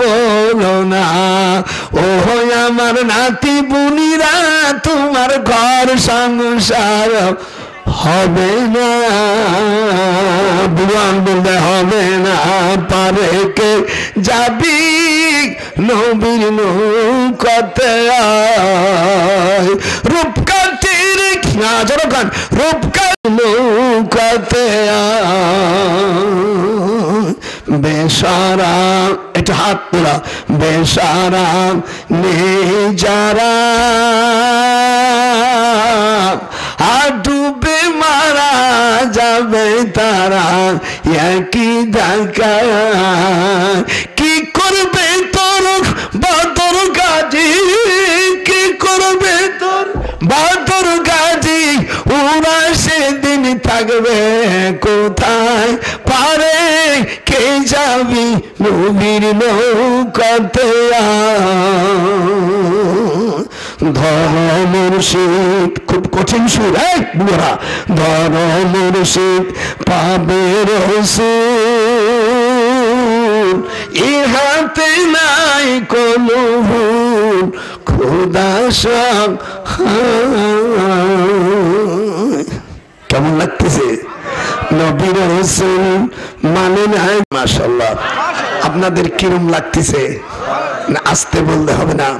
বলো না। ও আমার নাতি বুনিরা তোমার ঘর সংসার হবে না ভগবান বলতে হবে না পারে কে যাবি নবীর নৌকাতে রূপকাঠির না জড়ো গান রূপকার নৌকাতে বেসারা এটা হাত তোলা বেসারা নে যারা আর ডুবে মারা যাবে তারা একই ধাক্কা কি করবে তোর বাদর গাজি কি করবে তোর বাদর গাজি ওরা সেদিন থাকবে কোথায় পারে কে যাবি নবীর নৌকাতে ধর্মশীত খুব কঠিন সুর এক বুড়া ধর্মশীত পাবে রসুল ইহাতে নাই কোনো ভুল খোদা সব কেমন লাগতেছে নবীর রসুল মানে না মাশাআল্লাহ। আপনাদের কিরম লাগতেছে? না আসতে বলতে হবে না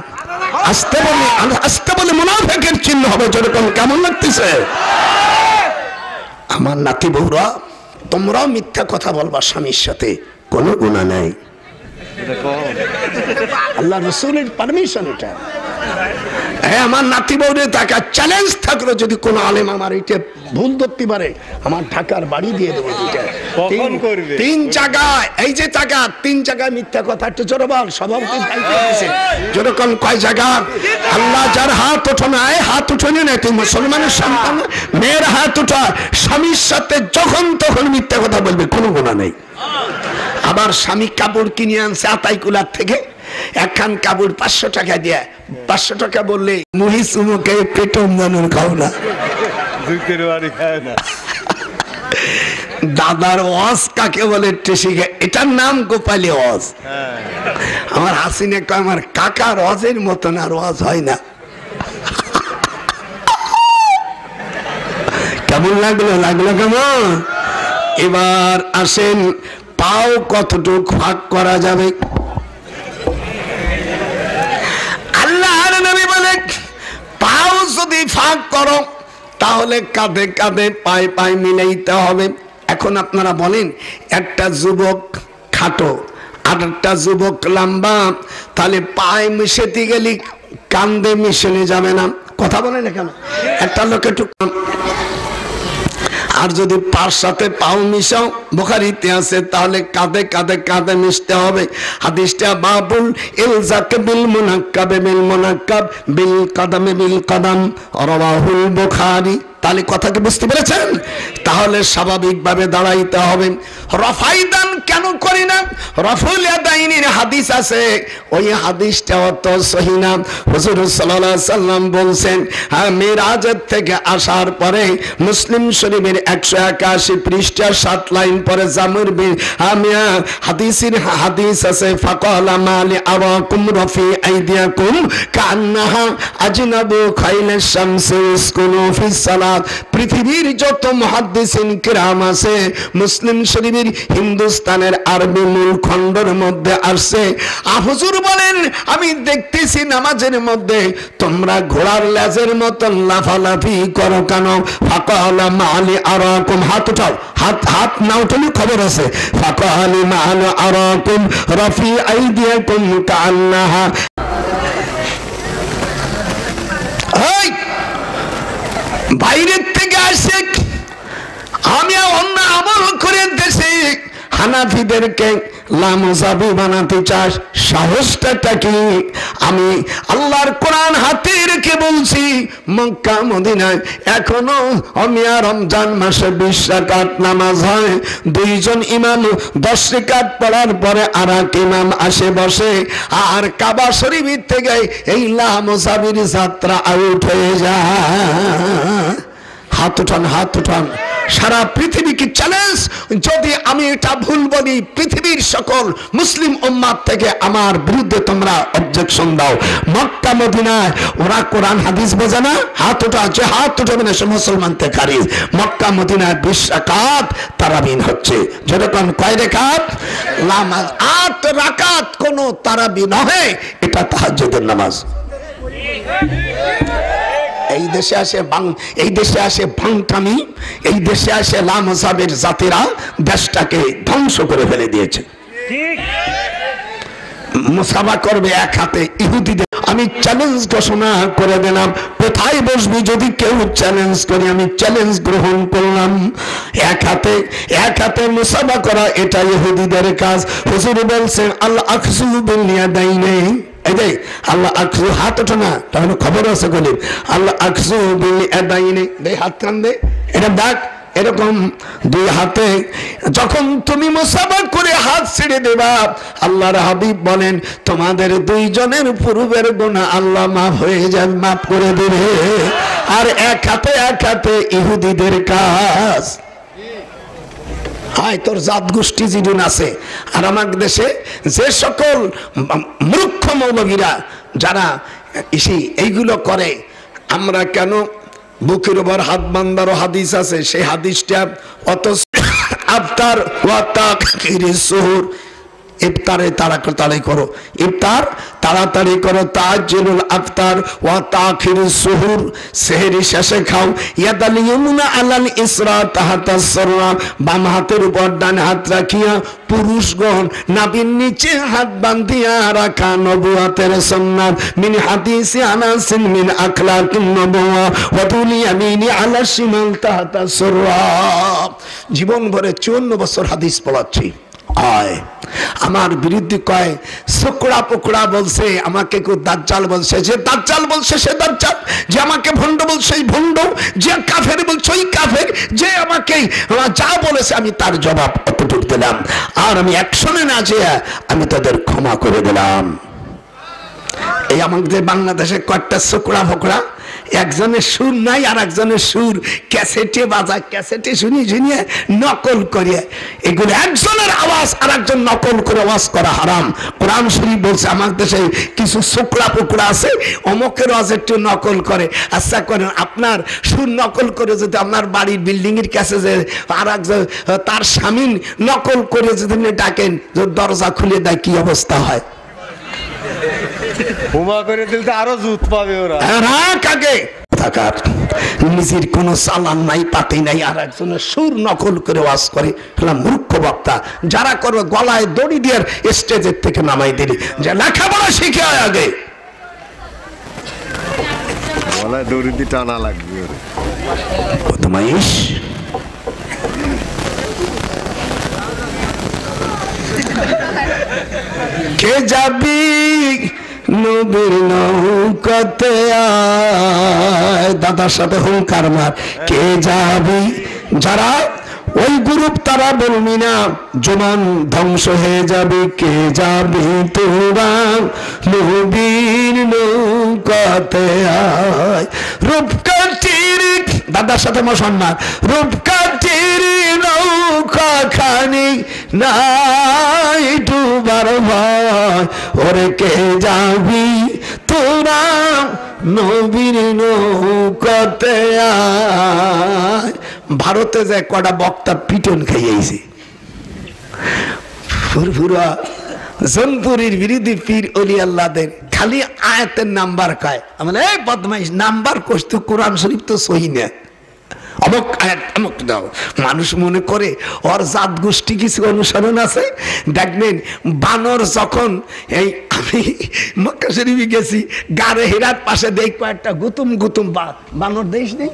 আসতে বলে আসতে বলে মুনাফেকের চিহ্ন হবে। যেরকম কেমন লাগতেছে আমার নাতি বউরা তোমরাও মিথ্যা কথা বলবা স্বামীর সাথে কোনো গুণা নাই। আল্লাহ রসুলের পারমিশন এটা। হ্যাঁ আমার নাতি বউরে তাকে চ্যালেঞ্জ থাকলো যদি কোনো আলেম আমার এটা ভুল ধরতে পারে আমার ঢাকার বাড়ি দিয়ে দেবো। তিন জায়গায় এই যে টাকা তিন জায়গায় মিথ্যা কথা একটু জোরবাল সভাপতি যেরকম কয় জায়গা আল্লাহ যার হাত উঠানো হয় হাত উঠানি না তুই মুসলমানের সন্তান মেয়ের হাত উঠা স্বামীর সাথে যখন তখন মিথ্যা কথা বলবে কোনো গুণা নেই। আবার স্বামী কাপড় কিনে আনছে আতাই কুলার থেকে একখান কাপড় পাঁচশো টাকা দিয়ে পাঁচশো টাকা বললে মহিষ উমুকে পেটম জানুন খাও না দাদার ওয়াজ কাকে বলে এটার নাম গোপালী ওয়াজ। আমার হাসিনে আমার কাকার ওয়াজের মতন আর ওয়াজ হয় না। কেমন লাগলো লাগলো কেমন এবার আসেন পাও কতটুক ভাগ করা যাবে। আল্লাহর নবী বলেন পাও যদি ভাগ করো তাহলে কাঁধে কাঁধে পায়ে পায়ে মিলাইতে হবে। এখন আপনারা বলেন একটা যুবক খাটো আর একটা যুবক লম্বা, তাহলে পায়ে মিশাতে গেলে কাঁধে মিশানো যাবে না, কথা বলেন না কেন? একটা লোকে একটু আর যদি পার সাথে পাও মিশাও বুখারীতে আছে, তাহলে কাঁধে কাঁধে কাঁধে মিশতে হবে। হাদিসটা বাবুল ইলজাক বিল মুনাক্কাব বিল মুনাক্কাব বিল কদম বিল কদম রাওয়াহুল বুখারী। তাহলে কথা কি বুঝতে পেরেছেন? তাহলে স্বাভাবিকভাবে দাঁড়াইতে হবে। রফাইদান কেন করি না? রাফুল ইয়াদাইনের হাদিস আছে, ওই হাদিসটা অত সহি না। হুজুর সাল্লাল্লাহু আলাইহি সাল্লাম বলছেন হ্যাঁ মিরাজের থেকে আসার পরে মুসলিম শরীফের একশো একাশি পৃষ্ঠা সাত লাইন পরে জামুর বিন আমিয়া হাদিসের হাদিস আছে ফাকালা মালি আওয়াকুম রফি আইদিয়াকুম কান্নাহা আজনাবু খাইলা শামসু ইসকুনু ফিস সালাহ। পৃথিবীর যত মুহাদ্দিসিন কিরাম আছে মুসলিম শরীফের হিন্দুস্তানের আরবি মূল খণ্ডের মধ্যে আসছে। হুজুর বলেন আমি দেখতেছি নামাজের মধ্যে তোমরা ঘোড়ার লেজের মতন লাফালাফি করো কেন? ফাকালা মালি আরাকুম, হাত উঠাও, হাত হাত না উঠলে খবর আছে। ফাকালি মালি আরাকুম রাফি আইদিয়াকুম কান্নাহা, বাইরের থেকে আসে আমি অন্য আমল করে দেশে হানাফিদেরকে লামজাবি বানাতে চাস, সাহসটা কি? আমি আল্লাহর কোরআন হাতে রেখে বলছি মক্কা মদিনায় এখনো অমিয়া রমজান মাসে বিশ রাকাত নামাজ হয়, দুইজন ইমাম দশ রাকাত পড়ার পরে আর এক ইমাম আসে বসে, আর কাবা শরীফের থেকে এই লামজাবির যাত্রা আউট হয়ে যায়। হাত উঠান, হাত উঠান। সারা পৃথিবীকে চ্যালেঞ্জ, যদি আমি এটা ভুল বলি পৃথিবীর সকল মুসলিম উম্মাত থেকে আমার বিরুদ্ধে তোমরা অবজেকশন দাও। মক্কা মদিনায় ওরা কোরআন হাদিস বোঝে না, হাত ওঠা আছে, হাত উঠাবে না সে মুসলমান থেকে খারিজ। মক্কা মদিনায় বিশ রাকাত তারাবিন হচ্ছে, যেরকম কয় রাকাত নামাজ আট রাকাত কোনো তারাবি নহে, এটা তাহাজ্জুদের নামাজ। এই দেশে আসে বাং এই দেশে আসে ভাঙটামি, এই দেশে আসে লামসাবের জাতিরা দেশটাকে ধ্বংস করে ফেলে দিয়েছে। মুসাফা করবে এক হাতে ইহুদিদের, আমি চ্যালেঞ্জ ঘোষণা করে দিলাম, কোথায় বসবি যদি কেউ চ্যালেঞ্জ করে আমি চ্যালেঞ্জ গ্রহণ করলাম। এক হাতে এক হাতে মুসাফা করা এটা ইহুদিদের কাজ। হুজুর বলছেন আল আকসু বিনিয়া দাইনে, এই যে আল্লাহ আকসু, হাত ওঠে না, তাহলে খবর আছে গলিব। আল্লাহ আকসু বিনিয়া দেই, হাত কান দে, এটা ডাক এরকম দুই হাতে যখন তুমি মুসাফা করে হাত ছেড়ে দেবা, আল্লাহর হাবিব বলেন তোমাদের দুইজনের পূর্বের গুনাহ আল্লাহ মাফ হয়ে যান, মাফ করে দেবে। আর এক হাতে এক হাতে ইহুদিদের কাজ। হায় তোর জাত গোষ্ঠী জীবন আছে। আর আমার দেশে যে সকল মূর্খ মৌলবীরা যারা ইসি এইগুলো করে, আমরা কেন বুকের ওপর হাত বান্দারও হাদিস আছে, সেই হাদিসটা অত আফতার সুহুর, ইফতারে তাড়াতাড়ি করো, ইফতার তাড়াতাড়ি করো, তাআজ্জুলুল আফতার ওয়া তাখিরুস সুহুর, সেহরি শেষে খাও। ইয়াদাল ইয়ামুনা আলাল ইসরা তাহাতাস সাররা, বাম হাতের উপর ডান হাত রাখিয়া পুরুষগণ নাভির নিচে হাত বান্ধিয়া রাখা নবুয়াতের সুন্নাত। মিন হাদিসি আনাস মিন আখলাকিন নবুয়া ওয়া তুল ইয়ামিনি আলা শিমাল তাহাতাস সাররা। জীবন ভরে চুয়ান্ন বছর হাদিস পড়াচ্ছি, আয় আমার বিরুদ্ধে কয় সুকড়া পোকড়া বলছে, আমাকে কেউ দাজ্জাল বলছে, যে দাজ্জাল বলছে সে দাজ্জাল, যে আমাকে ভণ্ড বলছে এই ভণ্ড, যে কাফের বলছে ওই কাফের, যে আমাকে যা বলেছে আমি তার জবাব অতটুক দিলাম, আর আমি অ্যাকশনে না যেয়ে আমি তাদের ক্ষমা করে দিলাম। বাংলাদেশে কয়েকটা চোকড়া ফোকড়া একজনের সুর নাই আর একজনের সুর ক্যাসেটে বাজা ক্যাসেটে শুনি শুনিয়ে নকল করে এগুলো একজনের আওয়াজ আর একজন নকল করে আওয়াজ করা হারাম। কোরআন শরীফ বলছে আমাদের দেশে কিছু চোকড়া ফোকড়া আছে অমুকের আওয়াজ একটু নকল করে। আচ্ছা করেন আপনার সুর নকল করে যদি আপনার বাড়ির বিল্ডিং এর কাছে যে আর একজন তার স্বামী নকল করে যদি ডাকেন দরজা খুলে দেয় কি অবস্থা হয়। নিজের কোন চালান নাই পাতি নাই আর একজনের সুর নকল করে ওয়াজ করে মূর্খ বক্তা। যারা করবে গলায় দড়ি দিয়ে স্টেজের থেকে নামাই দিলি যে লেখাপড়া শিখে আগে গলায় দড়ি দিয়ে টানা লাগবে। কে যাবি নবীর নৌকাতে আয়, দাদার সাথে হুঙ্কার মার। কে যাবি, যারা ওই গ্রুপ তারা বলবি না, জমান ধ্বংস হয়ে যাবে। কে যাবি তোরা নবীর নৌকাতে আয়, রূপকাঠির দাদার সাথে মশান্না রূপকাঠির নৌকা খানি নাই ডুবার ভয়। ওরে কে যাবি তোরা নবীর নৌকাতে আয়। ভারতে যে কটা বক্তা পিটন খাইয়েছে, ফুরফুরা জনপুরীর বিরোধী পীর অলি আল্লাদের খালি আয়াতের নাম্বার কয়। আমরা এই বদমাইশ নাম্বার কষ্ট কোরআন শরীফ তো সহি না, অমুক আয়াত অমুক দাও। মানুষ মনে করে ওর জাত গোষ্ঠী কিছু অনুসরণ আছে। দেখবেন বানর যখন এই আমি মক্কা শরীফে গেছি গাড়ে হেরার পাশে দেখবো একটা গুতুম গুতুম বানর দেশ নেই।